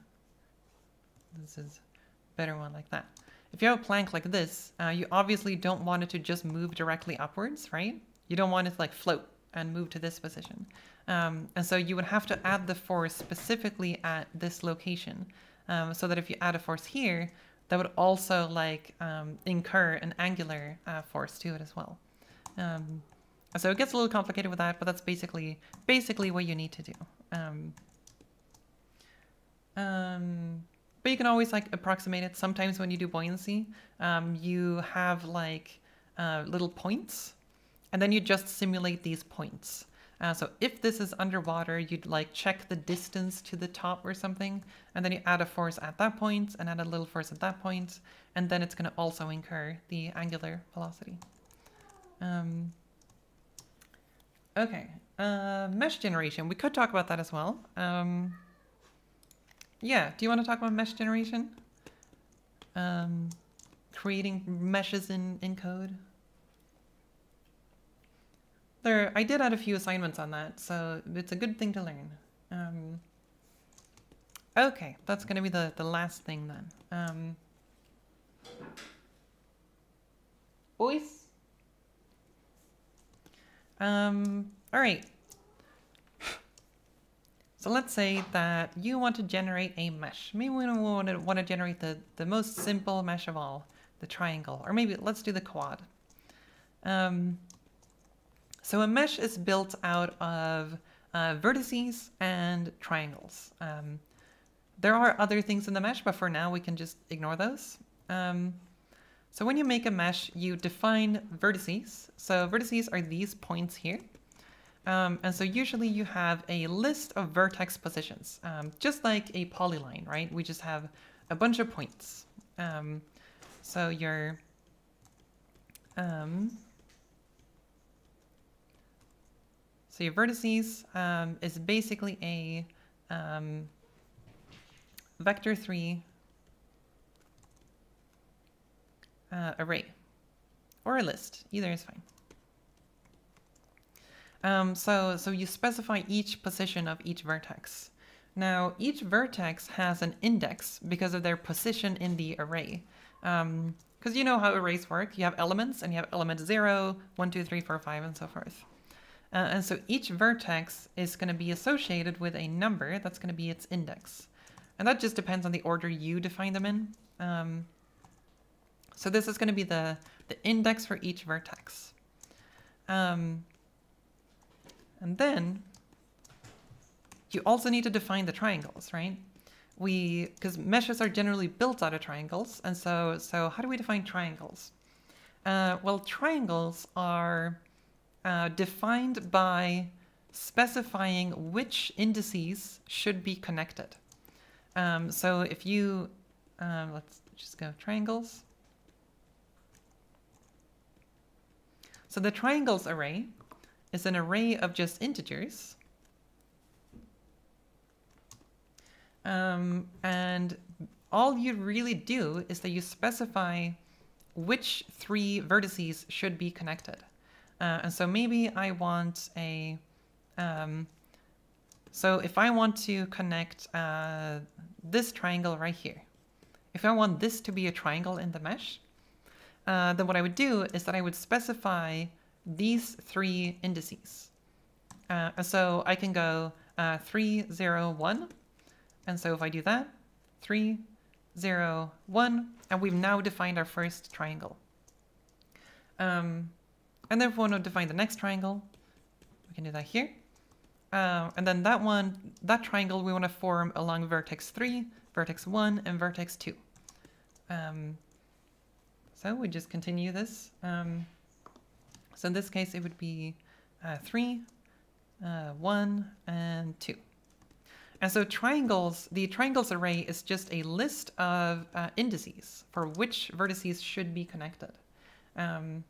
this is a better one like that. If you have a plank like this, uh, you obviously don't want it to just move directly upwards, right? You don't want it to like float and move to this position. Um, and so you would have to add the force specifically at this location, um, so that if you add a force here, that would also like um, incur an angular uh, force to it as well. Um, so it gets a little complicated with that, but that's basically basically what you need to do. Um, um, But you can always like approximate it. Sometimes when you do buoyancy, um, you have like uh, little points, and then you just simulate these points. Uh, so if this is underwater, you'd like check the distance to the top or something, and then you add a force at that point and add a little force at that point, and then it's going to also incur the angular velocity. Um, okay, uh, mesh generation. We could talk about that as well. Um, Yeah, do you want to talk about mesh generation? Um, creating meshes in, in code? There, I did add a few assignments on that, so it's a good thing to learn. Um, okay, that's going to be the, the last thing then. Um, boys? Um, all right. So let's say that you want to generate a mesh. Maybe we don't want to, want to generate the, the most simple mesh of all, the triangle, or maybe let's do the quad. Um, so a mesh is built out of uh, vertices and triangles. Um, there are other things in the mesh, but for now we can just ignore those. Um, so when you make a mesh, you define vertices. So vertices are these points here. Um, and so usually you have a list of vertex positions, um, just like a polyline, right? We just have a bunch of points. Um, so your, um, so your vertices um, is basically a um, vector three uh, array or a list. Either is fine. Um, so, so you specify each position of each vertex. Now, each vertex has an index because of their position in the array. Because um, you know how arrays work. You have elements, and you have element zero, one, two, three, four, five, and so forth. Uh, and so each vertex is going to be associated with a number that's going to be its index. And that just depends on the order you define them in. Um, so this is going to be the, the index for each vertex. Um, And then you also need to define the triangles, right? We, because meshes are generally built out of triangles. And so, so how do we define triangles? Uh, well, triangles are uh, defined by specifying which indices should be connected. Um, so if you, um, let's just go triangles. So the triangles array is an array of just integers. Um, and all you really do is that you specify which three vertices should be connected. Uh, and so maybe I want a, um, so if I want to connect uh, this triangle right here, if I want this to be a triangle in the mesh, uh, then what I would do is that I would specify these three indices. Uh, so I can go uh, three, zero, one. And so if I do that, three, zero, one, and we've now defined our first triangle. Um, and then if we want to define the next triangle, we can do that here. Uh, and then that one, that triangle we want to form along vertex three, vertex one, and vertex two. Um, so we just continue this. Um, So in this case, it would be uh, three, uh, one, and two. And so triangles, the triangles array is just a list of uh, indices for which vertices should be connected. Um,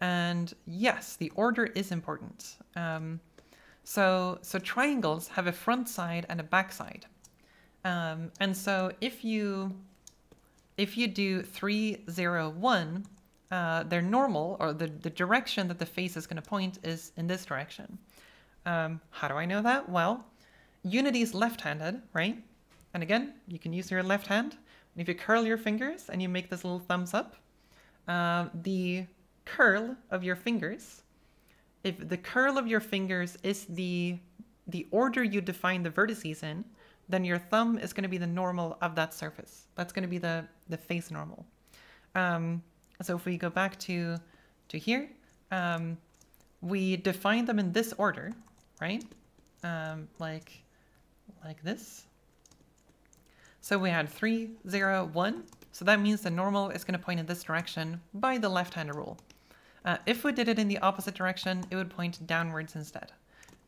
And yes, the order is important. Um, so, so triangles have a front side and a back side. Um, and so if you, if you do three, zero, one, uh, they're normal, or the, the direction that the face is going to point is in this direction. Um, how do I know that? Well, Unity is left-handed, right? And again, you can use your left hand. And if you curl your fingers and you make this little thumbs up, uh, the curl of your fingers, if the curl of your fingers is the, the order you define the vertices in, then your thumb is going to be the normal of that surface. That's going to be the, the face normal. Um, so if we go back to, to here, um, we define them in this order, right? Um, like, like this. So we had three, zero, one. So that means the normal is going to point in this direction by the left-handed rule. Uh, if we did it in the opposite direction, it would point downwards instead.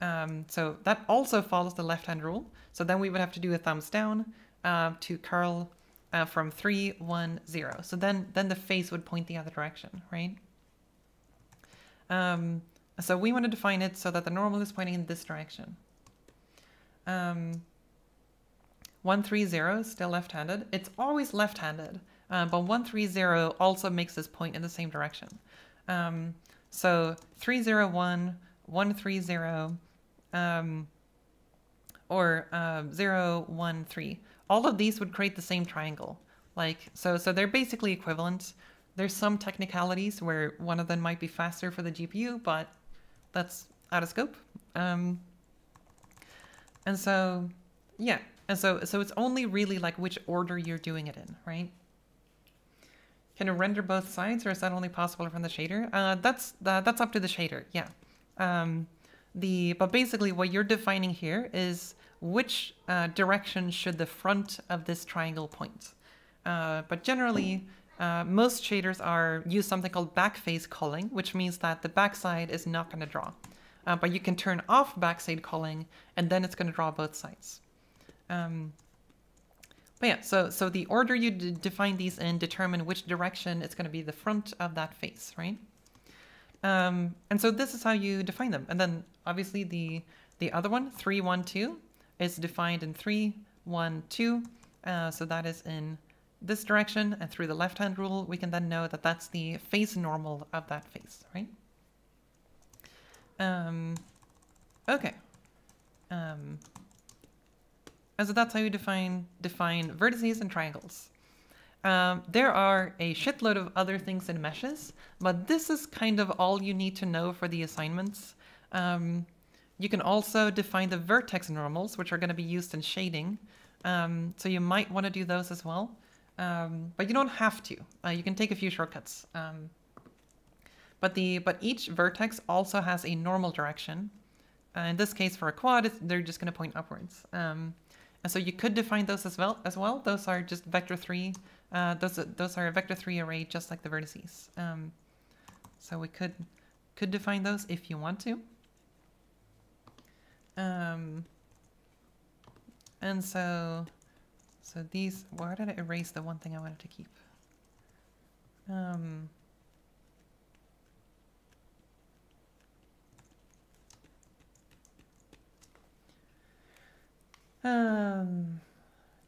Um, so that also follows the left-hand rule. So then we would have to do a thumbs down uh, to curl uh, from three, one, zero. So then, then the face would point the other direction, right? Um, so we want to define it so that the normal is pointing in this direction. Um, one, three, zero, still left-handed. It's always left-handed, uh, but one, three, zero also makes this point in the same direction. Um, so three, zero, one, one, three, zero. Um, or uh, zero, one, three. All of these would create the same triangle. Like so, so they're basically equivalent. There's some technicalities where one of them might be faster for the G P U, but that's out of scope. Um, and so, yeah, and so so it's only really like which order you're doing it in, right? Can you render both sides, or is that only possible from the shader? Uh, that's uh, that's up to the shader. Yeah. Um, The, but basically what you're defining here is which uh, direction should the front of this triangle point. Uh, but generally, uh, most shaders are use something called backface culling, which means that the backside is not going to draw. Uh, but you can turn off backside culling, and then it's going to draw both sides. Um, but yeah, so, so the order you d define these in determine which direction it's going to be the front of that face, right? Um, and so this is how you define them. And then obviously the the other one, three, one, two, is defined in three, one, two. Uh, so that is in this direction, and through the left-hand rule, we can then know that that's the face normal of that face, right? Um, okay. Um, and so that's how you define define vertices and triangles. Um, there are a shitload of other things in meshes, but this is kind of all you need to know for the assignments. Um, you can also define the vertex normals, which are going to be used in shading. Um, so you might want to do those as well, um, but you don't have to. Uh, you can take a few shortcuts. Um, but the but each vertex also has a normal direction. Uh, in this case, for a quad, it's, they're just going to point upwards. Um, and so you could define those as well. As well, those are just vector three. Uh, those, those are a vector three array, just like the vertices. Um, so we could could define those if you want to. Um, and so, so these, why did I erase the one thing I wanted to keep? Um, um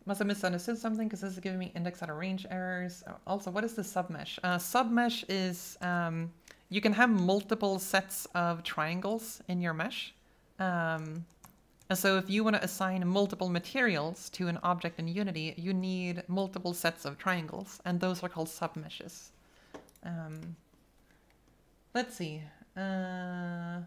Must have misunderstood something, because this is giving me index out of range errors. Also, what is the submesh? Uh, submesh is, um, you can have multiple sets of triangles in your mesh. Um, and so if you want to assign multiple materials to an object in Unity, you need multiple sets of triangles, and those are called submeshes. Um, let's see. Uh...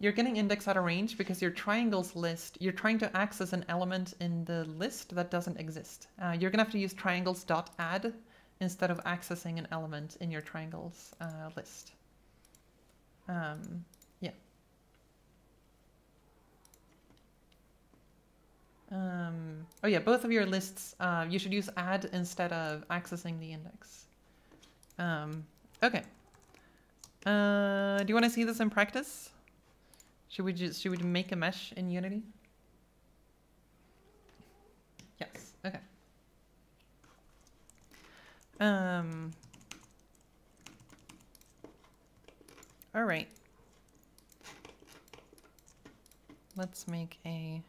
You're getting index out of range because your triangles list, you're trying to access an element in the list that doesn't exist. Uh, you're going to have to use triangles.add instead of accessing an element in your triangles uh, list. Um, yeah. Um, oh yeah, both of your lists, uh, you should use add instead of accessing the index. Um, okay. Uh, do you want to see this in practice? Should we just, should we make a mesh in Unity? Yes. Okay. Um, All right. Let's make a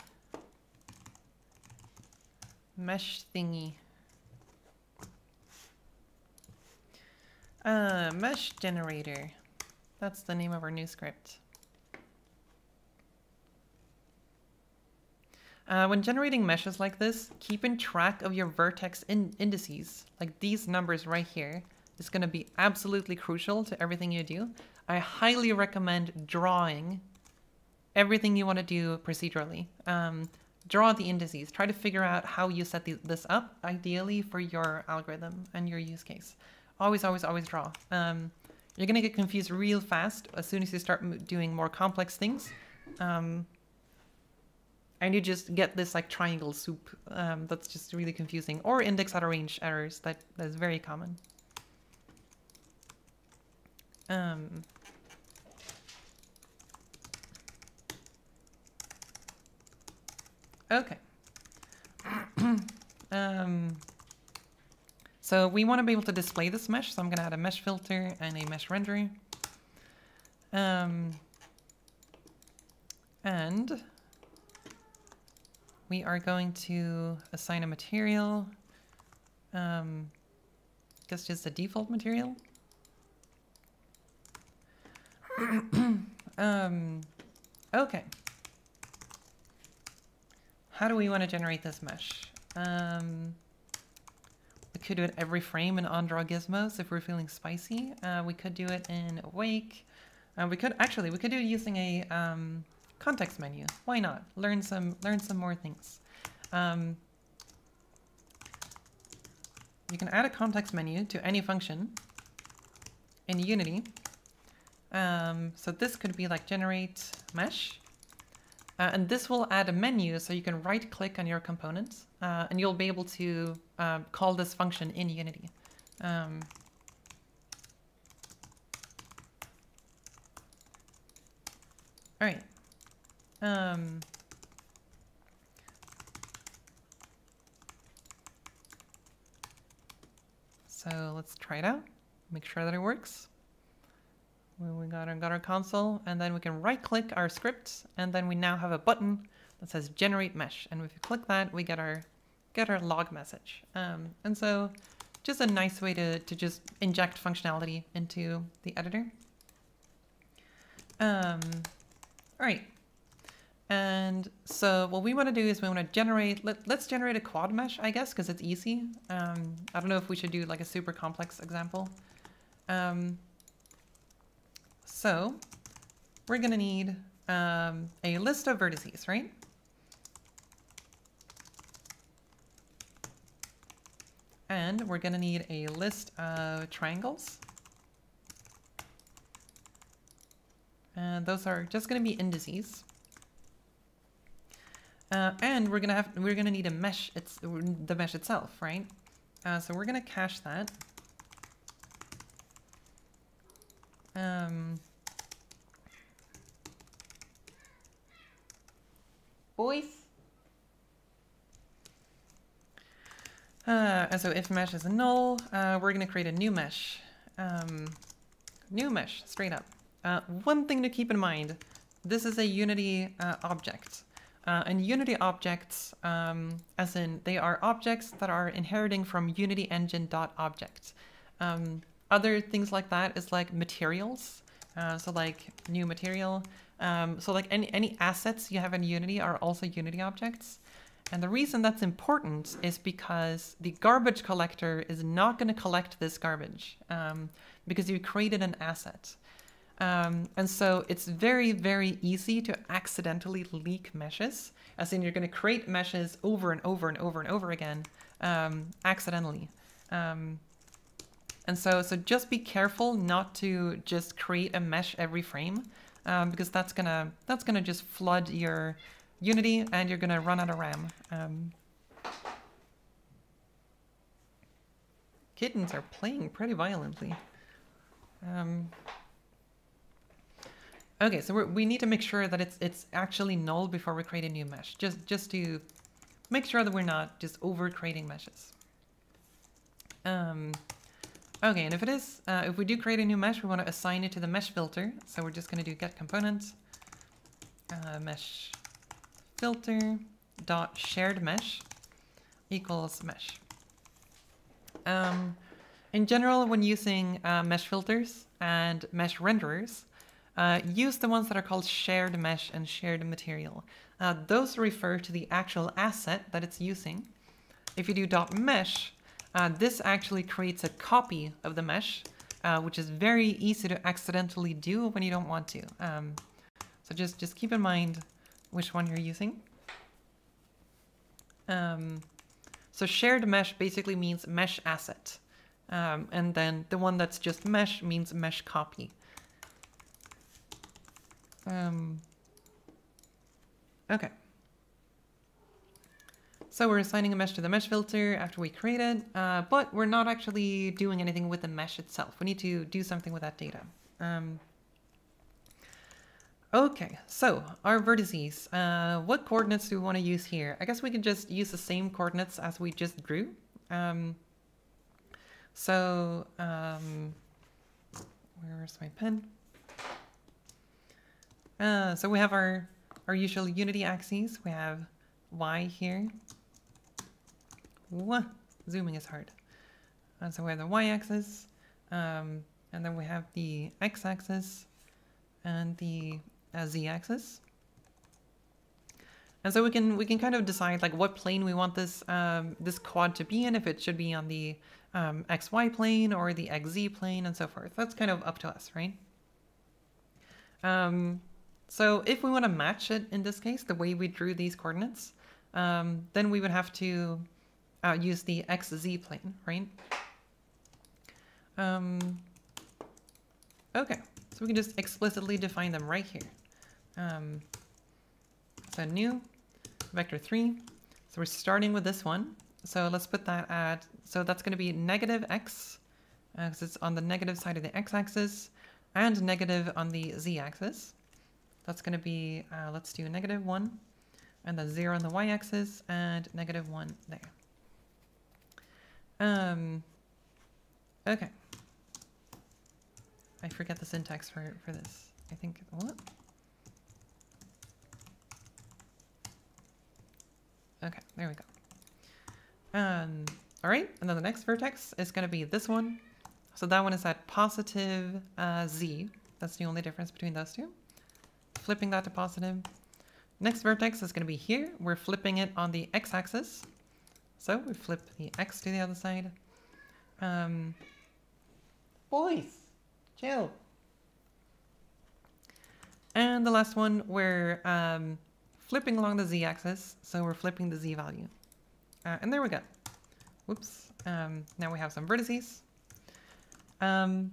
mesh thingy. Uh, mesh generator. That's the name of our new script. Uh, when generating meshes like this, keeping track of your vertex in indices, like these numbers right here, is going to be absolutely crucial to everything you do. I highly recommend drawing everything you want to do procedurally. Um, draw the indices. Try to figure out how you set the, this up, ideally for your algorithm and your use case. Always, always, always draw. Um, you're going to get confused real fast as soon as you start doing more complex things. Um, and you just get this like triangle soup um, that's just really confusing. Or index out of range errors. That, that is very common. Um... Okay. um, so we want to be able to display this mesh, so I'm going to add a mesh filter and a mesh renderer. Um, and we are going to assign a material. Um, I guess just the default material. um, okay. How do we want to generate this mesh? Um, we could do it every frame in OnDraw Gizmos if we're feeling spicy. Uh, we could do it in Awake. Uh, we could actually we could do it using a um, context menu. Why not? Learn some learn some more things. Um, you can add a context menu to any function in Unity. Um, so this could be like generate mesh. Uh, and this will add a menu, so you can right-click on your components, uh, and you'll be able to uh, call this function in Unity. Um, all right. Um, so let's try it out. Make sure that it works. We got our, got our console, and then we can right-click our script, and then we now have a button that says Generate Mesh. And if you click that, we get our get our log message. Um, and so just a nice way to, to just inject functionality into the editor. Um, all right. And so what we want to do is we want to generate, let, let's generate a quad mesh, I guess, because it's easy. Um, I don't know if we should do like a super complex example. Um, So we're going to need um, a list of vertices, right? And we're going to need a list of triangles. And those are just going to be indices. Uh, and we're going to have we're going to need a mesh. It's the mesh itself, right? Uh, so we're going to cache that. Um, boys. Uh, and so if mesh is a null, uh, we're going to create a new mesh. Um, new mesh, straight up. Uh, one thing to keep in mind, this is a Unity uh, object. Uh, and Unity objects, um, as in they are objects that are inheriting from Unity engine.object. Um, Other things like that is like materials, uh, so like new material. Um, so like any, any assets you have in Unity are also Unity objects. And the reason that's important is because the garbage collector is not going to collect this garbage um, because you created an asset. Um, and so it's very, very easy to accidentally leak meshes, as in you're going to create meshes over and over and over and over again um, accidentally. Um, And so, so just be careful not to just create a mesh every frame, um, because that's gonna that's gonna just flood your Unity, and you're gonna run out of RAM. Um, kittens are playing pretty violently. Um, okay, so we're, we need to make sure that it's it's actually null before we create a new mesh, just just to make sure that we're not just over creating meshes. Um, Okay, and if it is, uh, if we do create a new mesh, we want to assign it to the mesh filter. So we're just going to do get component, uh, mesh filter dot shared mesh equals mesh. Um, in general, when using uh, mesh filters and mesh renderers, uh, use the ones that are called shared mesh and shared material. Uh, those refer to the actual asset that it's using. If you do dot mesh, uh, this actually creates a copy of the mesh, uh, which is very easy to accidentally do when you don't want to. Um, so just, just keep in mind which one you're using. Um, so shared mesh basically means mesh asset. Um, and then the one that's just mesh means mesh copy. Um, okay. So we're assigning a mesh to the mesh filter after we create it, uh, but we're not actually doing anything with the mesh itself. We need to do something with that data. Um, okay, so our vertices, uh, what coordinates do we want to use here? I guess we can just use the same coordinates as we just drew. Um, so um, where's my pen? Uh, so we have our, our usual Unity axes. We have Y here. Whoa, zooming is hard. And so we have the y-axis, um, and then we have the x-axis and the uh, z-axis. And so we can we can kind of decide like what plane we want this um, this quad to be in. If it should be on the um, xy plane or the xz plane and so forth. That's kind of up to us, right? Um, so if we want to match it in this case, the way we drew these coordinates. Um, then we would have to uh, use the X Z plane, right? Um, okay, so we can just explicitly define them right here. Um, so new vector three. So we're starting with this one. So let's put that at, so that's going to be negative X, because uh, it's on the negative side of the X-axis, and negative on the Z-axis. That's going to be, uh, let's do negative one. And then zero on the y-axis and negative one there. Um, okay. I forget the syntax for, for this. I think, what? Okay, there we go. Um, all right, and then the next vertex is going to be this one. So that one is at positive uh, z. That's the only difference between those two. Flipping that to positive. Next vertex is going to be here. We're flipping it on the x-axis. So we flip the x to the other side. Um, boys, chill. And the last one, we're um, flipping along the z-axis. So we're flipping the z-value. Uh, and there we go. Whoops. Um, now we have some vertices. Um,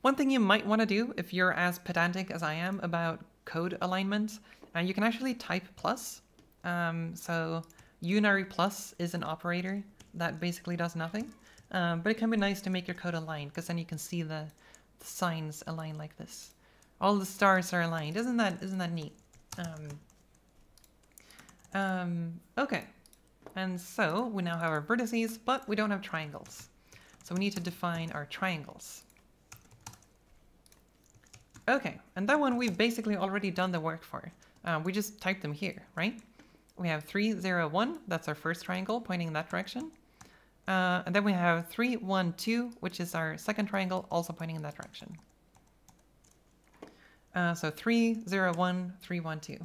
one thing you might want to do if you're as pedantic as I am about code alignment, and uh, you can actually type plus. Um, so unary plus is an operator that basically does nothing, um, but it can be nice to make your code aligned because then you can see the, the signs align like this. All the stars are aligned. Isn't that isn't that neat? Um, um, okay, and so we now have our vertices, but we don't have triangles. So we need to define our triangles. Okay, and that one we've basically already done the work for. Uh, we just typed them here, right? We have three, zero, one. That's our first triangle pointing in that direction. Uh, and then we have three, one, two, which is our second triangle also pointing in that direction. Uh, so three, zero, one, three, one, two.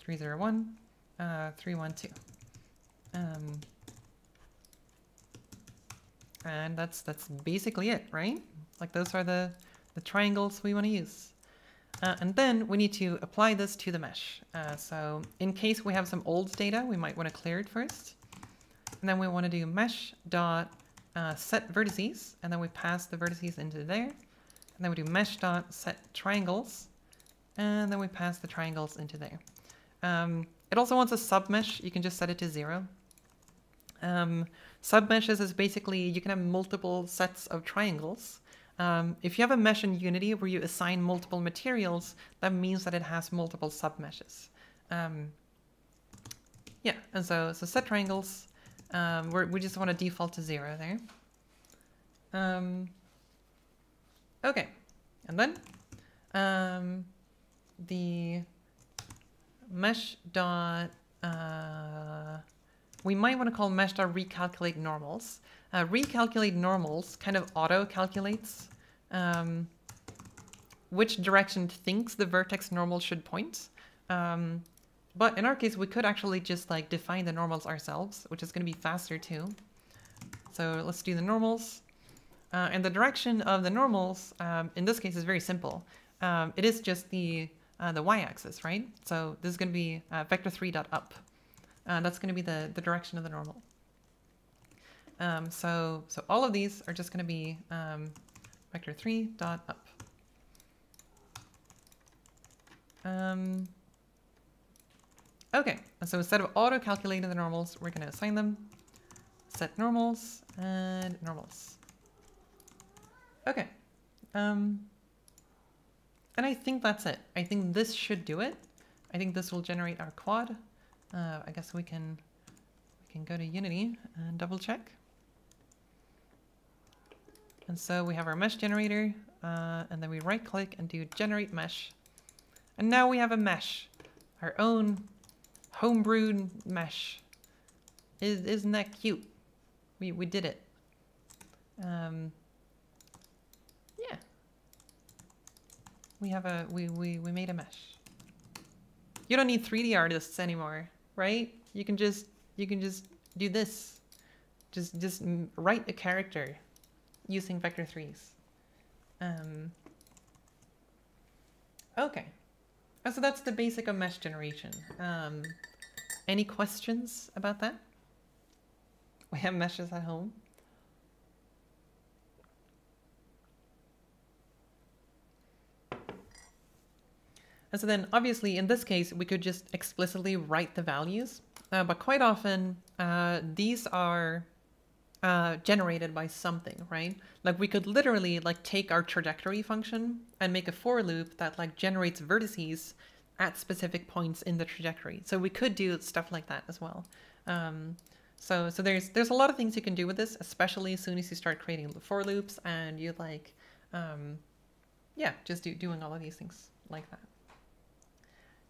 three, zero, one, uh, three, one, two. Um, and that's, that's basically it, right? Like those are the... the triangles we want to use. Uh, and then we need to apply this to the mesh. Uh, so in case we have some old data, we might want to clear it first. And then we want to do mesh dot uh, set vertices, and then we pass the vertices into there. And then we do mesh dot set triangles, and then we pass the triangles into there. Um, it also wants a submesh. You can just set it to zero. Um, submeshes is basically, you can have multiple sets of triangles. Um, if you have a mesh in Unity where you assign multiple materials, that means that it has multiple submeshes. Um, yeah, and so, so set triangles, um, we're, we just want to default to zero there. Um, okay, and then um, the mesh dot, uh, we might want to call mesh dot recalculate normals. Uh, recalculate normals kind of auto calculates um, which direction it thinks the vertex normal should point. Um, but in our case, we could actually just like define the normals ourselves, which is going to be faster too. So let's do the normals. Uh, and the direction of the normals, um, in this case, is very simple. Um, it is just the uh, the y-axis, right? So this is going to be uh, vector three dot up. Uh, that's going to be the, the direction of the normal. Um, so, so all of these are just going to be um, vector three dot up. Um, okay, so instead of auto-calculating the normals, we're going to assign them. Set normals and normals. Okay, um, and I think that's it. I think this should do it. I think this will generate our quad. Uh, I guess we can we can go to Unity and double check. And so we have our mesh generator, uh, and then we right click and do generate mesh. And now we have a mesh, our own homebrewed mesh. Is, isn't that cute? We we did it. Um, We have a we, we we made a mesh. You don't need three D artists anymore, right? You can just you can just do this, just just write a character using vector threes. Um, okay, oh, so that's the basic of mesh generation. Um, any questions about that? We have meshes at home. And so then obviously in this case, we could just explicitly write the values, uh, but quite often uh, these are uh, generated by something, right? Like we could literally like take our trajectory function and make a for loop that like generates vertices at specific points in the trajectory. So we could do stuff like that as well. Um, so so there's, there's a lot of things you can do with this, especially as soon as you start creating the for loops and you like, um, yeah, just do, doing all of these things like that.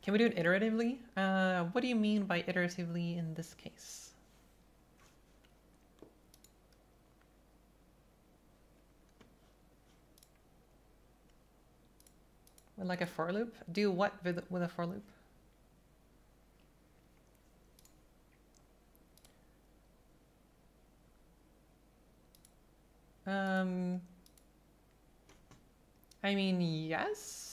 Can we do it iteratively? Uh, what do you mean by iteratively in this case? With like a for loop? Do what with, with a for loop? Um, I mean, yes.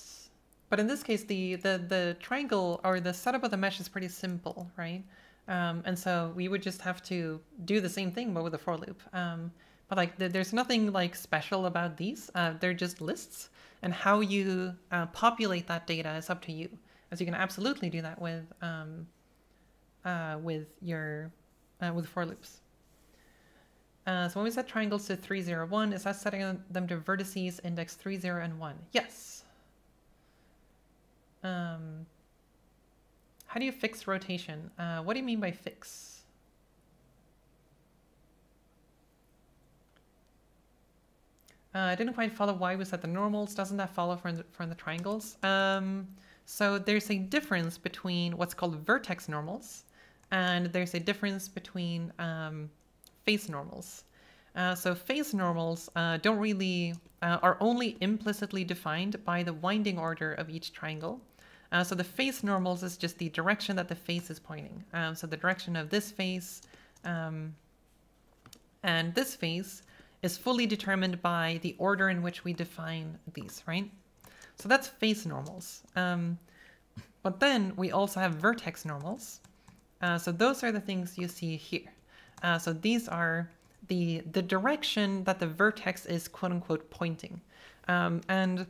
But in this case, the, the, the triangle or the setup of the mesh is pretty simple, right? Um, and so we would just have to do the same thing, but with a for loop. Um, but like the, there's nothing like special about these. Uh, they're just lists. And how you uh, populate that data is up to you. As you can absolutely do that with, um, uh, with, your, uh, with for loops. Uh, so when we set triangles to three, zero, one, is that setting them to vertices index three, zero, and one? Yes. Um, how do you fix rotation? Uh, what do you mean by fix? Uh, I didn't quite follow why we set the normals. Doesn't that follow from the, from the triangles? Um, so there's a difference between what's called vertex normals, and there's a difference between um, face normals. Uh, so phase normals uh, don't really, uh, are only implicitly defined by the winding order of each triangle. Uh, so the face normals is just the direction that the face is pointing. Um, so the direction of this face um, and this face is fully determined by the order in which we define these, right? So that's face normals. Um, but then we also have vertex normals. Uh, so those are the things you see here. Uh, so these are the, the direction that the vertex is quote unquote pointing. Um, and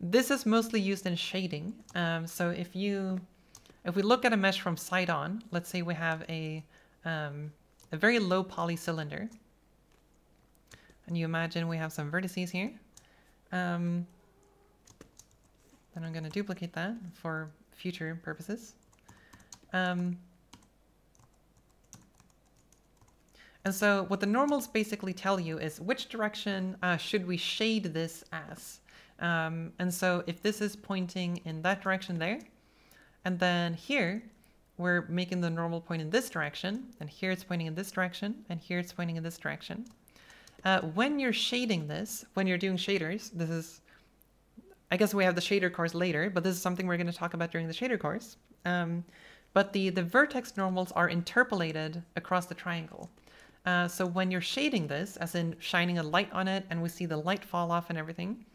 this is mostly used in shading. Um, so if you, if we look at a mesh from side on, let's say we have a, um, a very low poly cylinder. And you imagine we have some vertices here. Um, then I'm going to duplicate that for future purposes. Um, And so what the normals basically tell you is which direction uh, should we shade this as? Um, and so if this is pointing in that direction there, and then here, we're making the normal point in this direction, and here it's pointing in this direction, and here it's pointing in this direction. Uh, when you're shading this, when you're doing shaders, this is, I guess we have the shader course later, but this is something we're going to talk about during the shader course. Um, but the, the vertex normals are interpolated across the triangle. Uh, so when you're shading this, as in shining a light on it, and we see the light fall off and everything,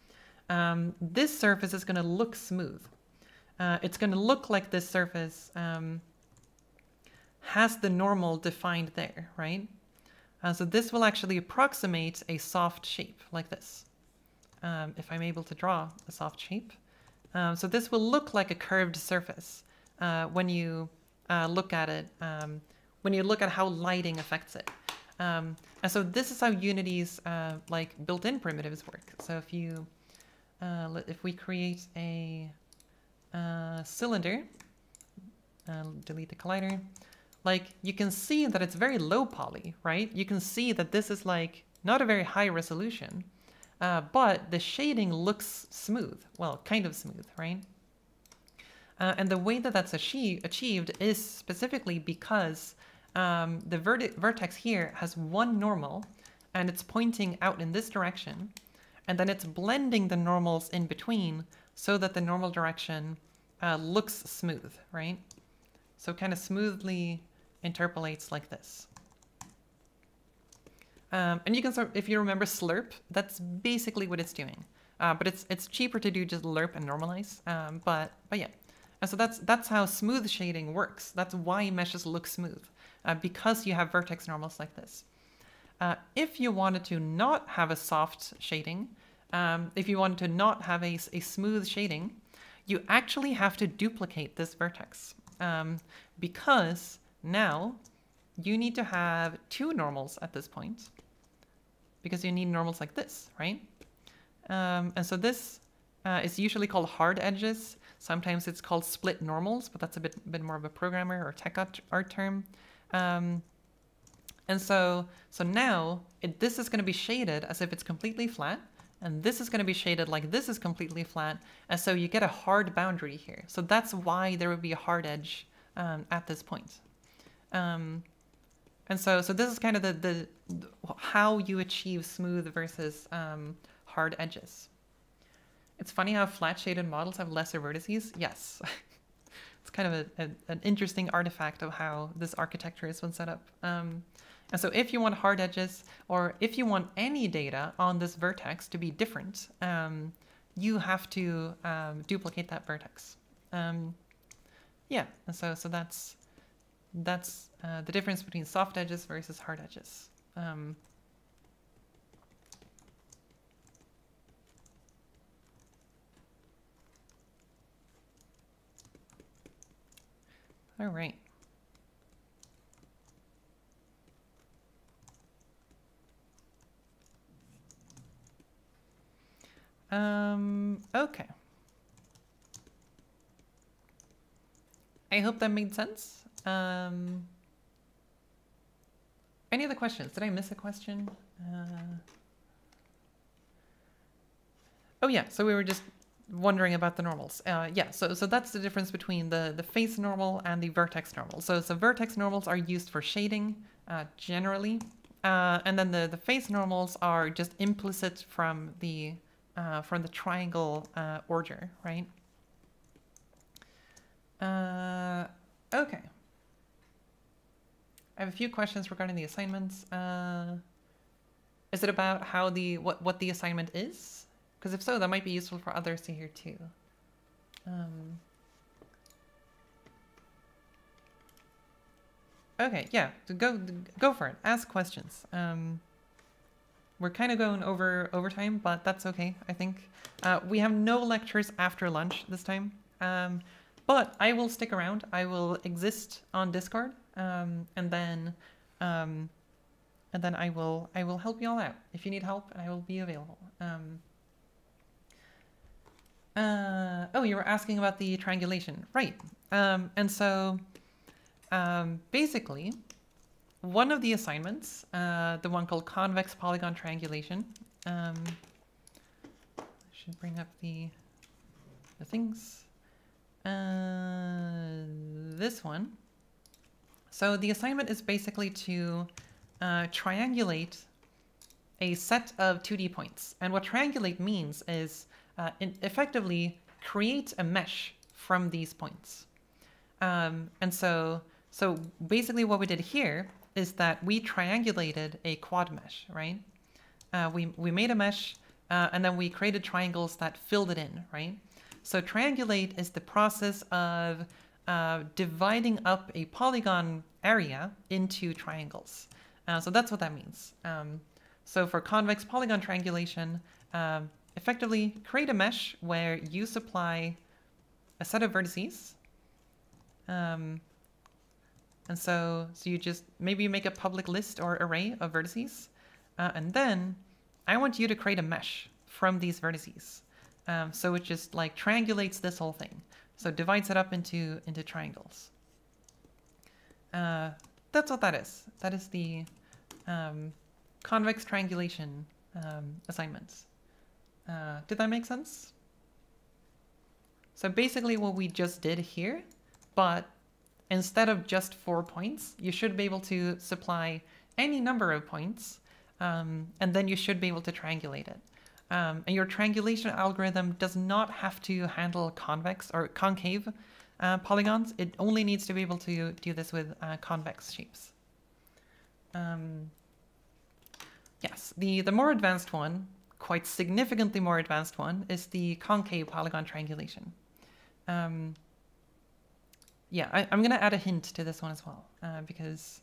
um, this surface is going to look smooth. Uh, it's going to look like this surface um, has the normal defined there, right? Uh, so this will actually approximate a soft shape like this. Um, if I'm able to draw a soft shape. Um, so this will look like a curved surface uh, when you uh, look at it, um, when you look at how lighting affects it. Um, and so this is how Unity's uh, like built-in primitives work. So if you, uh, if we create a uh, cylinder, uh, delete the collider, like you can see that it's very low poly, right? You can see that this is like not a very high resolution, uh, but the shading looks smooth. Well, kind of smooth, right? Uh, and the way that that's achieve, achieved is specifically because um, the vertex here has one normal and it's pointing out in this direction, and then it's blending the normals in between so that the normal direction uh, looks smooth, right? So kind of smoothly interpolates like this. Um, and you can sort of, if you remember slurp, that's basically what it's doing. Uh, but it's it's cheaper to do just lerp and normalize. Um, but but yeah, and so that's that's how smooth shading works. That's why meshes look smooth, uh, because you have vertex normals like this. Uh, if you wanted to not have a soft shading, um, if you wanted to not have a a smooth shading, you actually have to duplicate this vertex um, because now you need to have two normals at this point, because you need normals like this, right? Um, and so this uh, is usually called hard edges. Sometimes it's called split normals, but that's a bit, bit more of a programmer or tech art term. Um, and so, so now it, this is going to be shaded as if it's completely flat, and this is going to be shaded like this is completely flat. And so you get a hard boundary here. So that's why there would be a hard edge um, at this point. Um, and so, so this is kind of the, the, the how you achieve smooth versus um, hard edges. It's funny how flat shaded models have lesser vertices. Yes, it's kind of a, a, an interesting artifact of how this architecture has been set up. Um, and so if you want hard edges, or if you want any data on this vertex to be different, um, you have to um, duplicate that vertex. Um, yeah, and so, so that's, that's uh, the difference between soft edges versus hard edges. Um, All right. Um, okay. I hope that made sense. Um, any other questions? Did I miss a question? Uh, oh yeah, so we were just wondering about the normals. Uh, yeah, so so that's the difference between the, the face normal and the vertex normal. So, so vertex normals are used for shading uh, generally. Uh, and then the, the face normals are just implicit from the, uh, from the triangle uh, order, right? Uh, okay. I have a few questions regarding the assignments. Uh, is it about how the what, what the assignment is? Because if so, that might be useful for others to hear too. Um, okay, yeah, go go for it. Ask questions. Um, we're kind of going over overtime, but that's okay, I think. Uh, we have no lectures after lunch this time, um, but I will stick around. I will exist on Discord, um, and then um, and then I will I will help you all out if you need help. I will be available. Um, Uh, oh, you were asking about the triangulation, right? Um, and so um, basically one of the assignments, uh, the one called Convex Polygon Triangulation. Um, I should bring up the, the things. Uh, this one. So the assignment is basically to uh, triangulate a set of two D points. And what triangulate means is uh, effectively create a mesh from these points. Um, and so, so basically what we did here is that we triangulated a quad mesh, right? Uh, we, we made a mesh uh, and then we created triangles that filled it in, right? So triangulate is the process of uh, dividing up a polygon area into triangles. Uh, so that's what that means. Um, so for convex polygon triangulation, um, effectively create a mesh where you supply a set of vertices. Um, and so, so you just, maybe you make a public list or array of vertices. Uh, and then I want you to create a mesh from these vertices. Um, so it just like triangulates this whole thing. So divides it up into, into triangles. Uh, that's what that is. That is the um, convex triangulation um, assignments. Uh, did that make sense? So basically what we just did here, but instead of just four points, you should be able to supply any number of points, um, and then you should be able to triangulate it. Um, and your triangulation algorithm does not have to handle convex or concave uh, polygons. It only needs to be able to do this with uh, convex shapes. Um, yes, the, the more advanced one, quite significantly more advanced one, is the concave polygon triangulation. Um, yeah, I, I'm going to add a hint to this one as well, uh, because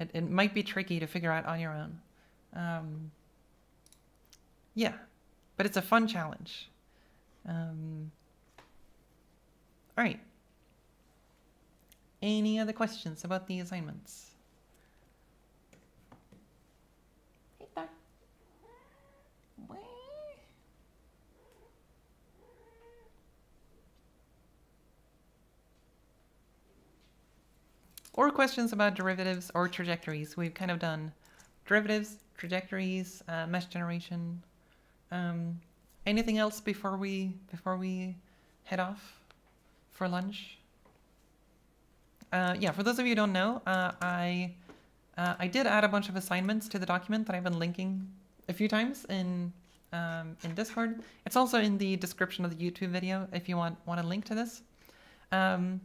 it, it might be tricky to figure out on your own. Um, yeah. But it's a fun challenge. Um, all right. Any other questions about the assignments? Hey there. Where? Or questions about derivatives or trajectories. We've kind of done derivatives, trajectories, uh, mesh generation. Um, anything else before we before we head off for lunch? Uh, yeah, for those of you who don't know, uh, I uh, I did add a bunch of assignments to the document that I've been linking a few times in um, in Discord. It's also in the description of the YouTube video if you want want a link to this. Um,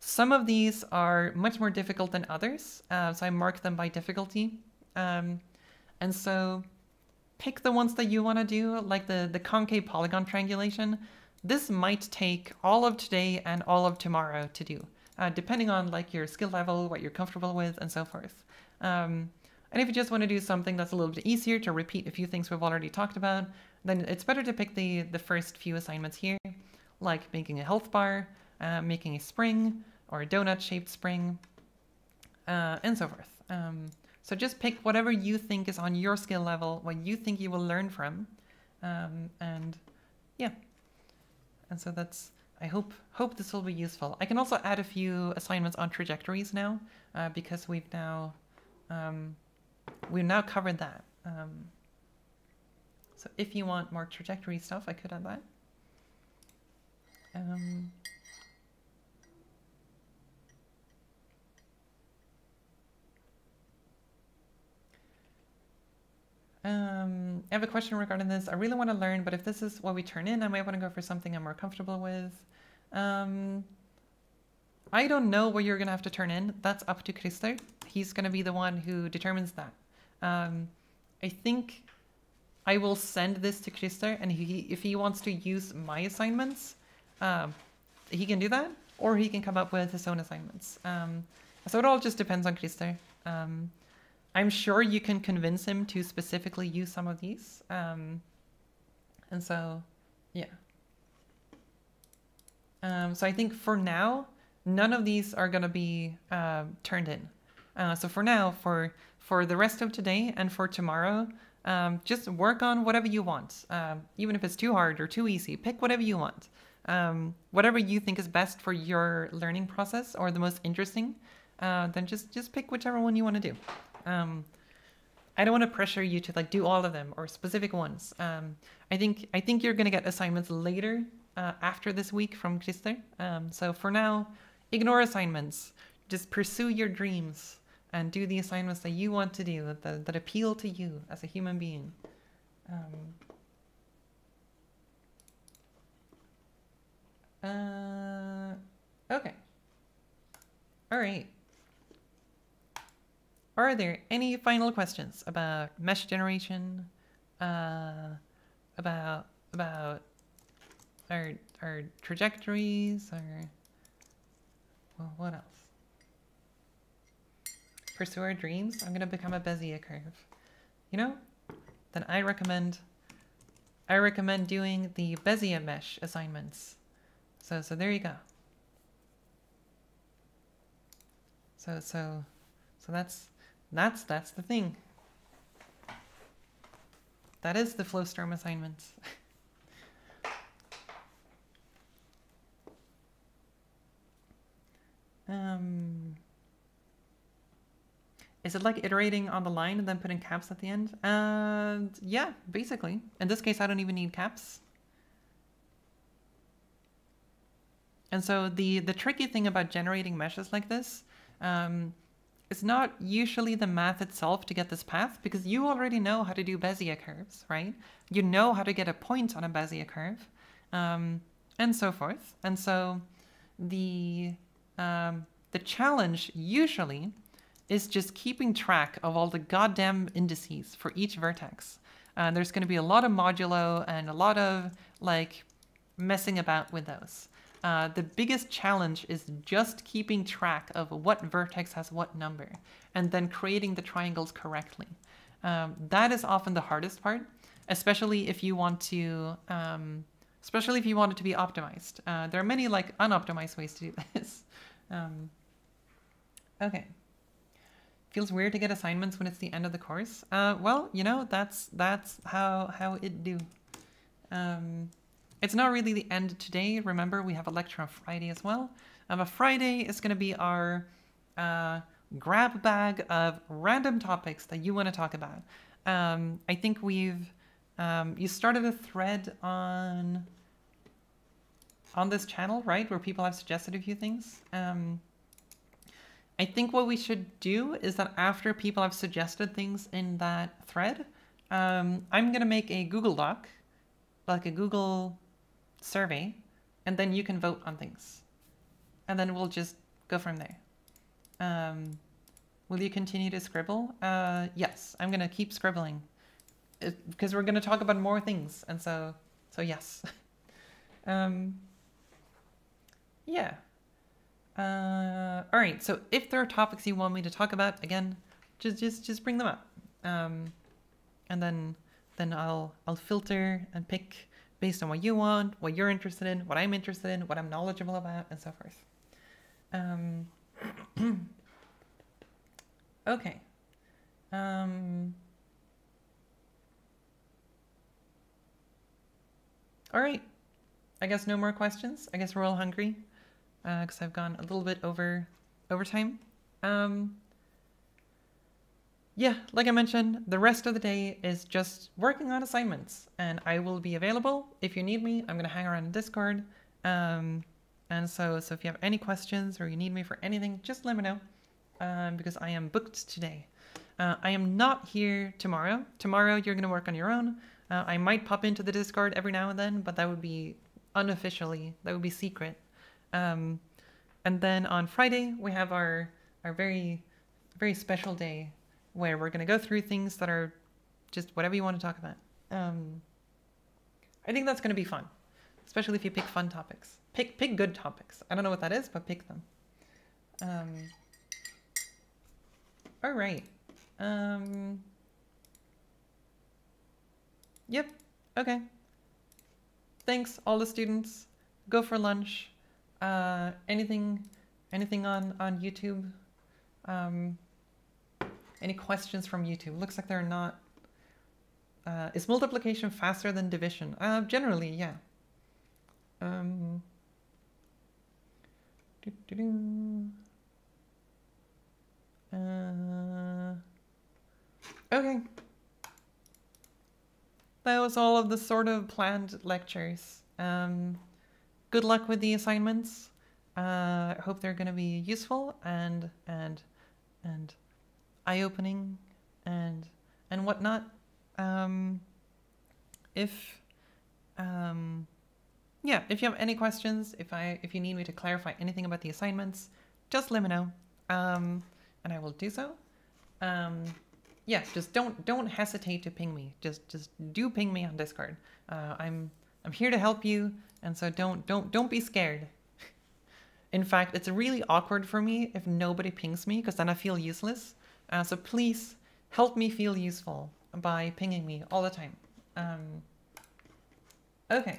some of these are much more difficult than others, uh, so I mark them by difficulty, um, and so. Pick the ones that you want to do, like the, the concave polygon triangulation. This might take all of today and all of tomorrow to do, uh, depending on like your skill level, what you're comfortable with, and so forth. Um, and if you just want to do something that's a little bit easier to repeat a few things we've already talked about, then it's better to pick the, the first few assignments here, like making a health bar, uh, making a spring, or a donut-shaped spring, uh, and so forth. Um, So just pick whatever you think is on your skill level, what you think you will learn from, um, and yeah. And so that's, I hope hope this will be useful. I can also add a few assignments on trajectories now, uh, because we've now um, we've now covered that. Um, so if you want more trajectory stuff, I could add that. Um, Um, I have a question regarding this. I really want to learn, but if this is what we turn in, I might want to go for something I'm more comfortable with. Um, I don't know what you're going to have to turn in. That's up to Krister. He's going to be the one who determines that. Um, I think I will send this to Krister, and he, if he wants to use my assignments, um, he can do that, or he can come up with his own assignments. Um, so it all just depends on Krister. Um, I'm sure you can convince him to specifically use some of these. Um, and so, yeah. Um, so I think for now, none of these are going to be uh, turned in. Uh, so for now, for, for the rest of today and for tomorrow, um, just work on whatever you want. Um, even if it's too hard or too easy, pick whatever you want. Um, whatever you think is best for your learning process or the most interesting. uh, then just just pick whichever one you want to do. Um, I don't want to pressure you to like do all of them or specific ones. Um, I think I think you're gonna get assignments later uh, after this week from Krister. Um, so for now, ignore assignments. Just pursue your dreams and do the assignments that you want to do that that, that appeal to you as a human being. Um, Uh, okay. All right. Are there any final questions about mesh generation? Uh, about about our our trajectories or well, what else? Pursue our dreams. I'm gonna become a Bezier curve. You know? Then I recommend I recommend doing the Bezier mesh assignments. So, so there you go. So, so, so that's, that's, that's the thing. That is the Flowstorm assignments. um, is it like iterating on the line and then putting caps at the end? Uh, yeah, basically. In this case, I don't even need caps. And so the, the tricky thing about generating meshes like this um, is not usually the math itself to get this path, because you already know how to do Bezier curves, right? You know how to get a point on a Bezier curve, um, and so forth. And so the, um, the challenge usually is just keeping track of all the goddamn indices for each vertex. Uh, there's going to be a lot of modulo and a lot of like messing about with those. Uh, the biggest challenge is just keeping track of what vertex has what number and then creating the triangles correctly. Um, that is often the hardest part, especially if you want to, um, especially if you want it to be optimized. Uh, there are many like unoptimized ways to do this. Um, okay. Feels weird to get assignments when it's the end of the course. Uh, well, you know, that's, that's how, how it do. Um, It's not really the end today. Remember, we have a lecture on Friday as well. Um, a Friday is going to be our uh, grab bag of random topics that you want to talk about. Um, I think we've um, you started a thread on on this channel, right, where people have suggested a few things. Um, I think what we should do is that after people have suggested things in that thread, um, I'm going to make a Google Doc, like a Google survey, and then you can vote on things. And then we'll just go from there. Um, will you continue to scribble? Uh, yes, I'm gonna keep scribbling it, because we're gonna talk about more things. And so, so yes. um, yeah. Uh, all right, so if there are topics you want me to talk about, again, just just, just bring them up. Um, and then, then I'll I'll filter and pick based on what you want, what you're interested in, what I'm interested in, what I'm knowledgeable about, and so forth. Um, okay. Um, all right. I guess no more questions. I guess we're all hungry because uh, I've gone a little bit over over time. Um, Yeah, like I mentioned, the rest of the day is just working on assignments, and I will be available if you need me. I'm gonna hang around in Discord, um, and so so if you have any questions or you need me for anything, just let me know, um, because I am booked today. Uh, I am not here tomorrow. Tomorrow you're gonna work on your own. Uh, I might pop into the Discord every now and then, but that would be unofficially. That would be secret. Um, and then on Friday we have our our very very special day, where we're going to go through things that are just whatever you want to talk about. Um, I think that's going to be fun, especially if you pick fun topics. Pick pick good topics. I don't know what that is, but pick them. Um, all right. Um, yep. Okay. Thanks, all the students. Go for lunch. Uh, anything, anything on on YouTube. Um, Any questions from YouTube? Looks like they're not. Uh, is multiplication faster than division? Uh, generally, yeah. Um, doo -doo -doo. Okay. That was all of the sort of planned lectures. Um, good luck with the assignments. I uh, hope they're going to be useful and and and eye-opening and and whatnot. Um, if um, yeah, if you have any questions, if I if you need me to clarify anything about the assignments, just let me know, um, and I will do so. Um, yeah, just don't don't hesitate to ping me. Just just do ping me on Discord. Uh, I'm I'm here to help you, and so don't don't don't be scared. In fact, it's really awkward for me if nobody pings me, because then I feel useless. Uh, so please help me feel useful by pinging me all the time. Um, okay.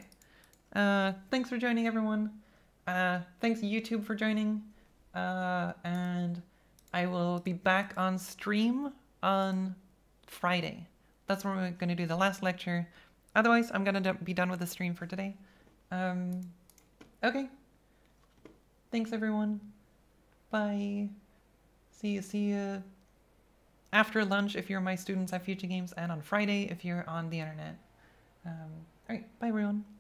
Uh, thanks for joining, everyone. Uh, thanks, YouTube, for joining. Uh, and I will be back on stream on Friday. That's when we're going to do the last lecture. Otherwise, I'm going to be done with the stream for today. Um, okay. Thanks, everyone. Bye. See you, see you after lunch if you're my students at FutureGames, and on Friday if you're on the internet. Um, all right. Bye, everyone.